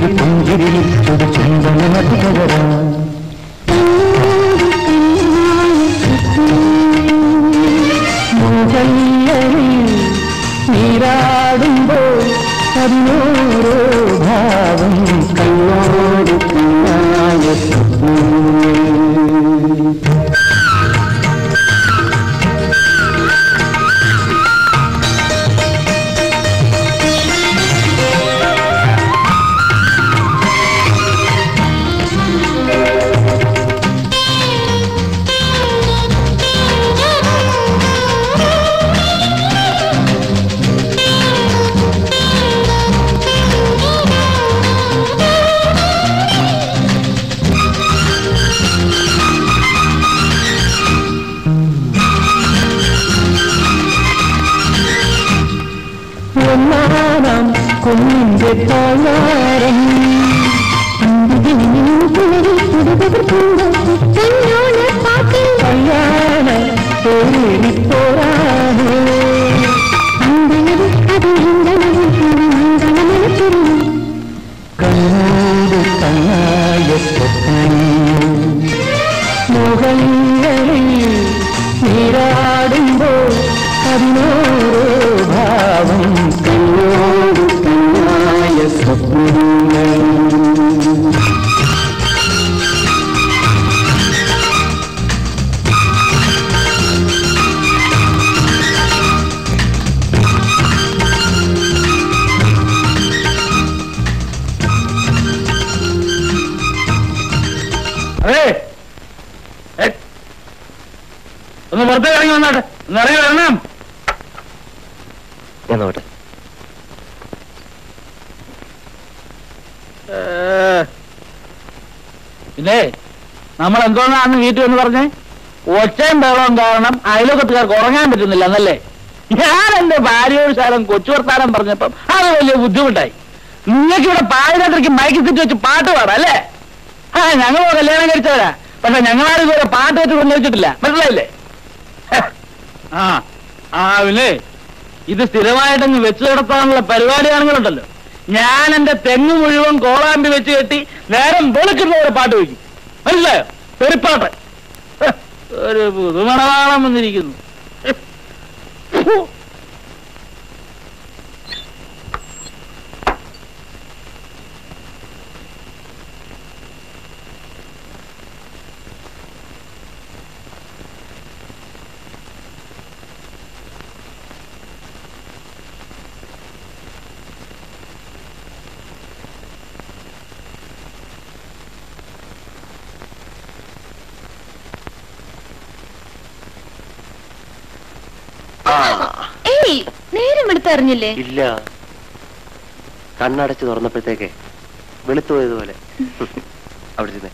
கதிர் புஞ்சிரில் ஒரு சந்தன மதிகவரா முதல்லில் நீராடும்போ பதினோரோ பாவம் கண்ணோடு கண்ணாயத்து ാണ് വീട്ടിൽ എന്ന് പറഞ്ഞേ ഒച്ചയും ബഹളവും കാരണം അയലോക്കത്തുകാർക്ക് ഉറങ്ങാൻ പറ്റുന്നില്ല എന്നല്ലേ. ഞാൻ എന്റെ ഭാര്യയോട് ശാലം കൊച്ചു വർത്താനം പറഞ്ഞപ്പം അത് വലിയ ബുദ്ധിമുട്ടായി. നിങ്ങൾക്ക് ഇവിടെ പാതിരാത്രിക്ക് മൈക്ക് സെറ്റ് വെച്ച് പാട്ട് പാടാം അല്ലേ? ആ ഞങ്ങൾ കല്യാണം കഴിച്ചവരാ, പക്ഷെ ഞങ്ങളാരും ഇതുവരെ പാട്ട് വെച്ച് കൊണ്ടുവച്ചിട്ടില്ല. മനസ്സിലായില്ലേ? ആ ആവില്ലേ, ഇത് സ്ഥിരമായിട്ടങ്ങ് വെച്ച് നടത്താനുള്ള പരിപാടിയാണെങ്കിലുണ്ടല്ലോ, ഞാൻ എന്റെ തെങ്ങ് മുഴുവൻ കോളാമ്പി വെച്ച് കെട്ടി നേരം വെളുക്കുന്നവരെ പാട്ട് വയ്ക്കും. മനസ്സിലായോ? പെരുപ്പാട്ട് ഒരു പുതുമണവാളം വന്നിരിക്കുന്നു. ഇല്ല, കണ്ണടച്ച് തുറന്നപ്പോഴത്തേക്ക് വെളുത്തുപോയതുപോലെ അവിടെ ചെന്നേ.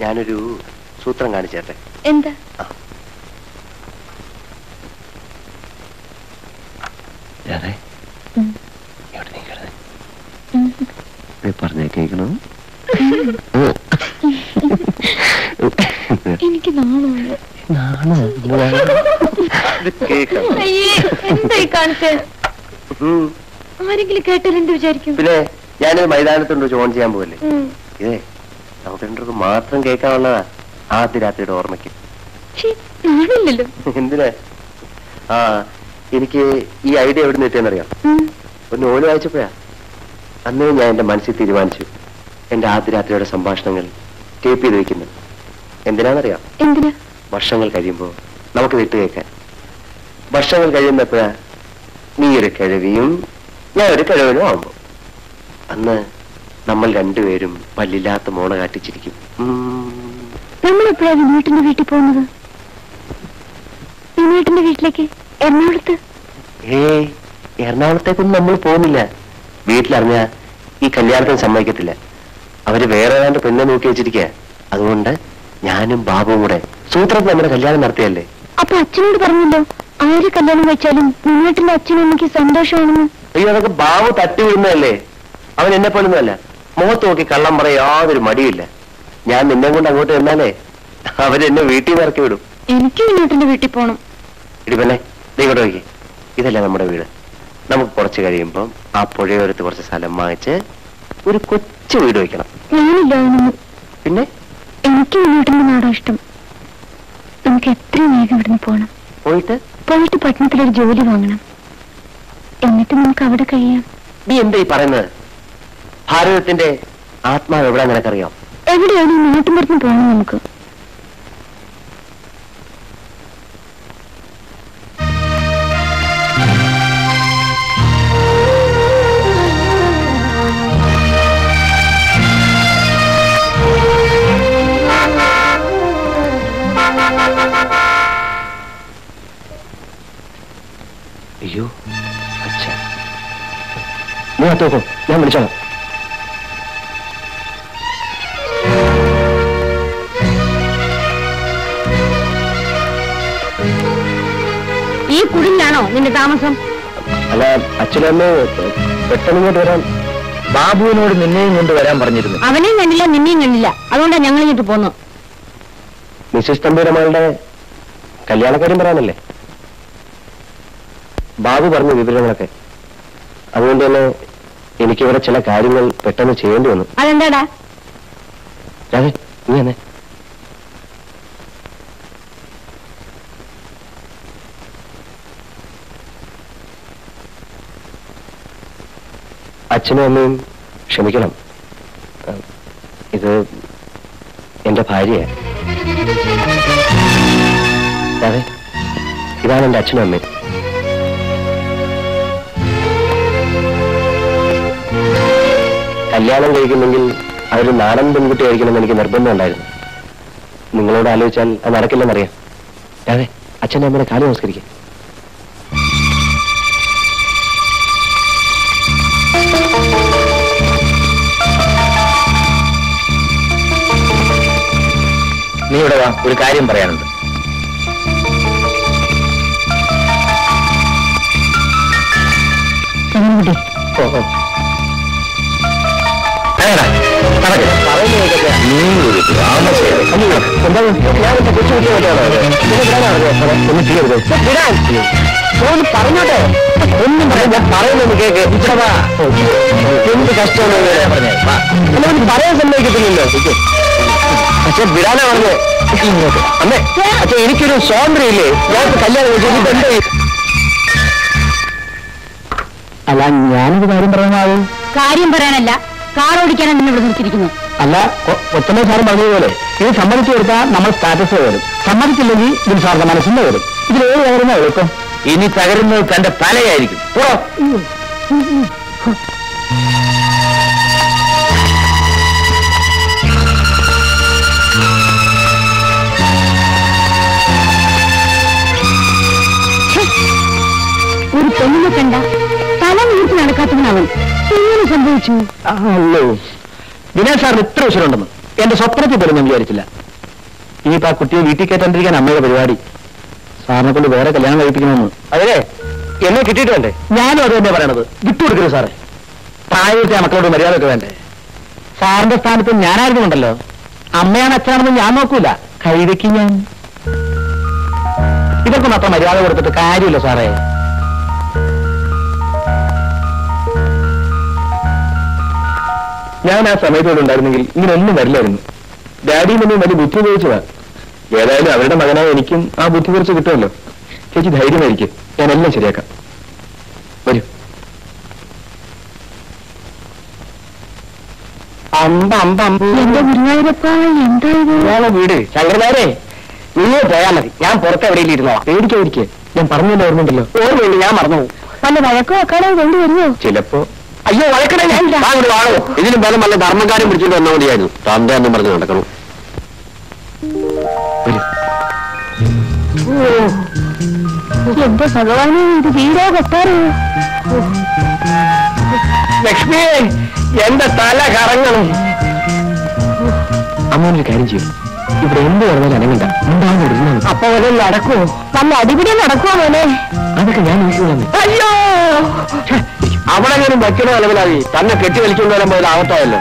ഞാനൊരു സൂത്രം കാണിച്ചേട്ടെ. എന്താ? പറഞ്ഞേ കേൾക്കണോ? എനിക്ക് നാണോ? ഞാനൊരു മൈതാനത്തുണ്ട് ചോൺ ചെയ്യാൻ പോകല്ലേ. ഇതേ നമുക്ക് രണ്ടു മാത്രം കേൾക്കാനുള്ളതാ ആദ്യ രാത്രിയുടെ ഓർമ്മയ്ക്ക്. എന്തിനാ? ആ എനിക്ക് ഈ ഐഡിയ എവിടെ നിന്ന് കിട്ടിയെന്നറിയാം. ഒന്ന് ഓല് വായിച്ചപ്പോഴാ അന്നേ ഞാൻ എന്റെ മനസ്സിൽ തീരുമാനിച്ചു, എന്റെ ആദ്യ രാത്രിയുടെ സംഭാഷണങ്ങൾ ടേപ്പ് ചെയ്ത് വെക്കുന്നത്. എന്തിനാന്നറിയാം? വർഷങ്ങൾ കഴിയുമ്പോ നമുക്ക് വിട്ടു കേൾക്കാൻ. വർഷങ്ങൾ കഴിയുന്നപ്പോഴ നീ ഒരു കിഴവിയും ഞാൻ ഒരു കിഴവനും ആവുമ്പോ അന്ന് നമ്മൾ രണ്ടുപേരും പല്ലില്ലാത്ത മോണ കാട്ടിച്ചിരിക്കും. വീട്ടിൽ പോകുന്നത് വീട്ടിലേക്ക് എറണാകുളത്ത്. ഏയ്, എറണാകുളത്തേക്കൊന്നും നമ്മൾ പോകുന്നില്ല. വീട്ടിലറിഞ്ഞ ഈ കല്യാണത്തിന് സമ്മതിക്കത്തില്ല. അവര് വേറെ ഏതാണ്ട് പെണ്ണെ നോക്കി വെച്ചിരിക്ക. അതുകൊണ്ട് ഞാനും ബാബുവും കൂടെ സൂത്രത്തിൽ നമ്മുടെ കല്യാണം നടത്തിയല്ലേ. അപ്പൊ അച്ഛനോട് പറഞ്ഞല്ലോ ആര് കല്യാണം വെച്ചാലും മുന്നേറ്റിന്റെ അച്ഛനും എനിക്ക് സന്തോഷമാണെന്ന്. അയ്യോ, അതൊക്കെ ബാബു തട്ടി വിടുന്നതല്ലേ. അവൻ എന്നെ പോലൊന്നുമല്ല. മുഖത്ത് നോക്കി കള്ളം പറയാൻ യാതൊരു മടിയില്ല. ഞാൻ നിന്നെ കൊണ്ട് അങ്ങോട്ട് വന്നാലേ അവരെന്നെ വീട്ടിൽ നിന്ന് ഇറക്കി വിടും. എനിക്ക് മുന്നേറ്റിന്റെ വീട്ടിൽ പോകണം. ഇടി പെണ്ണേ, നീ ഇങ്ങോട്ട് നോക്കി. ഇതല്ലേ നമ്മുടെ വീട്. നമുക്ക് കുറച്ച് കഴിയുമ്പോൾ ആ പുഴയോരത്ത് കുറച്ച് സ്ഥലം വാങ്ങിച്ച് ഒരു കൊച്ചു വീട് വെക്കണം. പിന്നെ എനിക്ക് നാടാ ഇഷ്ടം. നമുക്ക് എത്രയും വേഗം ഇവിടുന്ന് പോകണം. പോയിട്ട് പട്ടണത്തിലൊരു ജോലി വാങ്ങണം. എന്നിട്ട് നമുക്ക് അവിടെ കഴിയാം. നീ എന്താ ഈ പറയുന്നത്? ഭാരതത്തിന്റെ ആത്മാവ് എവിടെ നിനക്കറിയാം? എവിടെയാണ് നാട്ടുമ്പുറത്തുനിന്ന് പോകണം നമുക്ക്. അയ്യോ അച്ഛാ, നീ അത്തോക്കോ, ഞാൻ വിളിച്ചോളാം. ഈ കുടിലാണോ നിന്റെ താമസം? അല്ല അച്ഛനമ്മേ, പെട്ടെന്നിങ്ങോട്ട് വരാൻ ബാബുവിനോട് നിന്നെയും കൊണ്ട് വരാൻ പറഞ്ഞിരുന്നു. അവനെയും കണ്ടില്ല നിന്നെയും കണ്ടില്ല, അതുകൊണ്ടാണ് ഞങ്ങൾ ഇങ്ങോട്ട് പോന്നു. മിസസ് തമ്പൂരമ്മയുടെ കല്യാണക്കാര്യം പറയാനല്ലേ? ബാബു പറഞ്ഞ വിവരങ്ങളൊക്കെ, അതുകൊണ്ട് തന്നെ എനിക്കിവിടെ ചില കാര്യങ്ങൾ പെട്ടെന്ന് ചെയ്യേണ്ടി വന്നു. അതെന്താടാ? രാധേ നീ തന്നെ. അച്ഛനും അമ്മയും ക്ഷമിക്കണം, ഇത് എന്റെ ഭാര്യയാണ്. രാധേ, ഇതാണ് എന്റെ അച്ഛനും അമ്മയും. കല്യാണം കഴിക്കുന്നെങ്കിൽ അതൊരു നാടൻ പെൺകുട്ടി ആയിരിക്കണമെന്ന് എനിക്ക് നിർബന്ധമുണ്ടായിരുന്നു. നിങ്ങളോട് ആലോചിച്ചാൽ അത് നടക്കില്ലെന്നറിയാം. അതെ, അച്ഛൻ്റെ അമ്മയുടെ കാല് നമസ്കരിക്കാം. നീ ഇവിടെ വാ, ഒരു കാര്യം പറയാനുണ്ട്. പറഞ്ഞോട്ടെ, ഒന്നും പറയാം. ഞാൻ പറയുന്നത് കേക്ക്. ഇച്ചവാ, എന്ത് കഷ്ടമാണ് പറഞ്ഞത്? പറയാൻ സമ്മതിക്കത്തില്ലല്ലോ. പക്ഷെ വിടാനാ പറഞ്ഞേ. അമ്മേ പക്ഷെ എനിക്കൊരു സ്വാതന്ത്ര്യം ഇല്ലേ? ഞാൻ കല്യാണം ചോദിച്ചിട്ടുണ്ട്. അല്ല, ഞാനൊരു കാര്യം പറയാനാവൂ. കാര്യം പറയാനല്ല, കാറോടിക്കാനാണ് നിന്നെ ഇവിടെ നിർത്തിയിരിക്കുന്നത്. അല്ല, ഒറ്റമേ സാറ് പറഞ്ഞതുപോലെ ഇത് സമ്മതിച്ചു കൊടുത്താൽ നമ്മൾ സ്റ്റാറ്റസ് വരും. സമ്മതിച്ചില്ലെങ്കിൽ ഇതിൽ സാറിന്റെ മനസ്സിന്റെ വരും. ഇതിൽ ഏത് തകരുന്ന എളുപ്പം? ഇനി തകരുന്നത് തന്റെ തലയായിരിക്കും. ഒരു പെണ്ണിനെ കണ്ട തല നീർത്തി നടക്കാത്തവനാവൻ. എങ്ങനെ സംഭവിച്ചു? അല്ലോ ദിനേശ് സാറിന് ഇത്ര ഉശിരുണ്ടെന്ന് എന്റെ സ്വപ്നത്തിൽ പോലും ഞാൻ വിചാരിച്ചില്ല. ഇനിയിപ്പോ ആ കുട്ടിയെ വീട്ടിൽ കയറ്റാണ്ടിരിക്കാൻ അമ്മയുടെ പരിപാടി. സാറിനെ കൊണ്ട് വേറെ കല്യാണം കഴിപ്പിക്കണമെന്ന്. അതെ, എന്നെ കിട്ടിയിട്ട് വേണ്ടേ? ഞാനും അത് തന്നെ പറയണത്. വിട്ടുകൊടുക്കരുത് സാറേ. പ്രായത്തെ മക്കളോട് മര്യാദയൊക്കെ വേണ്ടേ? സാറിന്റെ സ്ഥാനത്ത് ഞാനായിരുന്നുണ്ടല്ലോ, അമ്മയാണ് അച്ഛനാണെന്ന് ഞാൻ നോക്കൂല. കൈവയ്ക്ക് ഞാൻ ഇതൊക്കെ മാത്രം മര്യാദ കൊടുത്തിട്ട് കാര്യമില്ല സാറേ. ഞാൻ ആ സമയത്തോടെ ഉണ്ടായിരുന്നെങ്കിൽ ഇങ്ങനെയൊന്നും വരില്ലായിരുന്നു. ഡാഡിയും എന്നെ വലിയ ബുദ്ധി ഉപയോഗിച്ചതാണ്. ഏതായാലും അവരുടെ മകനായ എനിക്കും ആ ബുദ്ധി കുറച്ച് കിട്ടുമല്ലോ. ചേച്ചി ധൈര്യമായിരിക്കും, ഞാനെല്ലാം ശരിയാക്കാം. വരൂ. വീട് ശങ്കരനാരെ, നിങ്ങൾ പോയാൽ മതി. ഞാൻ പുറത്ത് എവിടെയെങ്കിലും ഇരുന്നോളാം. പേടിക്കാതിരിക്കേ, ഞാൻ പറഞ്ഞല്ലോ ഓർമ്മയുണ്ടല്ലോ. ഓർമ്മയുണ്ട്, ഞാൻ മറന്നു പോകും. അല്ല വഴക്കോ അക്കാലോ കൊണ്ടുവരുമോ? ചിലപ്പോ. അയ്യോ വഴക്കട, ഇതിന് പല നല്ല ധർമ്മക്കാരും പിടിച്ചിട്ട് വന്നാൽ മതിയായിരുന്നു. തന്റെ എന്നും പറഞ്ഞ് നടക്കണം. എന്റെ ഭഗവാനെ, ഇത് വീടോ കൊട്ടാരോ? ലക്ഷ്മിയെ, എന്റെ തല കറങ്ങണം. അമ്മോനൊരു കാര്യം ചെയ്യും, ഇവിടെ എന്ത് പറഞ്ഞാലും അനങ്ങണ്ട. ഉണ്ടാകുന്ന അപ്പൊ അവനെ നടക്കുമോ? നല്ല അടിപിടി നടക്കുമോ അവനെ? അതൊക്കെ ഞാൻ വിളിക്കുന്നു. അയ്യോ, അവളെങ്ങനും വയ്ക്കണോ അലവലാകി. തന്നെ കെട്ടി വലിക്കുന്നവരും പോലെ ആവത്തായല്ലോ.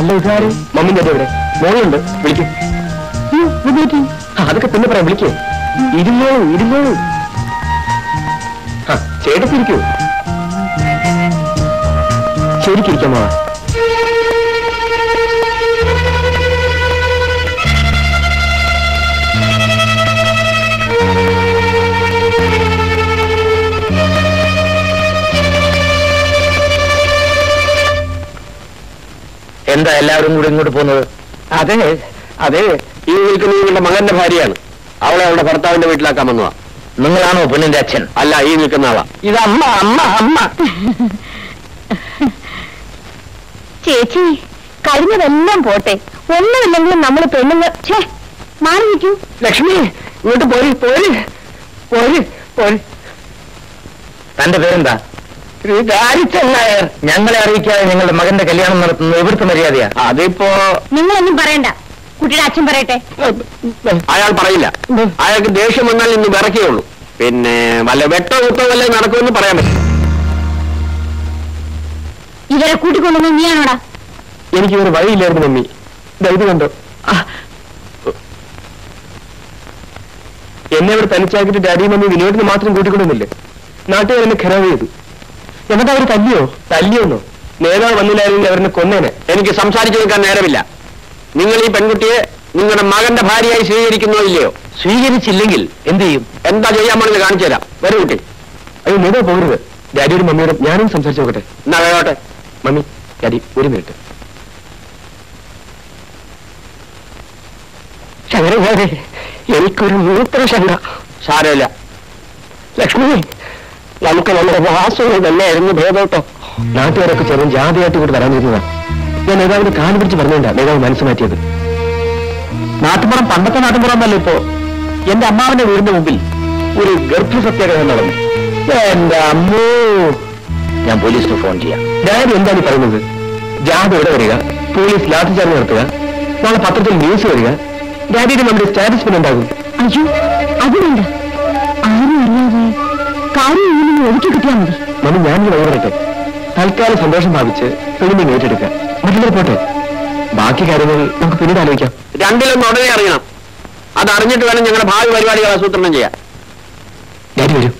നമസ്കാരം. മമ്മി ചേട്ടൻ ഇവിടെ മോളുണ്ട് വിളിക്കൂ. അതൊക്കെ പിന്നെ പറയാം, വിളിക്കൂ. ഇരുന്നോളൂ ഇരുന്നോളൂ, ചേട്ടത്തിരിക്കൂ, ശരിക്കിരിക്കാമോ? എന്താ എല്ലാവരും കൂടെ ഇങ്ങോട്ട് പോകുന്നത്? അതെ അതെ, ഈ നിൽക്കുന്ന നിങ്ങളുടെ മകന്റെ ഭാര്യയാണ്. അവളെ അവളുടെ ഭർത്താവിന്റെ വീട്ടിലാക്കാൻ വന്നതാ. നിങ്ങളാണോ പെണ്ണിന്റെ അച്ഛൻ? അല്ല, ഈ നിൽക്കുന്ന ആളാ. ഇത് അമ്മ അമ്മ അമ്മ. ചേച്ചി, കഴിഞ്ഞതെല്ലാം പോട്ടെ, ഒന്നുമില്ലെങ്കിലും നമ്മള് പെണ്ണുങ്ങൾ മാറിയിരിക്കൂ. ലക്ഷ്മി, ഇങ്ങോട്ട് പോര് പോര് പോര് പോര്. തന്റെ പേരെന്താ? ഞങ്ങളെ അറിയിക്കാതെ നിങ്ങളുടെ മകന്റെ കല്യാണം നടത്തുന്നത് എവിടുത്തെ മര്യാദയാ? അതിപ്പോ നിങ്ങളൊന്നും പറയണ്ട, കുട്ടിയുടെ അച്ഛൻ പറയട്ടെ. അയാൾ പറയില്ല. അയാൾക്ക് ദേഷ്യം വന്നാൽ ഇന്ന് വിറക്കേ ഉള്ളൂ. പിന്നെ വല്ല വെട്ടോ കുട്ടോ വല്ല നടക്കുമെന്ന് പറയാൻ പറ്റും. ഇവരെ കൂട്ടിക്കൊണ്ടു നീയാണോടാ? എനിക്ക് ഇവർ വഴിയില്ലായിരുന്നു മമ്മി. ഇത് കണ്ടോ, എന്നെ ഇവിടെ തനിച്ചാക്കിട്ട് ഡാഡി മമ്മി വിനോദിന് മാത്രം കൂട്ടിക്കൊണ്ടുവന്നില്ലേ? നാട്ടുകാർ എന്നെ ഖരാവ് ചെയ്തു. എന്നിട്ട് അവർ തല്ലിയോന്നോ? നേതാവ് വന്നില്ലായിരുന്നെങ്കിൽ അവരെന്നെ കൊന്നേനെ. എനിക്ക് സംസാരിച്ചു നിൽക്കാൻ നേരമില്ല. നിങ്ങൾ ഈ പെൺകുട്ടിയെ നിങ്ങളുടെ മകന്റെ ഭാര്യയായി സ്വീകരിക്കുന്നോ ഇല്ലയോ? സ്വീകരിച്ചില്ലെങ്കിൽ എന്ത് ചെയ്യും? എന്താ ചെയ്യാൻ പോണെന്ന് കാണിച്ചു തരാം. വേറെ കുട്ടി അയ്യോ, നേതാ പോകരുത്. ഡാഡിയോടും മമ്മിയോടും ഞാനും സംസാരിച്ചു നോക്കട്ടെ. എന്നാ വേണോട്ടെ. മമ്മി ഡാഡി ഒരു മിനിറ്റ്. ശങ്കരേ, എനിക്കൊരു മൂത്ര ശങ്ക. സാരമില്ല ലക്ഷ്മി, നമുക്ക് നമ്മുടെ വാസവും തന്നെയായിരുന്നു ഭേദോട്ടോ. നാട്ടുകാരൊക്കെ ചെറിയ ജാതിയായിട്ട് കൂടി തരാനിരുന്നതാ. ഞാൻ നേതാവിന് കാലു പിടിച്ച് പറഞ്ഞേണ്ട, നേതാവ് മനസ്സ് മാറ്റിയത്. നാട്ടുപുറം പണ്ടത്തെ നാട്ടുപുറം അല്ല. ഇപ്പോ എന്റെ അമ്മാവിന്റെ വീടിന്റെ മുമ്പിൽ ഒരു ഗർഭസത്യാഗ്രഹം നടന്നു. എന്റെ അമ്മൂ, ഞാൻ പോലീസിന് ഫോൺ ചെയ്യാം. ഞാൻ എന്താണ് പറയുന്നത്? ജാതി ഇവിടെ വരിക, പോലീസ് ലാത്തിചാർജ് നടത്തുക, നാളെ പത്രത്തിൽ ന്യൂസ് വരിക, ഡാഡിയുടെ നമ്മുടെ സ്റ്റാറ്റസ് പിന്നെ ഉണ്ടാകും. അയ്യോ, അതിനല്ല ആരും അറിയാതെ കാര്യം ഒതുക്കി കിട്ടിയാൽ മതി. നമ്മൾ ഞാനിത് വഴിപെടട്ടെ. തൽക്കാലം സന്തോഷം ഭാവിച്ച് പെണ്ണിനെ ഏറ്റെടുക്കുക. മറ്റുള്ളവർ പോട്ടെ, ബാക്കി കാര്യങ്ങൾ നമുക്ക് പിന്നീട് ആലോചിക്കാം. രണ്ടിലൊന്നും ഉടനെ അറിയണം. അത് അറിഞ്ഞിട്ട് വേണം ഞങ്ങളുടെ ഭാവി പരിപാടികൾ ആസൂത്രണം ചെയ്യാൻ. ഡാഡി വരൂ.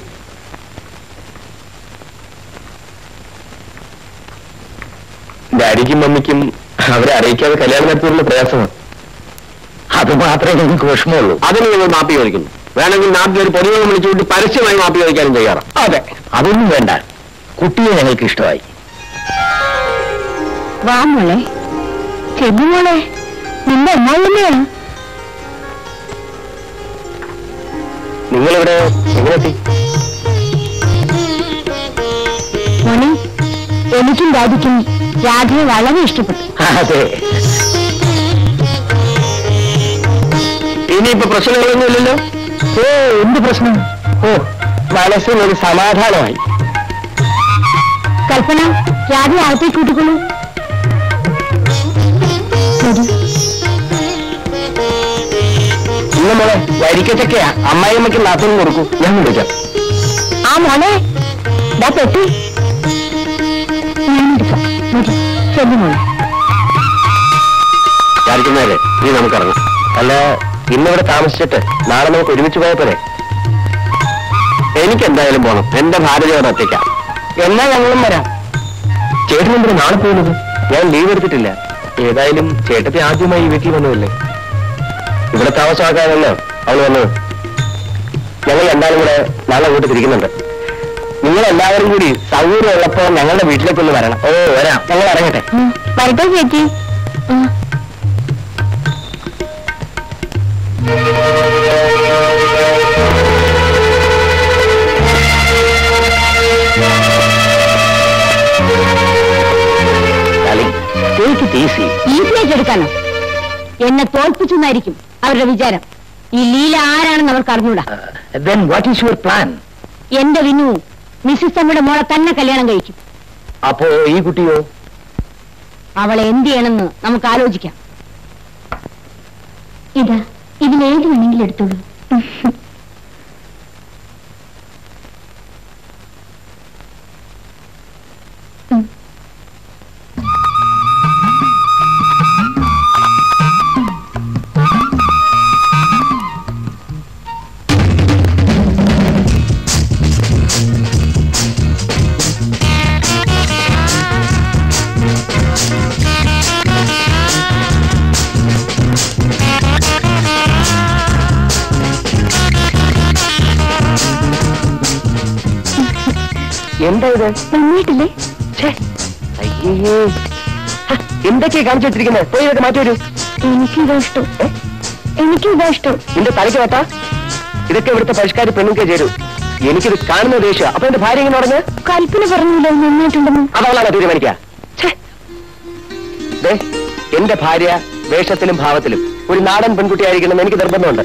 ഡാഡിക്കും മമ്മിക്കും അവരെ അറിയിക്കാതെ കല്യാണം നടത്തുന്ന പ്രയാസമാണ്. അത് മാത്രമേ ഞങ്ങൾക്ക് വിഷമമുള്ളൂ. അതിന് ഞങ്ങൾ മാപ്പി ചോദിക്കുന്നു. വേണമെങ്കിൽ നാട്ടിൽ ഒരു പൊതുവെ വിളിച്ചുകൊണ്ട് പരസ്യമായി മാപ്പി ചോദിക്കാനും തയ്യാറാണ്. അതെ, അതൊന്നും വേണ്ട. കുട്ടിയെ ഞങ്ങൾക്ക് ഇഷ്ടമായി. വാ മോളെ, ചെല്ലു മോളെ. നിന്റെ അമ്മ തന്നെയാണ്. നിങ്ങളിവിടെ എങ്ങനെത്തി? മോനെ, എനിക്കും രാജിക്കും രാധയെ വളരെ ഇഷ്ടപ്പെട്ടു. അതെ, ഇനിയിപ്പോ പ്രശ്നങ്ങളൊന്നും ഇല്ലല്ലോ? ഓ, എന്ത് പ്രശ്നം? ഓ, മനസ്സിനൊരു സമാധാനമായി. കൽപ്പന, രാധ ആദ്യം കൂട്ടിക്കൊള്ളൂ. ഇന്ന് മോളെ വരിക്കച്ചൊക്കെയാ അമ്മായിയമ്മയ്ക്ക് നാത്തൊന്നും കൊടുക്കും. ഞാൻ വിളിക്കാം. ആ മോളെ പെട്ടി ഞാനെടുക്കാം. മോളെ വിചാരിക്കുന്നതല്ലേ? നീ നമുക്കറിയാം. അല്ല, ഇന്നിവിടെ താമസിച്ചിട്ട് നാളെ നമുക്ക് ഒരുമിച്ച് പോയപ്പോലെ. എനിക്കെന്തായാലും പോണം. എന്റെ ഭാര്യയോടെ ഒറ്റയ്ക്കാം. എന്നാ ഞങ്ങളും വരാം. ചേട്ടനെന്തിനാ നാളെ പോകുന്നത്? ഞാൻ ലീവ് എടുത്തിട്ടില്ല. ഏതായാലും ചേട്ടത്തി ആദ്യമായി വീട്ടിൽ വന്നതല്ലേ? ഇവിടെ താമസമാക്കാനല്ല അവൾ വന്നത്. ഞങ്ങൾ എന്തായാലും കൂടെ നാളെ വീട്ടിൽ തിരിക്കുന്നുണ്ട്. നിങ്ങളെല്ലാവരും കൂടി സൗകര്യം ഉള്ളപ്പോൾ ഞങ്ങളുടെ വീട്ടിലേക്ക് ഒന്ന് വരണം. ഓ വരാം, ഞങ്ങൾ ഇറങ്ങട്ടെ. വരട്ടെ ചേച്ചി. ാണ് എന്നെ തോൽപ്പിച്ചെന്നായിരിക്കും അവരുടെ വിചാരം. ഈ ലീല ആരാണെന്ന് അവർക്ക് അറിഞ്ഞൂടാ. എന്റെ വിനു മിസ്സിസ് അമ്മയുടെ മോളെ തന്നെ കല്യാണം കഴിക്കും. അപ്പോ ഈ കുട്ടിയോ? അവളെ എന്ത് ചെയ്യണമെന്ന് നമുക്ക് ആലോചിക്കാം. ഇതാ, ഇതിലേത് വേണമെങ്കിലും എടുത്തോളൂ. പരിഷ്കാര പെണ്ണുക്കെ ചേരൂ എനിക്കിത് കാണുന്ന ദേഷ്യ അപ്പൊ എന്റെ ഭാര്യ ഇങ്ങനെ പറഞ്ഞ് കൽപ്പിന് പറഞ്ഞില്ല നന്നായിട്ടുണ്ടെന്ന് അതവളാണ് തീരുമാനിക്കുക. എന്റെ ഭാര്യ വേഷത്തിലും ഭാവത്തിലും ഒരു നാടൻ പെൺകുട്ടിയായിരിക്കണമെന്ന് എനിക്ക് നിർബന്ധമുണ്ട്.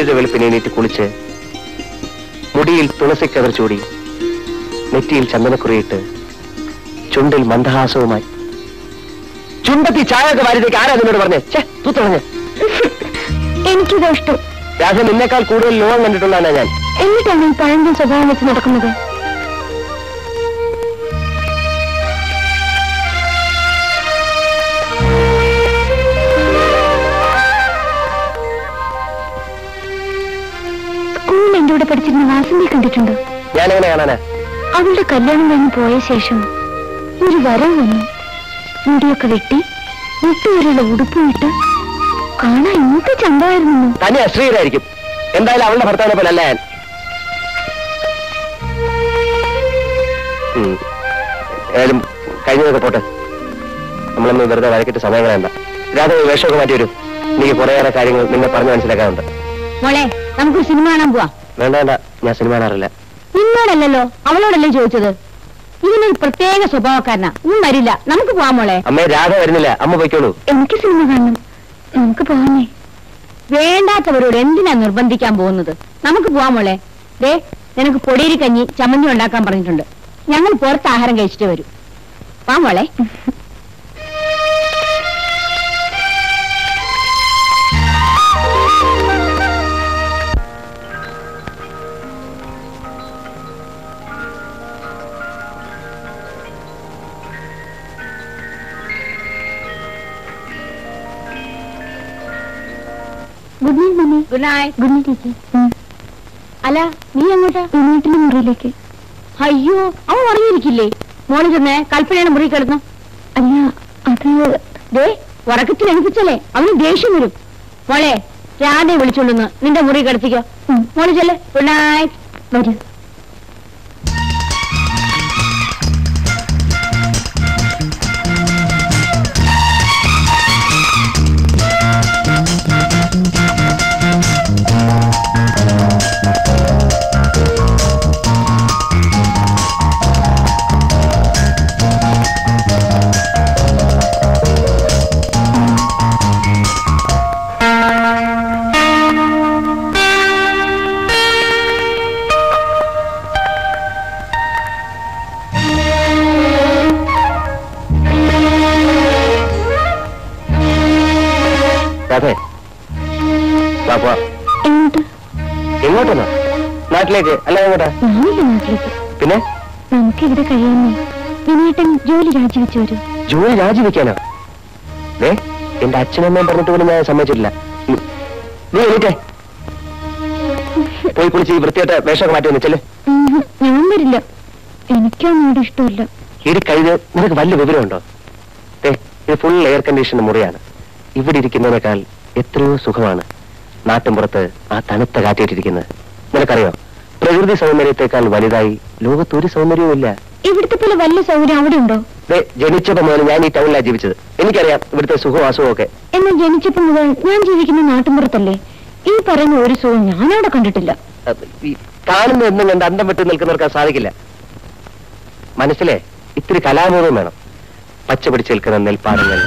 7 വെളുപ്പിനെ നീറ്റ് കുളിച്ച് മുടിയിൽ തുളസിക്കവർ ചൂടി നെറ്റിയിൽ ചന്ദനക്കുറിയിട്ട് ചുണ്ടിൽ മന്ദഹാസവുമായി ചുണ്ടത്തി ചായയൊക്കെ വാരിതേക്ക് ആരാ അതിനോട് പറഞ്ഞേ? തൂത്തളഞ്ഞ് എനിക്കിത് ഇഷ്ടം. രാജൻ നിന്നേക്കാൾ കൂടുതൽ ലോകം കണ്ടിട്ടുള്ളതാണ് ഞാൻ. എന്നിട്ടാണ് ഈ പഴഞ്ചൻ സ്വഭാവം വെച്ച് നടക്കുന്നത്. പഠിച്ചിരുന്ന വാസനെ കണ്ടിട്ടുണ്ടോ? അവളുടെ കല്യാണം കഴിഞ്ഞ് പോയ ശേഷം ഒരു വരവ് വന്നു. മുടിയൊക്കെ വെട്ടി മുട്ടുവരെയുള്ള ഉടുപ്പുമിട്ട് കാണാൻ ഇന്നത്തെ ചന്തമായിരുന്നു. തന്നെ അശ്രീരായിരിക്കും. എന്തായാലും അവളുടെ ഭർത്താവിനെ പോലെ അല്ല ഞാൻ. ഏതായാലും കഴിഞ്ഞതൊക്കെ പോട്ടെ, നമ്മളൊന്നും വെറുതെ വരക്കിട്ട് സമയം കളയണ്ട. രാധ വേഷമൊക്കെ മാറ്റി വരും. എനിക്ക് കുറേയേറെ കാര്യങ്ങൾ നിന്നെ പറഞ്ഞു മനസ്സിലാക്കാറുണ്ട്. മോളെ നമുക്കൊരു സിനിമ കാണാൻ പോവാ. വേണ്ട വേണ്ട, ഞാൻ സിനിമ കാണാറില്ല. നിന്നോടല്ലോ അവളോടല്ലേ ചോദിച്ചത്. ഇതിനൊരു പ്രത്യേക സ്വഭാവക്കാരനാ, നീ വരില്ല. നമുക്ക് പോവാം മോളെ. അമ്മേ രാധ വരുന്നില്ല, അമ്മ പോയിക്കോളൂ. എനിക്ക് സിനിമ കാണണം, നമുക്ക് പോവാനേ. വേണ്ടാത്തവരോട് എന്തിനാ നിർബന്ധിക്കാൻ പോകുന്നത്? നമുക്ക് പോവാം മോളെ. ദേ നിനക്ക് പൊടിയരി കഞ്ഞി ചമ്മന്തി ഉണ്ടാക്കാൻ പറഞ്ഞിട്ടുണ്ട്. ഞങ്ങൾ പുറത്ത് ആഹാരം കഴിച്ചിട്ട് വരും. വാ മോളെ. അല്ല നീ എങ്ങോട്ടാ? വീട്ടിലെ മുറിയിലേക്ക്. അയ്യോ അവൻ ഉറങ്ങിയിരിക്കില്ലേ? മോളി ചെന്നേ കൽപ്പനയുടെ മുറി കിടന്നു. അല്ല അത് ഉറക്കത്തിൽ എണിപ്പിച്ചല്ലേ അവന് ദേഷ്യം വരും. മോളെ രാധയെ വിളിച്ചോണ്ടുന്ന് നിന്റെ മുറി കിടത്തിക്കോ. മോളി ചെല്ലേ. Good night. വരൂ. പിന്നെ നമുക്ക് ഇവിടെ കഴിയാമേ. വിനേട്ടൻ ജോലി രാജിവെച്ചു വരും. ജോലി രാജിവെക്കാനോ? എന്റെ അച്ഛനമ്മയും പറഞ്ഞിട്ട് പോലും ഞാൻ സമ്മതിച്ചിട്ടില്ല. നീ എണീറ്റേ പോയി കുളിച്ച് വൃത്തിയായിട്ട് വേഷമൊക്കെ മാറ്റി വന്നിച്ചല്ലേ. ഞാൻ വരില്ല, എനിക്ക് അമ്മയോട് ഇഷ്ടമില്ല. ഇത് കഴിഞ്ഞ് നിനക്ക് വലിയ വിവരമുണ്ടോ? ഇത് ഫുൾ എയർ കണ്ടീഷൻ മുറിയാണ്. ഇവിടെ ഇരിക്കുന്നതിനേക്കാൾ എത്രയോ സുഖമാണ് നാട്ടിൻപുറത്ത് ആ തണുത്ത കാറ്റേറ്റിരിക്കുന്നത്. നിനക്കറിയോ പ്രകൃതി സൗന്ദര്യത്തെക്കാൾ വലുതായി ലോകത്ത് ഒരു സൗന്ദര്യവും ഇല്ല. ഇവിടുത്തെ പോലെ വലിയ സൗന്ദര്യം അവിടെ ഉണ്ടോ? ജനിച്ചപ്പോൾ മുതൽ ഞാൻ ഈ ടൗണിലാണ് ജീവിച്ചത്. എനിക്കറിയാം ഇവിടുത്തെ സുഖവും അസുഖവും ഒക്കെ. എന്നാൽ ജനിച്ചപ്പോൾ മുതൽ ഞാൻ ജീവിക്കുന്ന നാട്ടിൻപുറത്തല്ലേ ഈ പറയുന്ന ഒരു സുഖം ഞാനവിടെ കണ്ടിട്ടില്ല. കാണുന്ന എന്നും കണ്ട് അന്തം വിട്ട് നിൽക്കുന്നവർക്ക് സാധിക്കില്ല. മനസ്സിലെ ഇത്തിരി കലാബോധം വേണം. പച്ച പിടിച്ച് നിൽക്കുന്ന നെൽപ്പാടങ്ങൾ,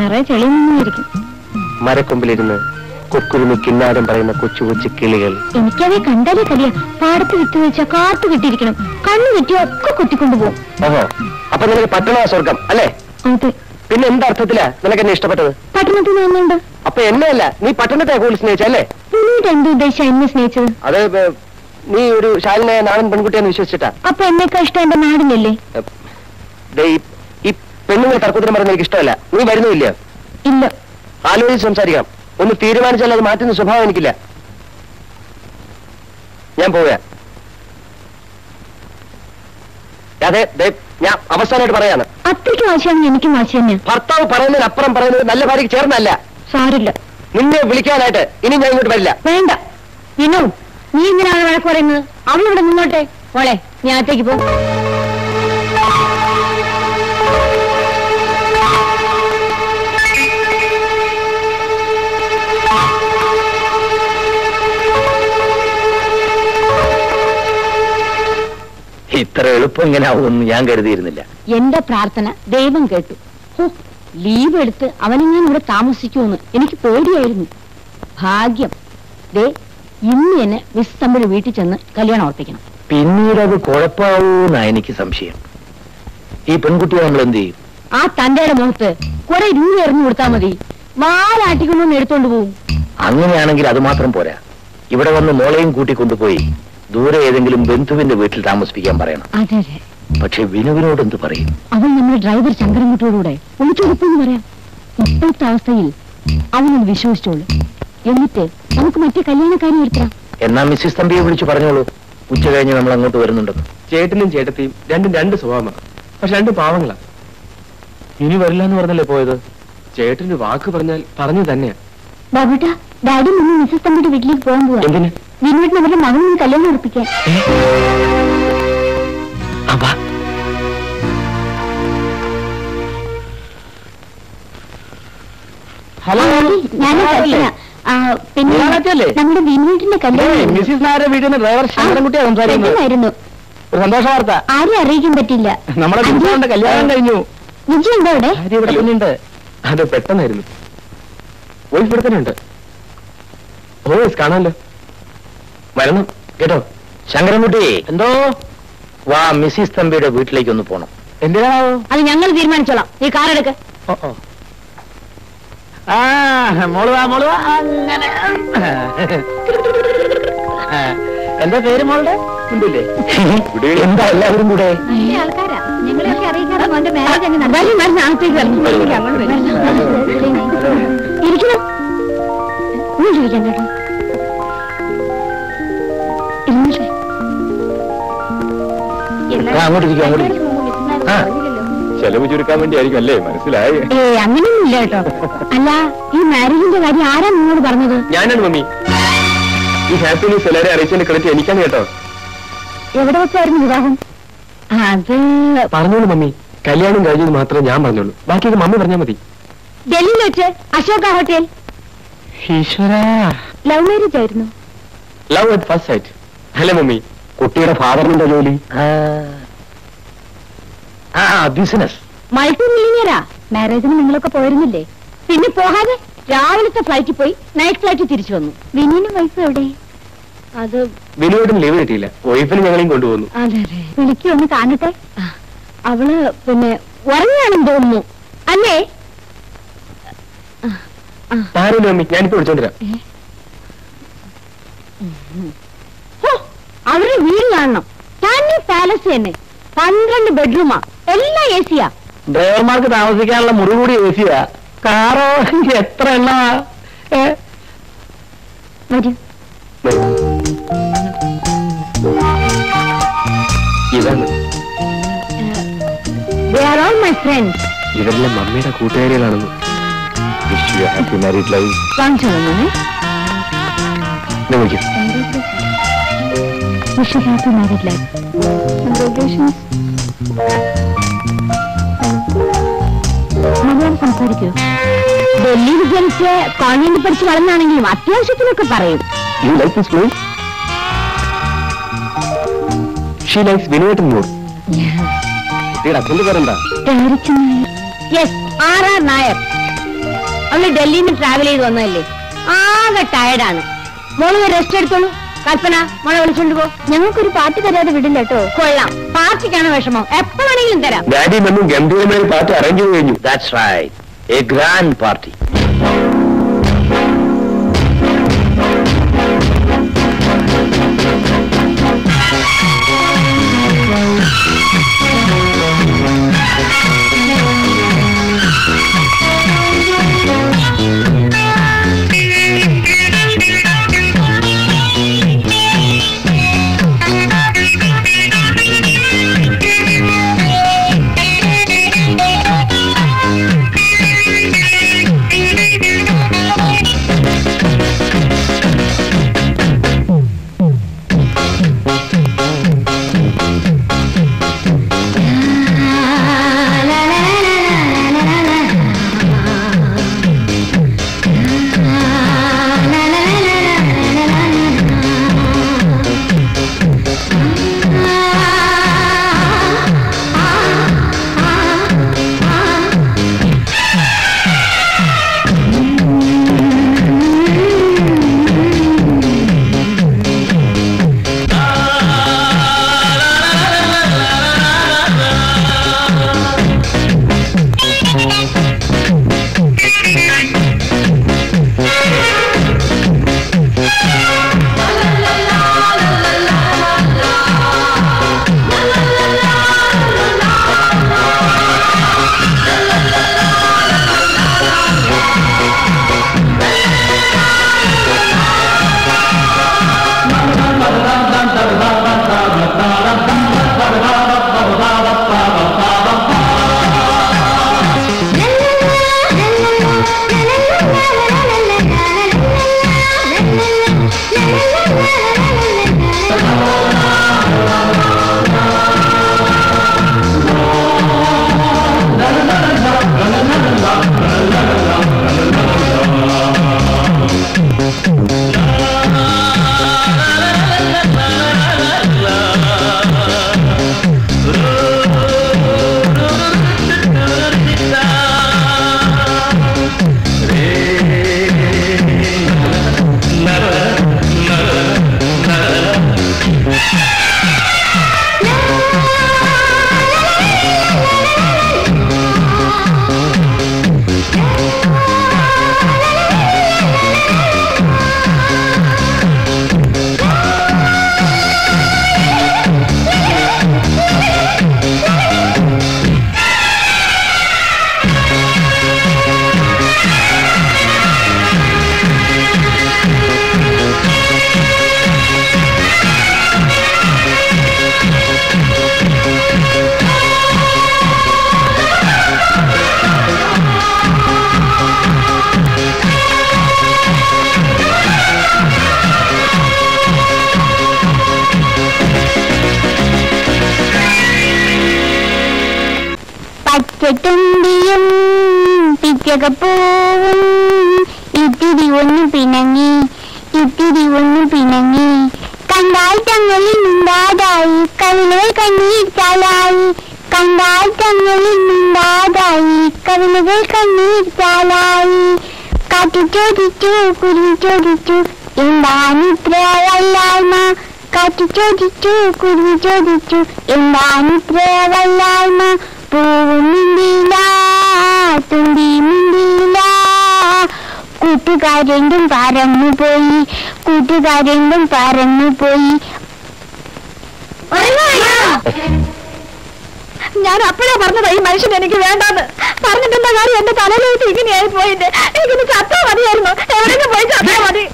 നിറയെ ചെളിയൊന്നുമായിരിക്കും, മരക്കൊമ്പിലിരുന്ന് കൊക്കുരുമി കിന്നാരം പറയുന്ന കൊച്ചു കൊച്ചു കിളികൾ. എനിക്കവയെ കണ്ടാലേ കളിയാ. പാടത്ത് വിട്ടു വെച്ചാൽ കാത്തു കിട്ടിയിരിക്കണം, കണ്ണു കിട്ടിയ ഒക്കെ കൊത്തിക്കൊണ്ടുപോകും. ഓഹോ, അപ്പൊ നിനക്ക് പട്ടണ സ്വർഗം അല്ലേ? അതെ. പിന്നെ എന്തർത്ഥത്തിലാ നിനക്ക് എന്നെ ഇഷ്ടപ്പെട്ടത്? പട്ടണത്തിൽ നിന്നുണ്ട്. അപ്പൊ എന്നെയല്ല, നീ പട്ടണത്തെ കൂടുതൽ സ്നേഹിച്ചല്ലേ? പിന്നീട് എന്ത് ഉദ്ദേശം എന്നെ സ്നേഹിച്ചത്? അത് നീ ഒരു ശാലിനായ നാടൻ പെൺകുട്ടിയെന്ന് വിശ്വസിച്ചിട്ടാ. അപ്പൊ എന്നേക്കാ ഇഷ്ടം എന്റെ നാടിനല്ലേ? ഈ പെണ്ണുങ്ങൾ തർക്കത്തിന് പറഞ്ഞ എനിക്ക് ഇഷ്ടമല്ല. നീ വരുന്നില്ല? ഇല്ല. ആലോചിച്ച് സംസാരിക്കാം. ഒന്ന് തീരുമാനിച്ചാൽ അത് മാറ്റുന്ന സ്വഭാവം എനിക്കില്ല. ഞാൻ പോവുക. ഞാൻ അവസാനമായിട്ട് പറയാണ്. അത്രയ്ക്ക് വാശിയാണ് എനിക്ക് വാശിയാണ്. ഭർത്താവ് പറയുന്നതിന് അപ്പുറം പറയുന്നത് നല്ല ഭാര്യയ്ക്ക് ചേർന്നല്ല. സാരില്ല, നിന്നെ വിളിക്കാനായിട്ട് ഇനി ഞാൻ ഇങ്ങോട്ട് വരില്ല. വേണ്ട. നീ ഇങ്ങനെയാണ് വഴക്ക് പറയുന്നത്. അവളിവിടെ നിന്നോട്ടെ. മോളെ നീ അകത്തേക്ക് പോ. ഇത്ര എളുപ്പം ഇങ്ങനെ ആവുമെന്ന് ഞാൻ കരുതിയിരുന്നില്ല. എന്റെ പ്രാർത്ഥന ദൈവം കേട്ടു. ലീവ് എടുത്ത് അവനെങ്ങനെ ഇവിടെ താമസിക്കുമെന്ന് എനിക്ക് പേടിയായിരുന്നു. ഭാഗ്യം ദേ ഇന്ന് എന്നെ മിസ് തമ്മിൽ വീട്ടിൽ ചെന്ന് കല്യാണം ഉറപ്പിക്കണം. പിന്നീട് അത് കുഴപ്പമാവൂന്നാ എനിക്ക് സംശയം. ഈ പെൺകുട്ടിയെ നമ്മൾ എന്ത് ചെയ്യും? ആ തന്റെ മുഖത്ത് കുറെ രൂപ എറിഞ്ഞു കൊടുത്താൽ മതി, വാലാട്ടിക്കൊണ്ടൊന്ന് എടുത്തോണ്ട് പോകും. അങ്ങനെയാണെങ്കിൽ അത് മാത്രം പോരാ, ഇവിടെ വന്ന് മോളെയും കൂട്ടിക്കൊണ്ടുപോയി ദൂരെ ഏതെങ്കിലും ബന്ധുവിന്റെ വീട്ടിൽ താമസിപ്പിക്കാൻ പറയണം. അതെ അതെ. പക്ഷെ വിനുവിനോട് എന്ത് പറയും? അവൻ നമ്മുടെ ഡ്രൈവർ ശങ്കരൻകുട്ടിയോടൂടെ ഒന്ന് ചോദിപ്പെന്ന് പറയാം. ഇപ്പോഴത്തെ അവസ്ഥയിൽ അവനൊന്ന് വിശ്വസിച്ചോളൂ. എന്നിട്ട് നമുക്ക് മറ്റേ കല്യാണക്കാരി എടുക്കാം. എന്നാ മിസ്സിസ് തമ്പിയെ വിളിച്ചു പറഞ്ഞോളൂ, ഉച്ച കഴിഞ്ഞ് നമ്മൾ അങ്ങോട്ട് വരുന്നുണ്ടെന്ന്. ചേട്ടനും ചേട്ടത്തിയും രണ്ടും രണ്ട് സ്വഭാവമാണ്, പക്ഷെ രണ്ടും പാവങ്ങളാണ്. ഇനി വരില്ല എന്ന് പറഞ്ഞല്ലേ പോയത്. ചേട്ടന് വാക്ക് പറഞ്ഞാൽ പറഞ്ഞു തന്നെയാ. ബാബുട്ടാ, ഡാഡി മുന്നേ മിസ്സിസ് തമ്പിയുടെ വീട്ടിലേക്ക് പോകാൻ പോവാ. എന്തിന്? വിനുവിന്റെ അവരുടെ മകനൊന്ന് കല്യാണം ഉറപ്പിക്കാൻ. ഹലോ, പിന്നെ നമ്മുടെ വിനുവിന്റെ കല്യാണം മിസ്സിസ് നായരുടെ വീട്ടിൽ നിന്ന് ഡ്രൈവർ ശങ്കരൻകുട്ടിയാ സംസാരിക്കുന്നു. ഒരു സന്തോഷ വാർത്ത ആരും അറിയിക്കാൻ പറ്റില്ല. നമ്മുടെ വിജയന്റെ കല്യാണം കഴിഞ്ഞു. വിജയ ഉണ്ടോ അവിടെ? അത് പെട്ടെന്നായിരുന്നു. വോയിസ് ഇവിടെ തന്നെ ഉണ്ട്. വോയിസ് കാണാമല്ലോ. വരണം കേട്ടോ ശങ്കരൻകുട്ടി. എന്തോ? വാ, മിസ്സിസ് തമ്പിയുടെ വീട്ടിലേക്ക് ഒന്ന് പോണം. എന്തിനാ? അത് ഞങ്ങൾ തീരുമാനിച്ചോളാം. നീ കാറെടുക്ക്. എന്താ പേര് മോളുടെ? എന്താ എല്ലാവരും കൂടെ? ആൾക്കാരാ ഞങ്ങളെയൊക്കെ അറിയിക്കാറുണ്ട്. ചെലവ് ചുരുക്കാൻ വേണ്ടിയായിരിക്കും അല്ലേ? മനസ്സിലായി. അങ്ങനെയൊന്നുമില്ല കേട്ടോ. അല്ല, ഈ മാരേജിന്റെ കാര്യം ആരാ നിങ്ങളോട് പറഞ്ഞത്? ഞാനാണ് മമ്മി. ഈ ഹാപ്പി ന്യൂസ് എല്ലാവരെയും അറിയിച്ചതിന്റെ ക്രെഡിറ്റ് എനിക്കാണ് കേട്ടോ. എവിടെ വെച്ചായിരുന്നു വിവാഹം? അത് പറഞ്ഞോളൂ മമ്മി. കല്യാണം കഴിഞ്ഞത് മാത്രമേ ഞാൻ പറഞ്ഞോളൂ, ബാക്കിയൊക്കെ മമ്മി പറഞ്ഞാൽ മതി. ഡൽഹിയിൽ വെച്ച് അശോക ഹോട്ടൽ. ഈശ്വര, ലവ് മാരേജ് ആയിരുന്നു. ലവ് അറ്റ് ഫസ്റ്റ് സൈറ്റ് അല്ലേ മമ്മി? കുട്ടിയുടെ ഫാദറിന്റെ ജോലി ബിസിനസ്. മൾട്ടി മില്ലിയനറാ. മാരേജിന് നിങ്ങളൊക്കെ പോയിരുന്നില്ലേ? പിന്നെ പോകാതെ രാവിലത്തെ ഫ്ലൈറ്റിൽ പോയി നൈറ്റ് ഫ്ലൈറ്റിൽ തിരിച്ചു വന്നു. വിനുവിനും വൈഫ് എവിടെ? അത് വിനുവിനും ലീവ് കിട്ടിയില്ല, വൈഫിന് ഞങ്ങളെയും കൊണ്ടുപോകുന്നു. അതെ അതെ. വിളിക്കൊന്ന് കാണട്ടെ. അവള് പിന്നെ ഉറങ്ങാണെന്ന് തോന്നുന്നു അല്ലേ? ഞാനിപ്പോ വിളിച്ചോണ്ടിരാ. അവരുടെ വീട് കാണണം. തന്നെ പാലസ് തന്നെ. 12 ബെഡ്റൂമാ, എല്ലാം ഏസിയാ. ഡ്രൈവർമാർക്ക് താമസിക്കാനുള്ള മുറി കൂടി ഏസിയാ. കാറോ എത്ര എണ്ണ? ഇതെല്ലാം മമ്മിയുടെ കൂട്ടുകാരികളാണെന്ന്. Wish you happy married life. Congratulations. Malayalam സംസാരിക്കൂ. Delhi വിദ്യാർത്ഥിയെ കോൺവെന്റ് പഠിച്ച് വളർന്നാണെങ്കിലും അത്യാവശ്യത്തിനൊക്കെ പറയും. You like this girl? She likes Vinod more. Yeah. ഇതിന്റെ അച്ഛന്റെ പേരെന്താ? Yes, R.R. Nair. അവള് ഡൽഹിയിൽ നിന്ന് ട്രാവൽ ചെയ്ത് വന്നതല്ലേ, ആകെ ടയർഡാണ്. മോള് റെസ്റ്റ് എടുത്തോളൂ. കൽപ്പന, മോളെ വിളിച്ചോണ്ട് പോ. ഞങ്ങൾക്കൊരു പാർട്ടി തരാതെ വിടില്ല കേട്ടോ. കൊള്ളാം, പാർട്ടിക്കാണ് വിഷമം. എപ്പോ വേണമെങ്കിലും തരാം. ഡാഡി മമ്മി ഗംഭീരമായ പാർട്ടി അറേഞ്ച് ചെയ്തു. That's right, a grand party. തുമ്പിയും പിച്ചകപ്പൂവും ഇത്തിരി ഒന്ന് പിണങ്ങി കണ്ടാൽ തങ്ങളിൽ മിണ്ടാതായി കവിളുകൾ കണ്ണീർ ചാലായി കണ്ടാൽ തങ്ങളിൽ മിണ്ടാതായി കവിളുകൾ കണ്ണീർ ചാലായി കാറ്റു ചോദിച്ചു കുരുവി ചോദിച്ചു എന്താണിത്ര വല്ലായ്മ കാറ്റു ചോദിച്ചു കുരുവി ചോദിച്ചു എന്താണിത്ര വല്ലായ്മ പൂവും മിണ്ടിയില്ല തുമ്പിയും മിണ്ടിയില്ല കൂട്ടുകാരെങ്കും പറന്നുപോയി ഞാൻ അപ്പോഴാ പറഞ്ഞത് ഈ മനുഷ്യൻ എനിക്ക് വേണ്ടാന്ന് പറഞ്ഞിട്ടെന്താ കാര്യം എന്റെ തലയിലേക്ക് ഇങ്ങനെയായി പോയിട്ട് എനിക്ക് ചത്താ മതിയായിരുന്നു എവിടെയൊക്കെ പോയി ചത്താ മതി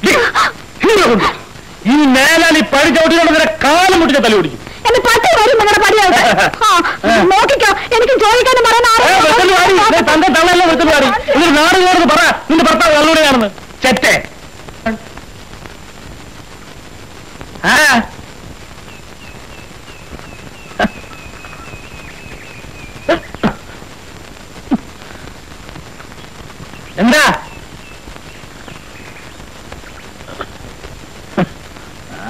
ഈ മേലാലി പഴി ചവിട്ടിയോടെ കാലം മുട്ടിച്ച തല ഓടിക്കും എന്റെ പട്ടി വരും നിങ്ങളുടെ പടിയായിട്ട് നോക്കിക്കോ എനിക്ക് ചോദിക്കാനും പറയാൻ ചെറ്റേ എന്താ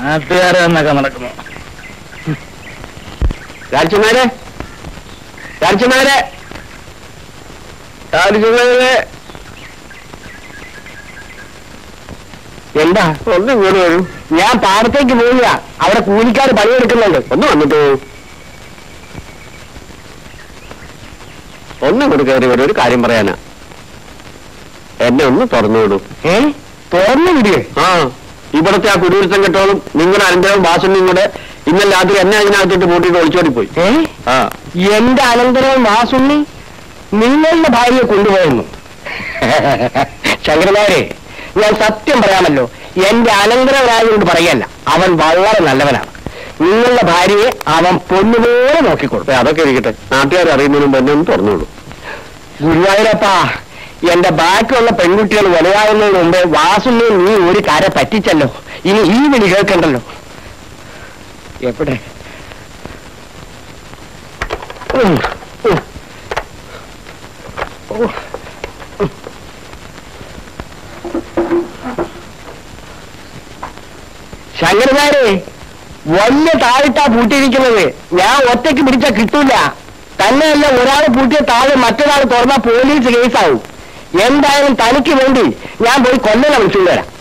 നാട്ടുകാരെ എന്നൊക്കെ നടക്കുന്നു രാജകുമാരെ രാജകുമാരെ രാജകുമാരെ എന്താ ഒന്ന് ഇങ്ങനെ വരും ഞാൻ പാടത്തേക്ക് പോവുക അവിടെ കൂലിക്കാർ പണിയെടുക്കുന്നുണ്ട് ഒന്ന് വന്നിട്ട് ഒന്ന് ഇങ്ങോട്ട് കയറി വരും ഒരു കാര്യം പറയാനാ എന്നെ ഒന്ന് തുറന്നു വിടും തുറന്നു വിടുകേ ആ ഇവിടത്തെ ആ കുടിയിരുത്തം കെട്ടോളും നിങ്ങളുടെ അനന്തരവും വാസനും കൂടെ ഇന്നലെ രാത്രി എന്നെ അതിനകത്തിട്ട് പൂട്ടിട്ട് ഒളിച്ചോടി പോയി എന്റെ അനന്തരവും വാസുണ്ണി നിങ്ങളുടെ ഭാര്യയെ കൊണ്ടുപോയെന്നു ശങ്കരനാരെ ഞാൻ സത്യം പറയാമല്ലോ എന്റെ അനന്തരവനായതുകൊണ്ട് പറയല്ല അവൻ വളരെ നല്ലവനാണ് നിങ്ങളുടെ ഭാര്യയെ അവൻ പൊന്നുപോലെ നോക്കിക്കൊടുത്തു അതൊക്കെ ഇരിക്കട്ടെ നാട്ടുകാർ അറിയുന്നതിനും തന്നെ ഒന്ന് തുറന്നുള്ളൂ ഗുരുവായൂരപ്പാ എന്റെ ബാക്കിയുള്ള പെൺകുട്ടികൾ വലുതാകുന്നതിന് മുമ്പ് വാസുണ്ണിയെ നീ ഒരു കര പറ്റിച്ചല്ലോ ഇനി ഈ വിളി കേൾക്കണ്ടല്ലോ എവിടെ ശങ്കരനാരെ വലിയ താഴിട്ടാ പൂട്ടിയിരിക്കുന്നത് ഞാൻ ഒറ്റയ്ക്ക് പിടിച്ചാൽ കിട്ടൂല തന്നെയല്ല ഒരാൾ പൂട്ടിയ താഴെ മറ്റൊരാൾ തുറന്നാൽ പോലീസ് കേസാവും എന്തായാലും തനിക്ക് വേണ്ടി ഞാൻ പോയി കൊല്ലനെ വിളിച്ചുകൊണ്ട് വരാം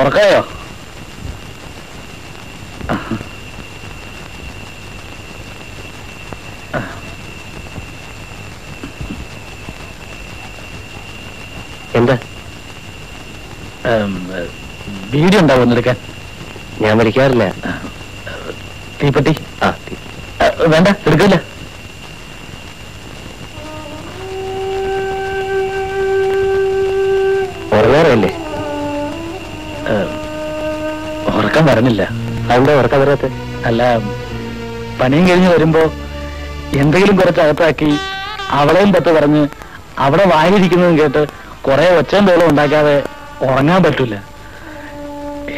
ഉറക്കയോ എന്താ വീഡിയോ ഉണ്ടാവും ഒന്നെടുക്കാൻ ഞാൻ മരിക്കാറില്ല തീപ്പട്ടി ആ വേണ്ട എടുക്കില്ല ഉറങ്ങാറല്ലേ ഉറക്കം വരണില്ല അതെന്താ ഉറക്കം വരാത്ത അല്ല പണിയും കഴിഞ്ഞ് വരുമ്പോ എന്തെങ്കിലും കുറച്ചകത്താക്കി അവളെയും പത്ത് പറഞ്ഞ് അവിടെ വായിലിരിക്കുന്നതും കേട്ട് കുറെ ഒച്ചയും തോളം ഉണ്ടാക്കാതെ ഉറങ്ങാൻ പറ്റൂല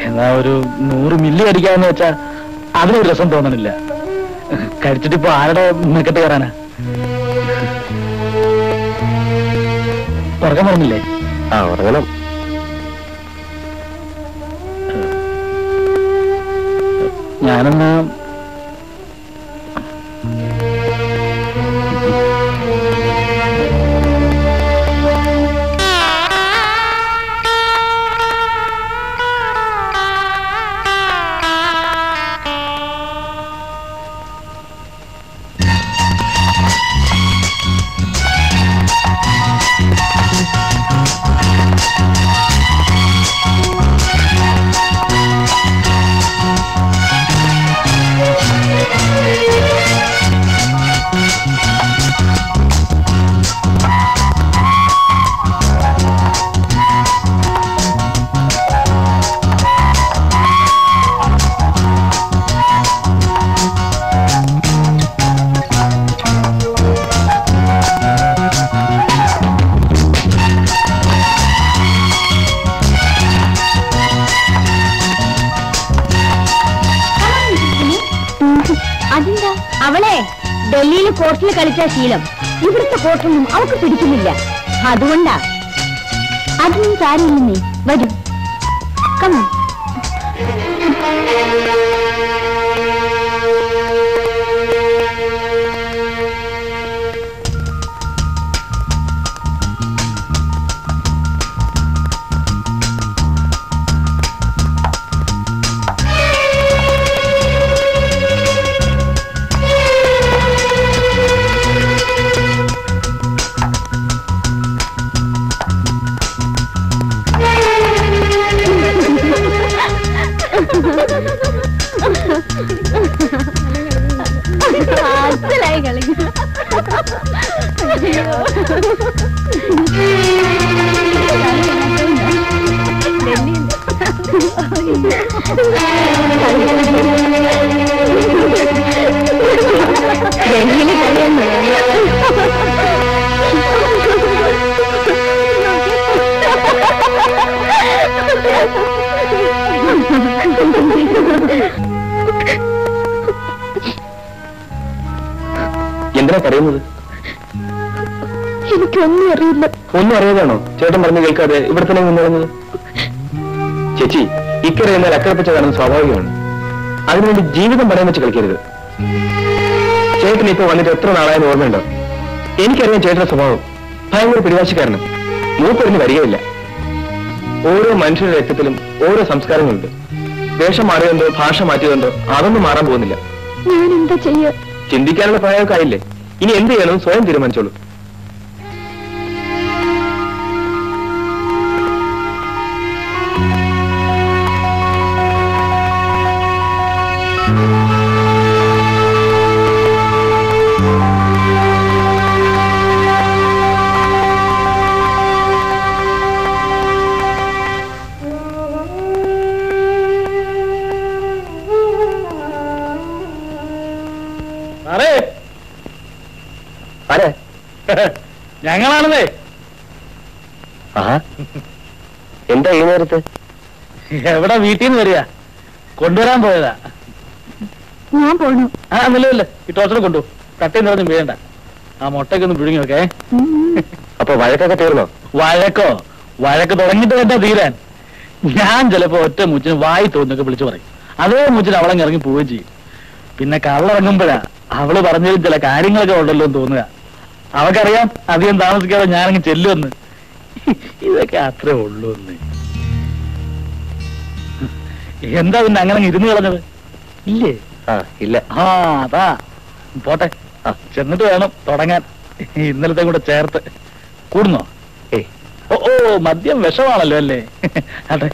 എന്നാ ഒരു 100 മില്ലി അടിക്കാന്ന് വെച്ചാ അതിനൊരു രസം തോന്നണില്ല കഴിച്ചിട്ടിപ്പോ ആരുടെ മെക്കെട്ട് കയറാനാ ഉറക്കം പറഞ്ഞില്ലേ ആ ഉറങ്ങണം ഞാനെന്നാ डेल्हियिल कोर्टिल कलिच्च शीलम इवड़त्ते कोर्टൊന്നും അവൾക്ക് പിടിക്കുന്നില്ല അതുകൊണ്ടാ അതും കാര്യമില്ല വരൂ കം ചേച്ചി ഇക്കറിയുന്ന അക്കരപ്പിച്ചതാണെന്ന് സ്വാഭാവികമാണ് അതിനുവേണ്ടി ജീവിതം പണയം വെച്ച് കളിക്കരുത് ചേട്ടൻ ഇപ്പൊ വന്നിട്ട് എത്ര നാളായെന്ന് ഓർമ്മയുണ്ടോ എനിക്കറിയാം ചേട്ടന്റെ സ്വഭാവം ഭയങ്കര പിടിവാശിക്കാരനും മൂപ്പറിന് വരികയില്ല ഓരോ മനുഷ്യരുടെ രക്തത്തിലും ഓരോ സംസ്കാരങ്ങളുണ്ട് വേഷം മാറിയതുണ്ടോ ഭാഷ മാറ്റിയതുണ്ടോ അതൊന്നും മാറാൻ പോകുന്നില്ല ചിന്തിക്കാനുള്ള പ്രായമൊക്കെ ആയില്ലേ ഇനി എന്ത് ചെയ്യണമെന്ന് സ്വയം തീരുമാനിച്ചോളൂ എവിടെ വീട്ടിൽ നിന്ന് വരിക കൊണ്ടുവരാൻ പോയതാ ഞാൻ പോണു ആ നിലവില്ല ഈ ടോർച്ചർ കൊണ്ടു തട്ടയും നിറഞ്ഞും വീഴണ്ട ആ മുട്ടക്കൊന്നും പിഴുങ്ങി നോക്കേ അപ്പൊ വഴക്കൊക്കെ തീർന്നോ വഴക്ക് തുടങ്ങിട്ട് എന്താ തീരാൻ ഞാൻ ചിലപ്പോ ഒറ്റ മുച്ചിന് വായി തോന്നൊക്കെ വിളിച്ചു പറയും അതേ മുച്ചിന് അവളങ്ങ് ഇറങ്ങി പോവുകയും ചെയ്യും പിന്നെ കള്ളിറങ്ങുമ്പോഴാ അവള് പറഞ്ഞതിൽ ചില കാര്യങ്ങളൊക്കെ ഉണ്ടല്ലോ എന്ന് തോന്നുക അവക്കറിയാം അധികം താമസിക്കാതെ ഞാനങ്ങ് ചെല്ലുമെന്ന് ഇതൊക്കെ അത്രേ ഉള്ളൂ എന്ന് എന്താ പിന്നെ അങ്ങനെ ഇരുന്ന് കളഞ്ഞത് ഇല്ലേ ഇല്ല ആ അതാ പോട്ടെ ചെന്നിട്ട് വേണം തുടങ്ങാൻ ഇന്നലത്തെ കൂടെ ചേർത്ത് കൂടുന്നോ ഓ മദ്യം വിഷമാണല്ലോ അല്ലേ അതെ